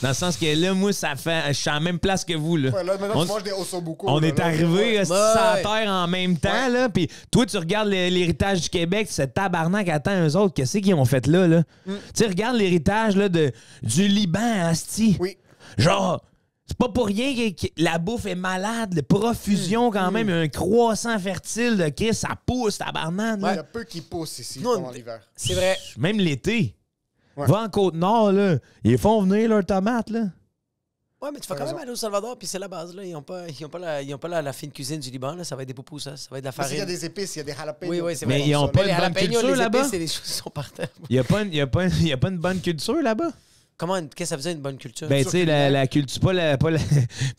Dans le sens que là, moi, ça fait... Je suis à la même place que vous, là. Ouais, là maintenant, on... tu manges des ossobuco. On là, est arrivé ouais. sur la terre en même temps, ouais. là. Puis toi, tu regardes l'héritage du Québec, ce tabarnak, attends, eux autres, qu'est-ce qu'ils ont fait là, là? Mm. Tu regardes l'héritage, là, de... du Liban, asti. Oui. Genre... C'est pas pour rien que la bouffe est malade. La profusion, quand mmh. même, un croissant fertile de Chris, ça pousse, tabarnak. Il ouais, y a peu qui poussent ici non, pendant l'hiver. C'est vrai. Même l'été. Ouais. Va en Côte-Nord, là. Ils font venir leurs tomates, là. Ouais, mais tu vas quand raison. même aller au Salvador, puis c'est la base, là. Ils n'ont pas, ils ont pas, la, ils ont pas la, la fine cuisine du Liban, là. Ça va être des popous, ça. Ça va être de la farine. Il y a des épices, il y a des jalapenos. Oui, oui, c'est vrai. Mais ils n'ont pas une bonne culture là-bas. Les choses sont par terre. Il n'y a pas une bonne culture là-bas. Comment, qu'est-ce que ça veut dire une bonne culture? Ben, tu sais, la, la culture, pas la, pas la,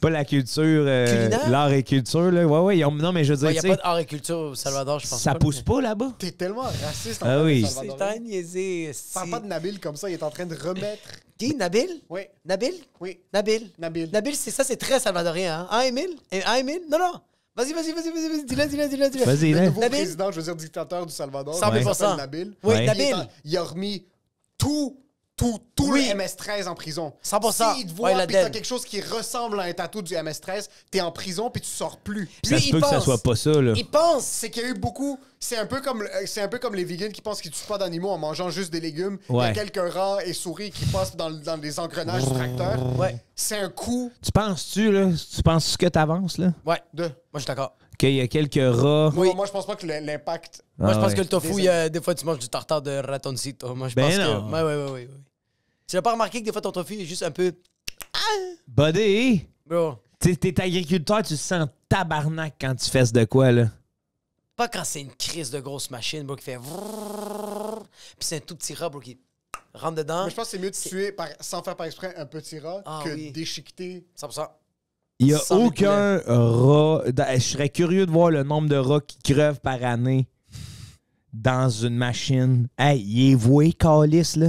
pas la culture, euh, l'art et culture, là. Ouais, ouais, ont, non, mais je veux dire. Il ouais, n'y a pas d'art et culture au Salvador, je pense. Ça pas, pousse mais... pas là-bas. T'es tellement raciste en ah, oui. Salvador. C'est un niaisé. Parle pas de Nabil comme ça, il est en train de remettre. Qui? Nabil? Oui. Nabil? Oui. Nabil? Nabil. Nabil, c'est ça, c'est très salvadorien, hein? Ah, Émile? Ah, Émile? Non, non. Vas-y, vas-y, vas-y, vas-y, dis-le, dis-le, dis-le, dis-le. Vas-y, le nouveau Nabil? Président, je veux dire, dictateur du Salvador. cent mille pour cent. Nabil. Oui, Nabil. Il a remis tout. Tout, tout oui. le M S treize en prison. cent pour cent. Si il te voit, ouais, puis t'as quelque chose qui ressemble à un tatou du M S treize, t'es en prison, puis tu sors plus. Ça se peut que ça soit pas ça, là. Il pense, c'est qu'il y a eu beaucoup... C'est un peu comme, c'est un peu comme les vegans qui pensent qu'ils tuent pas d'animaux en mangeant juste des légumes. Ouais. Il y a quelques rats et souris qui passent dans, dans les engrenages du tracteur. Ouais. C'est un coup... Tu penses-tu, là? Tu penses que t'avances, là? Ouais. Deux. Moi, je suis d'accord. Qu'il y a quelques rats. Oui. Moi, moi, je pense pas que l'impact... Ah, moi, je pense ouais. que le tofu, des... A, des fois, tu manges du tartare de ratoncito. Moi, je ben pense non. que... Ouais, ouais, ouais, ouais, ouais. Tu n'as pas remarqué que des fois, ton tofu est juste un peu... Ah! Buddy! Bro. T'es agriculteur, tu sens tabarnak quand tu fesses de quoi, là? Pas quand c'est une crise de grosse machine, bro, qui fait... Puis c'est un tout petit rat, bro, qui... rentre dedans. Mais je pense que c'est mieux de tuer, par... sans faire par exprès, un petit rat ah, que oui. déchiqueter... cent pour cent. Il n'y a aucun rat. Je serais curieux de voir le nombre de rats qui crevent par année dans une machine. Hey, il est voué, calice, là.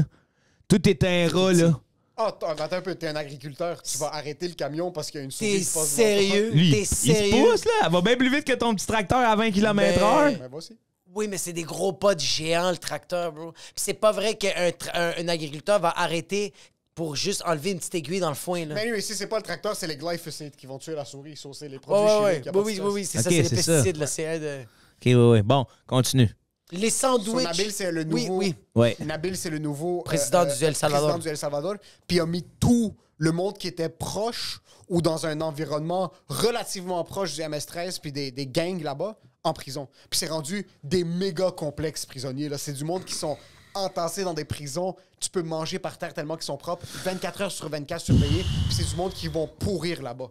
Tout est un rat, là. Ah, oh, attends un peu, t'es un agriculteur. Tu vas arrêter le camion parce qu'il y a une souris qui passe. T'es sérieux? T'es sérieux? Il se pousse, là. Elle va bien plus vite que ton petit tracteur à vingt kilomètres heure. Mais moi aussi. Oui, mais c'est des gros pods géants, le tracteur, bro. Puis c'est pas vrai qu'un un, un agriculteur va arrêter... pour juste enlever une petite aiguille dans le foin. Là. Mais oui, si c'est pas le tracteur, c'est les glyphosates qui vont tuer la souris, saucer les produits oh, chimiques. Oui, oui, oui, oui, c'est okay, ça, c'est les pesticides. Là, c'est de... OK, oui, oui. Bon, continue. Les sandwichs. Nabil, c'est le nouveau... Oui, oui. Nabil, c'est le nouveau... Président euh, du El Salvador. Président du El Salvador. Puis il a mis tout le monde qui était proche ou dans un environnement relativement proche du M S treize puis des, des gangs là-bas en prison. Puis c'est rendu des méga complexes prisonniers. C'est du monde qui sont... entassés dans des prisons, tu peux manger par terre tellement qu'ils sont propres, vingt-quatre heures sur vingt-quatre surveillés, puis c'est du monde qui vont pourrir là-bas.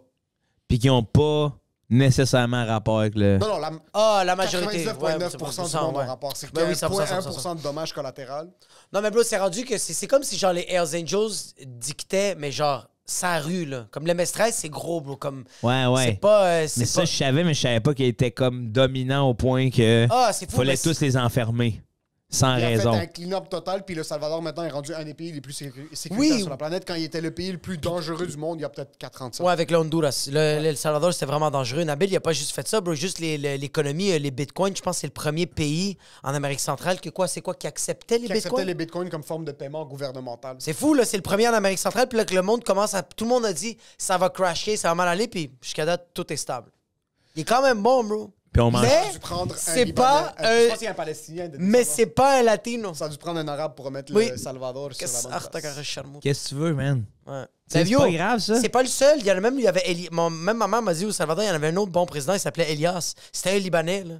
Puis qui n'ont pas nécessairement rapport avec le... Non, non, la, ah, la majorité... quatre-vingt-dix-neuf virgule neuf pour cent ouais, du monde ouais. ont rapport. C'est ben oui, zéro virgule un pour cent de dommages collatéraux. Non, mais bro, c'est rendu que c'est comme si genre les Hells Angels dictaient, mais genre, sa rue, là. Comme le M S treize, c'est gros, bro. Comme... Ouais, ouais. C'est pas... Euh, mais pas... ça, je savais, mais je savais pas qu'il était comme dominant au point que... Ah, c'est fou, fallait tous les enfermer. Sans il raison. Il a fait un clean-up total, puis le Salvador, maintenant, est rendu un des pays les plus sécuritaires oui. sur la planète. Quand il était le pays le plus dangereux du monde, il y a peut-être quatre ans de ça. Oui, avec le Honduras. Le, ouais. le Salvador, c'était vraiment dangereux. Nabil, il n'a pas juste fait ça, bro. Juste l'économie, les, les, les bitcoins, je pense que c'est le premier pays en Amérique centrale que quoi, c'est quoi, qui acceptait les qui bitcoins? Qui acceptait les bitcoins comme forme de paiement gouvernemental. C'est fou, là. C'est le premier en Amérique centrale, puis là, que le monde commence à... Tout le monde a dit, ça va crasher, ça va mal aller, puis jusqu'à date, tout est stable. Il est quand même bon, bro. Puis on mange. Mais c'est pas un... Euh, je pense qu'il y a un Palestinien. De mais c'est pas un latino. Ça a dû prendre un arabe pour remettre oui. le Salvador sur la bonne. Qu'est-ce que tu veux, man? Ouais. C'est pas grave, ça. C'est pas le seul. Il y en a même, il y avait Eli... Mon... même ma maman m'a dit au Salvador, il y en avait un autre bon président, il s'appelait Elias. C'était un Libanais, là.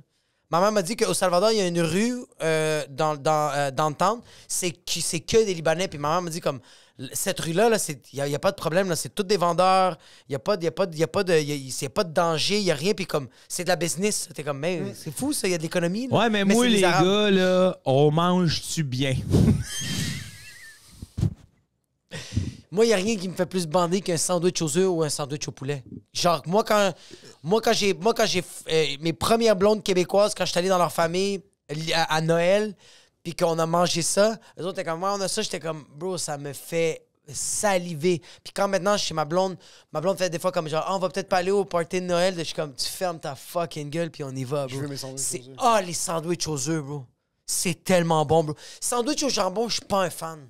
Ma maman m'a dit qu'au Salvador, il y a une rue euh, dans, dans, euh, dans le temple, c'est que, que des Libanais. Puis ma maman m'a dit comme... Cette rue-là, là, il n'y a, a pas de problème. C'est tous des vendeurs. Il n'y a, a, a, a pas de danger. Il n'y a rien. Puis comme, c'est de la business. T'es comme, mais c'est fou, ça. Il y a de l'économie. Ouais, mais, mais moi, les Arabes. Gars, là, on mange-tu bien? Moi, il n'y a rien qui me fait plus bander qu'un sandwich aux œufs ou un sandwich au poulet. Genre, moi, quand, moi, quand j'ai euh, mes premières blondes québécoises, quand je suis allé dans leur famille à, à Noël... Puis qu'on a mangé ça, les autres étaient comme, ouais, on a ça. J'étais comme, bro, ça me fait saliver. Puis quand maintenant, chez ma blonde, ma blonde fait des fois comme genre, oh, on va peut-être pas aller au party de Noël. Je suis comme, tu fermes ta fucking gueule, puis on y va, bro. Je veux mes sandwichs aux œufs. Ah, les sandwichs aux œufs, bro. C'est tellement bon, bro. Sandwich au jambon, je suis pas un fan.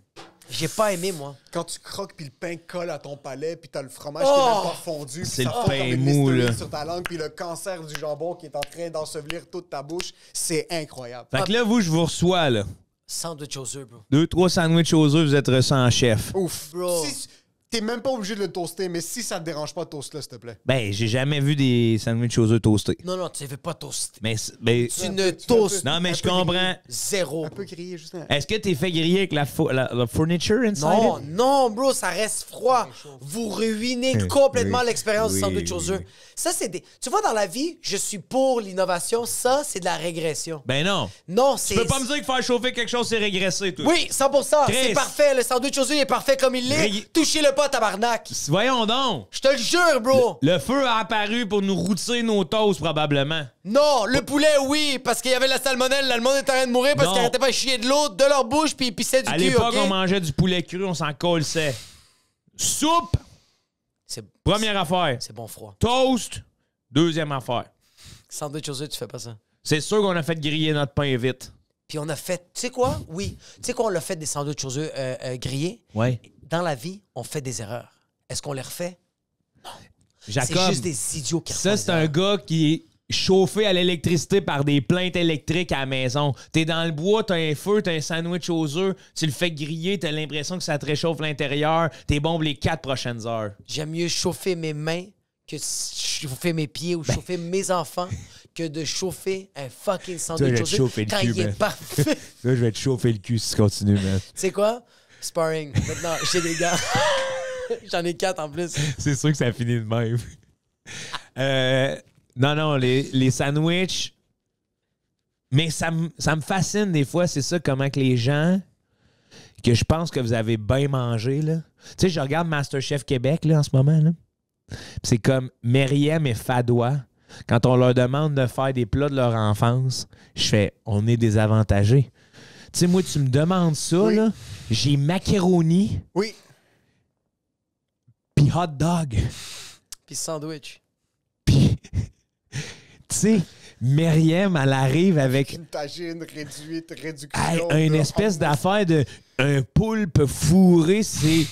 J'ai pas aimé, moi. Quand tu croques, puis le pain colle à ton palais, puis t'as le fromage oh! qui est même pas fondu, c'est le pain mou, là. Sur ta langue, puis le cancer du jambon qui est en train d'ensevelir toute ta bouche, c'est incroyable. Fait que là, vous, je vous reçois, là. Sandwich aux œufs, bro. Deux, trois sandwichs aux œufs, vous êtes sans chef. Ouf, bro. Si, t'es même pas obligé de le toaster, mais si ça te dérange pas, toast-le, s'il te plaît. Ben, j'ai jamais vu des sandwichs aux œufs toastés. Non, non, tu ne veux pas toaster. Mais, mais tu ne toastes. Non, mais je comprends. Zéro. Un peu grillé, juste un... Est-ce que t'es fait griller avec la, la, la furniture inside? Non, it? non, bro, ça reste froid. Vous ruinez complètement oui, l'expérience oui, du sandwich aux œufs. Oui. Ça, c'est des... Tu vois, dans la vie, je suis pour l'innovation. Ça, c'est de la régression. Ben non. Non, c'est... Tu peux pas me dire que faire chauffer quelque chose, c'est régresser, toi. Oui, cent pour cent. C'est parfait. Le sandwich aux œufs, il est parfait comme il l'est. Ré... Touchez le pas, tabarnak. Voyons donc. Je te le jure, bro. Le, le feu a apparu pour nous rôtir nos toasts, probablement. Non, le poulet, oui, parce qu'il y avait la salmonelle. Là, le monde était en train de mourir parce qu'ils arrêtaient pas de chier de l'eau de leur bouche puis ils pissaient du cul. À l'époque, okay? On mangeait du poulet cru, on s'en colsait. Soupe. Première affaire. C'est bon froid. Toast. Deuxième affaire. Sandwich aux œufs, tu fais pas ça. C'est sûr qu'on a fait griller notre pain vite. Puis on a fait, tu sais quoi? Oui. Tu sais quoi? On l'a fait des sandwichs aux œufs euh, euh, grillés. Oui. Dans la vie, on fait des erreurs. Est-ce qu'on les refait? Non. Jacob, c'est juste des idiots qui refont ça, c'est un gars qui est chauffé à l'électricité par des plaintes électriques à la maison. T'es dans le bois, t'as un feu, t'as un sandwich aux œufs, tu le fais griller, t'as l'impression que ça te réchauffe l'intérieur, t'es bombe les quatre prochaines heures. J'aime mieux chauffer mes mains que chauffer mes pieds ou ben... chauffer mes enfants que de chauffer un fucking sandwich aux œufs quand il est parfait. Toi, je vais te chauffer le cul si tu continues, man. Tu sais quoi? Sparring. Maintenant, j'ai des gars. J'en ai quatre en plus. C'est sûr que ça finit de même. Euh, non, non, les, les sandwichs. Mais ça, ça me fascine des fois, c'est ça, comment que les gens que je pense que vous avez bien mangé, là. Tu sais, je regarde MasterChef Québec, là, en ce moment, là. C'est comme Mériem et Fadwa. Quand on leur demande de faire des plats de leur enfance, je fais, on est désavantagés. Tu sais, moi, tu me demandes ça, oui. là. J'ai macaroni. Oui. Puis hot dog. Puis sandwich. Puis, tu sais, Mériem, elle arrive avec... Une tagine réduite, réduction. Elle, une espèce d'affaire de... Un poulpe fourré, c'est...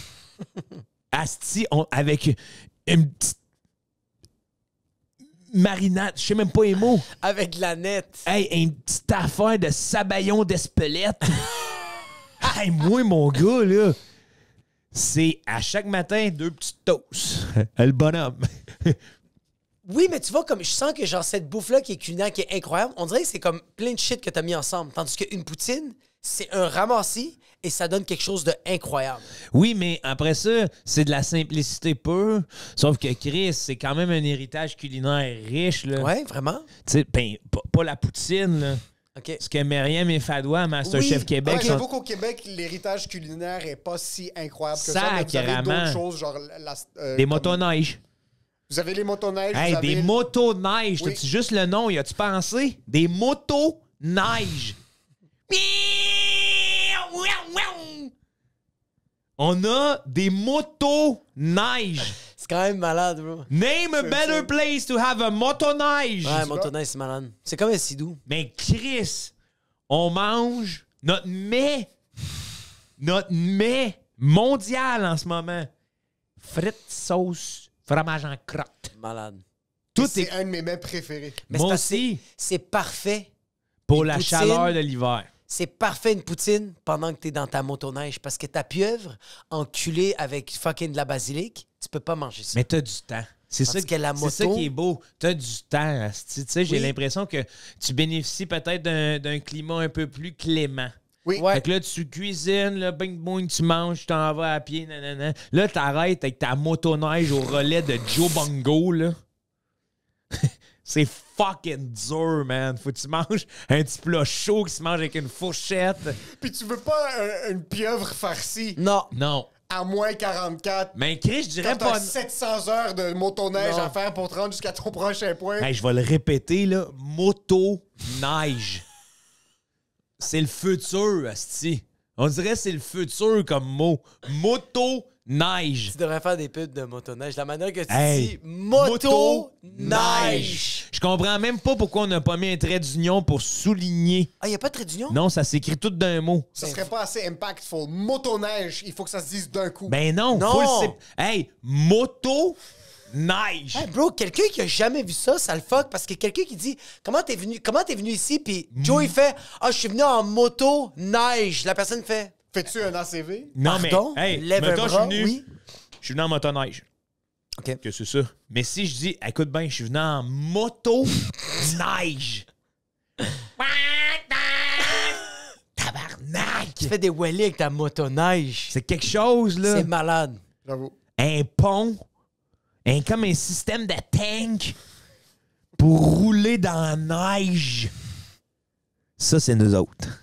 Asti, on, avec une petite... marinade, je sais même pas les mots. Avec la nette. Hey, une petite affaire de sabayon d'Espelette. Hey, moi, mon gars, là, c'est à chaque matin deux petites toasts. Le bonhomme. Oui, mais tu vois, comme je sens que genre cette bouffe-là qui est culinaire, qui est incroyable, on dirait que c'est comme plein de shit que t'as mis ensemble. Tandis qu'une poutine, c'est un ramassis et ça donne quelque chose d'incroyable. Oui, mais après ça, c'est de la simplicité pure. Sauf que Chris, c'est quand même un héritage culinaire riche. Oui, vraiment. Tu sais, ben, pas la poutine, là. Okay. Ce que Mériem et Fadwa, MasterChef oui. Québec... Oui, j'avoue sont... qu'au Québec, l'héritage culinaire est pas si incroyable que ça. Ça, mais vous avez d'autres choses, genre... La, euh, des comme... motoneiges. Vous avez les motoneiges. Hey, avez... des motoneiges. Oui. T'as-tu juste le nom, y as-tu pensé? Des motoneiges. On a des motoneiges. C'est quand même malade, bro. Name a better place to have a motoneige. Ouais, motoneige, c'est malade. C'est comme un sidou. Mais Chris, on mange notre mets, notre mets mondial en ce moment. Frites, sauce, fromage en crotte. Malade. Tout est... C'est un de mes mets préférés. Mais moi aussi. C'est parfait. Pour la chaleur de l'hiver. C'est parfait une poutine pendant que t'es dans ta motoneige. Parce que ta pieuvre, enculée avec fucking de la basilic, tu peux pas manger ça. Mais t'as du temps. C'est ça, moto... ça qui est beau. T'as du temps. Tu sais, j'ai oui. l'impression que tu bénéficies peut-être d'un climat un peu plus clément. Oui. Ouais. Fait que là, tu cuisines, là, bing bong, tu manges, tu t'en vas à pied, nanana. Là, t'arrêtes avec ta motoneige au relais de Joe Bongo, là. C'est fucking dur, man. Faut que tu manges un petit plat chaud qui se mange avec une fourchette. Puis tu veux pas un, une pieuvre farcie? Non. Non. À moins quarante-quatre. Mais Chris, je dirais pas... sept cents heures de motoneige non. à faire pour te rendre jusqu'à ton prochain point. Hey, je vais le répéter, là. Motoneige. C'est le futur, asti. On dirait que c'est le futur comme mot. Moto-neige. Tu devrais faire des pubs de motoneige. La manière que tu hey, dis moto-neige. Je comprends même pas pourquoi on n'a pas mis un trait d'union pour souligner. Ah, il n'y a pas de trait d'union? Non, ça s'écrit tout d'un mot. Ça serait pas assez impactful. Motoneige, il faut que ça se dise d'un coup. Ben non. Non. Faut le... Hey, moto neige. Hey bro, quelqu'un qui a jamais vu ça, ça le fuck parce que quelqu'un qui dit comment t'es venu, comment t'es venu ici, puis Joe il fait ah oh, je suis venu en moto neige. La personne fait fais-tu un A C V? Non pardon, mais hey, mettons, je suis venu, oui? je suis venu en moto neige. Ok. Que c'est ça. Mais si je dis écoute bien, je suis venu en moto neige. Tabarnak. Tu fais des wheelies avec ta moto neige. C'est quelque chose là. C'est malade. Bravo. Un pont. Un, comme un système de tank pour rouler dans la neige. Ça, c'est nous autres.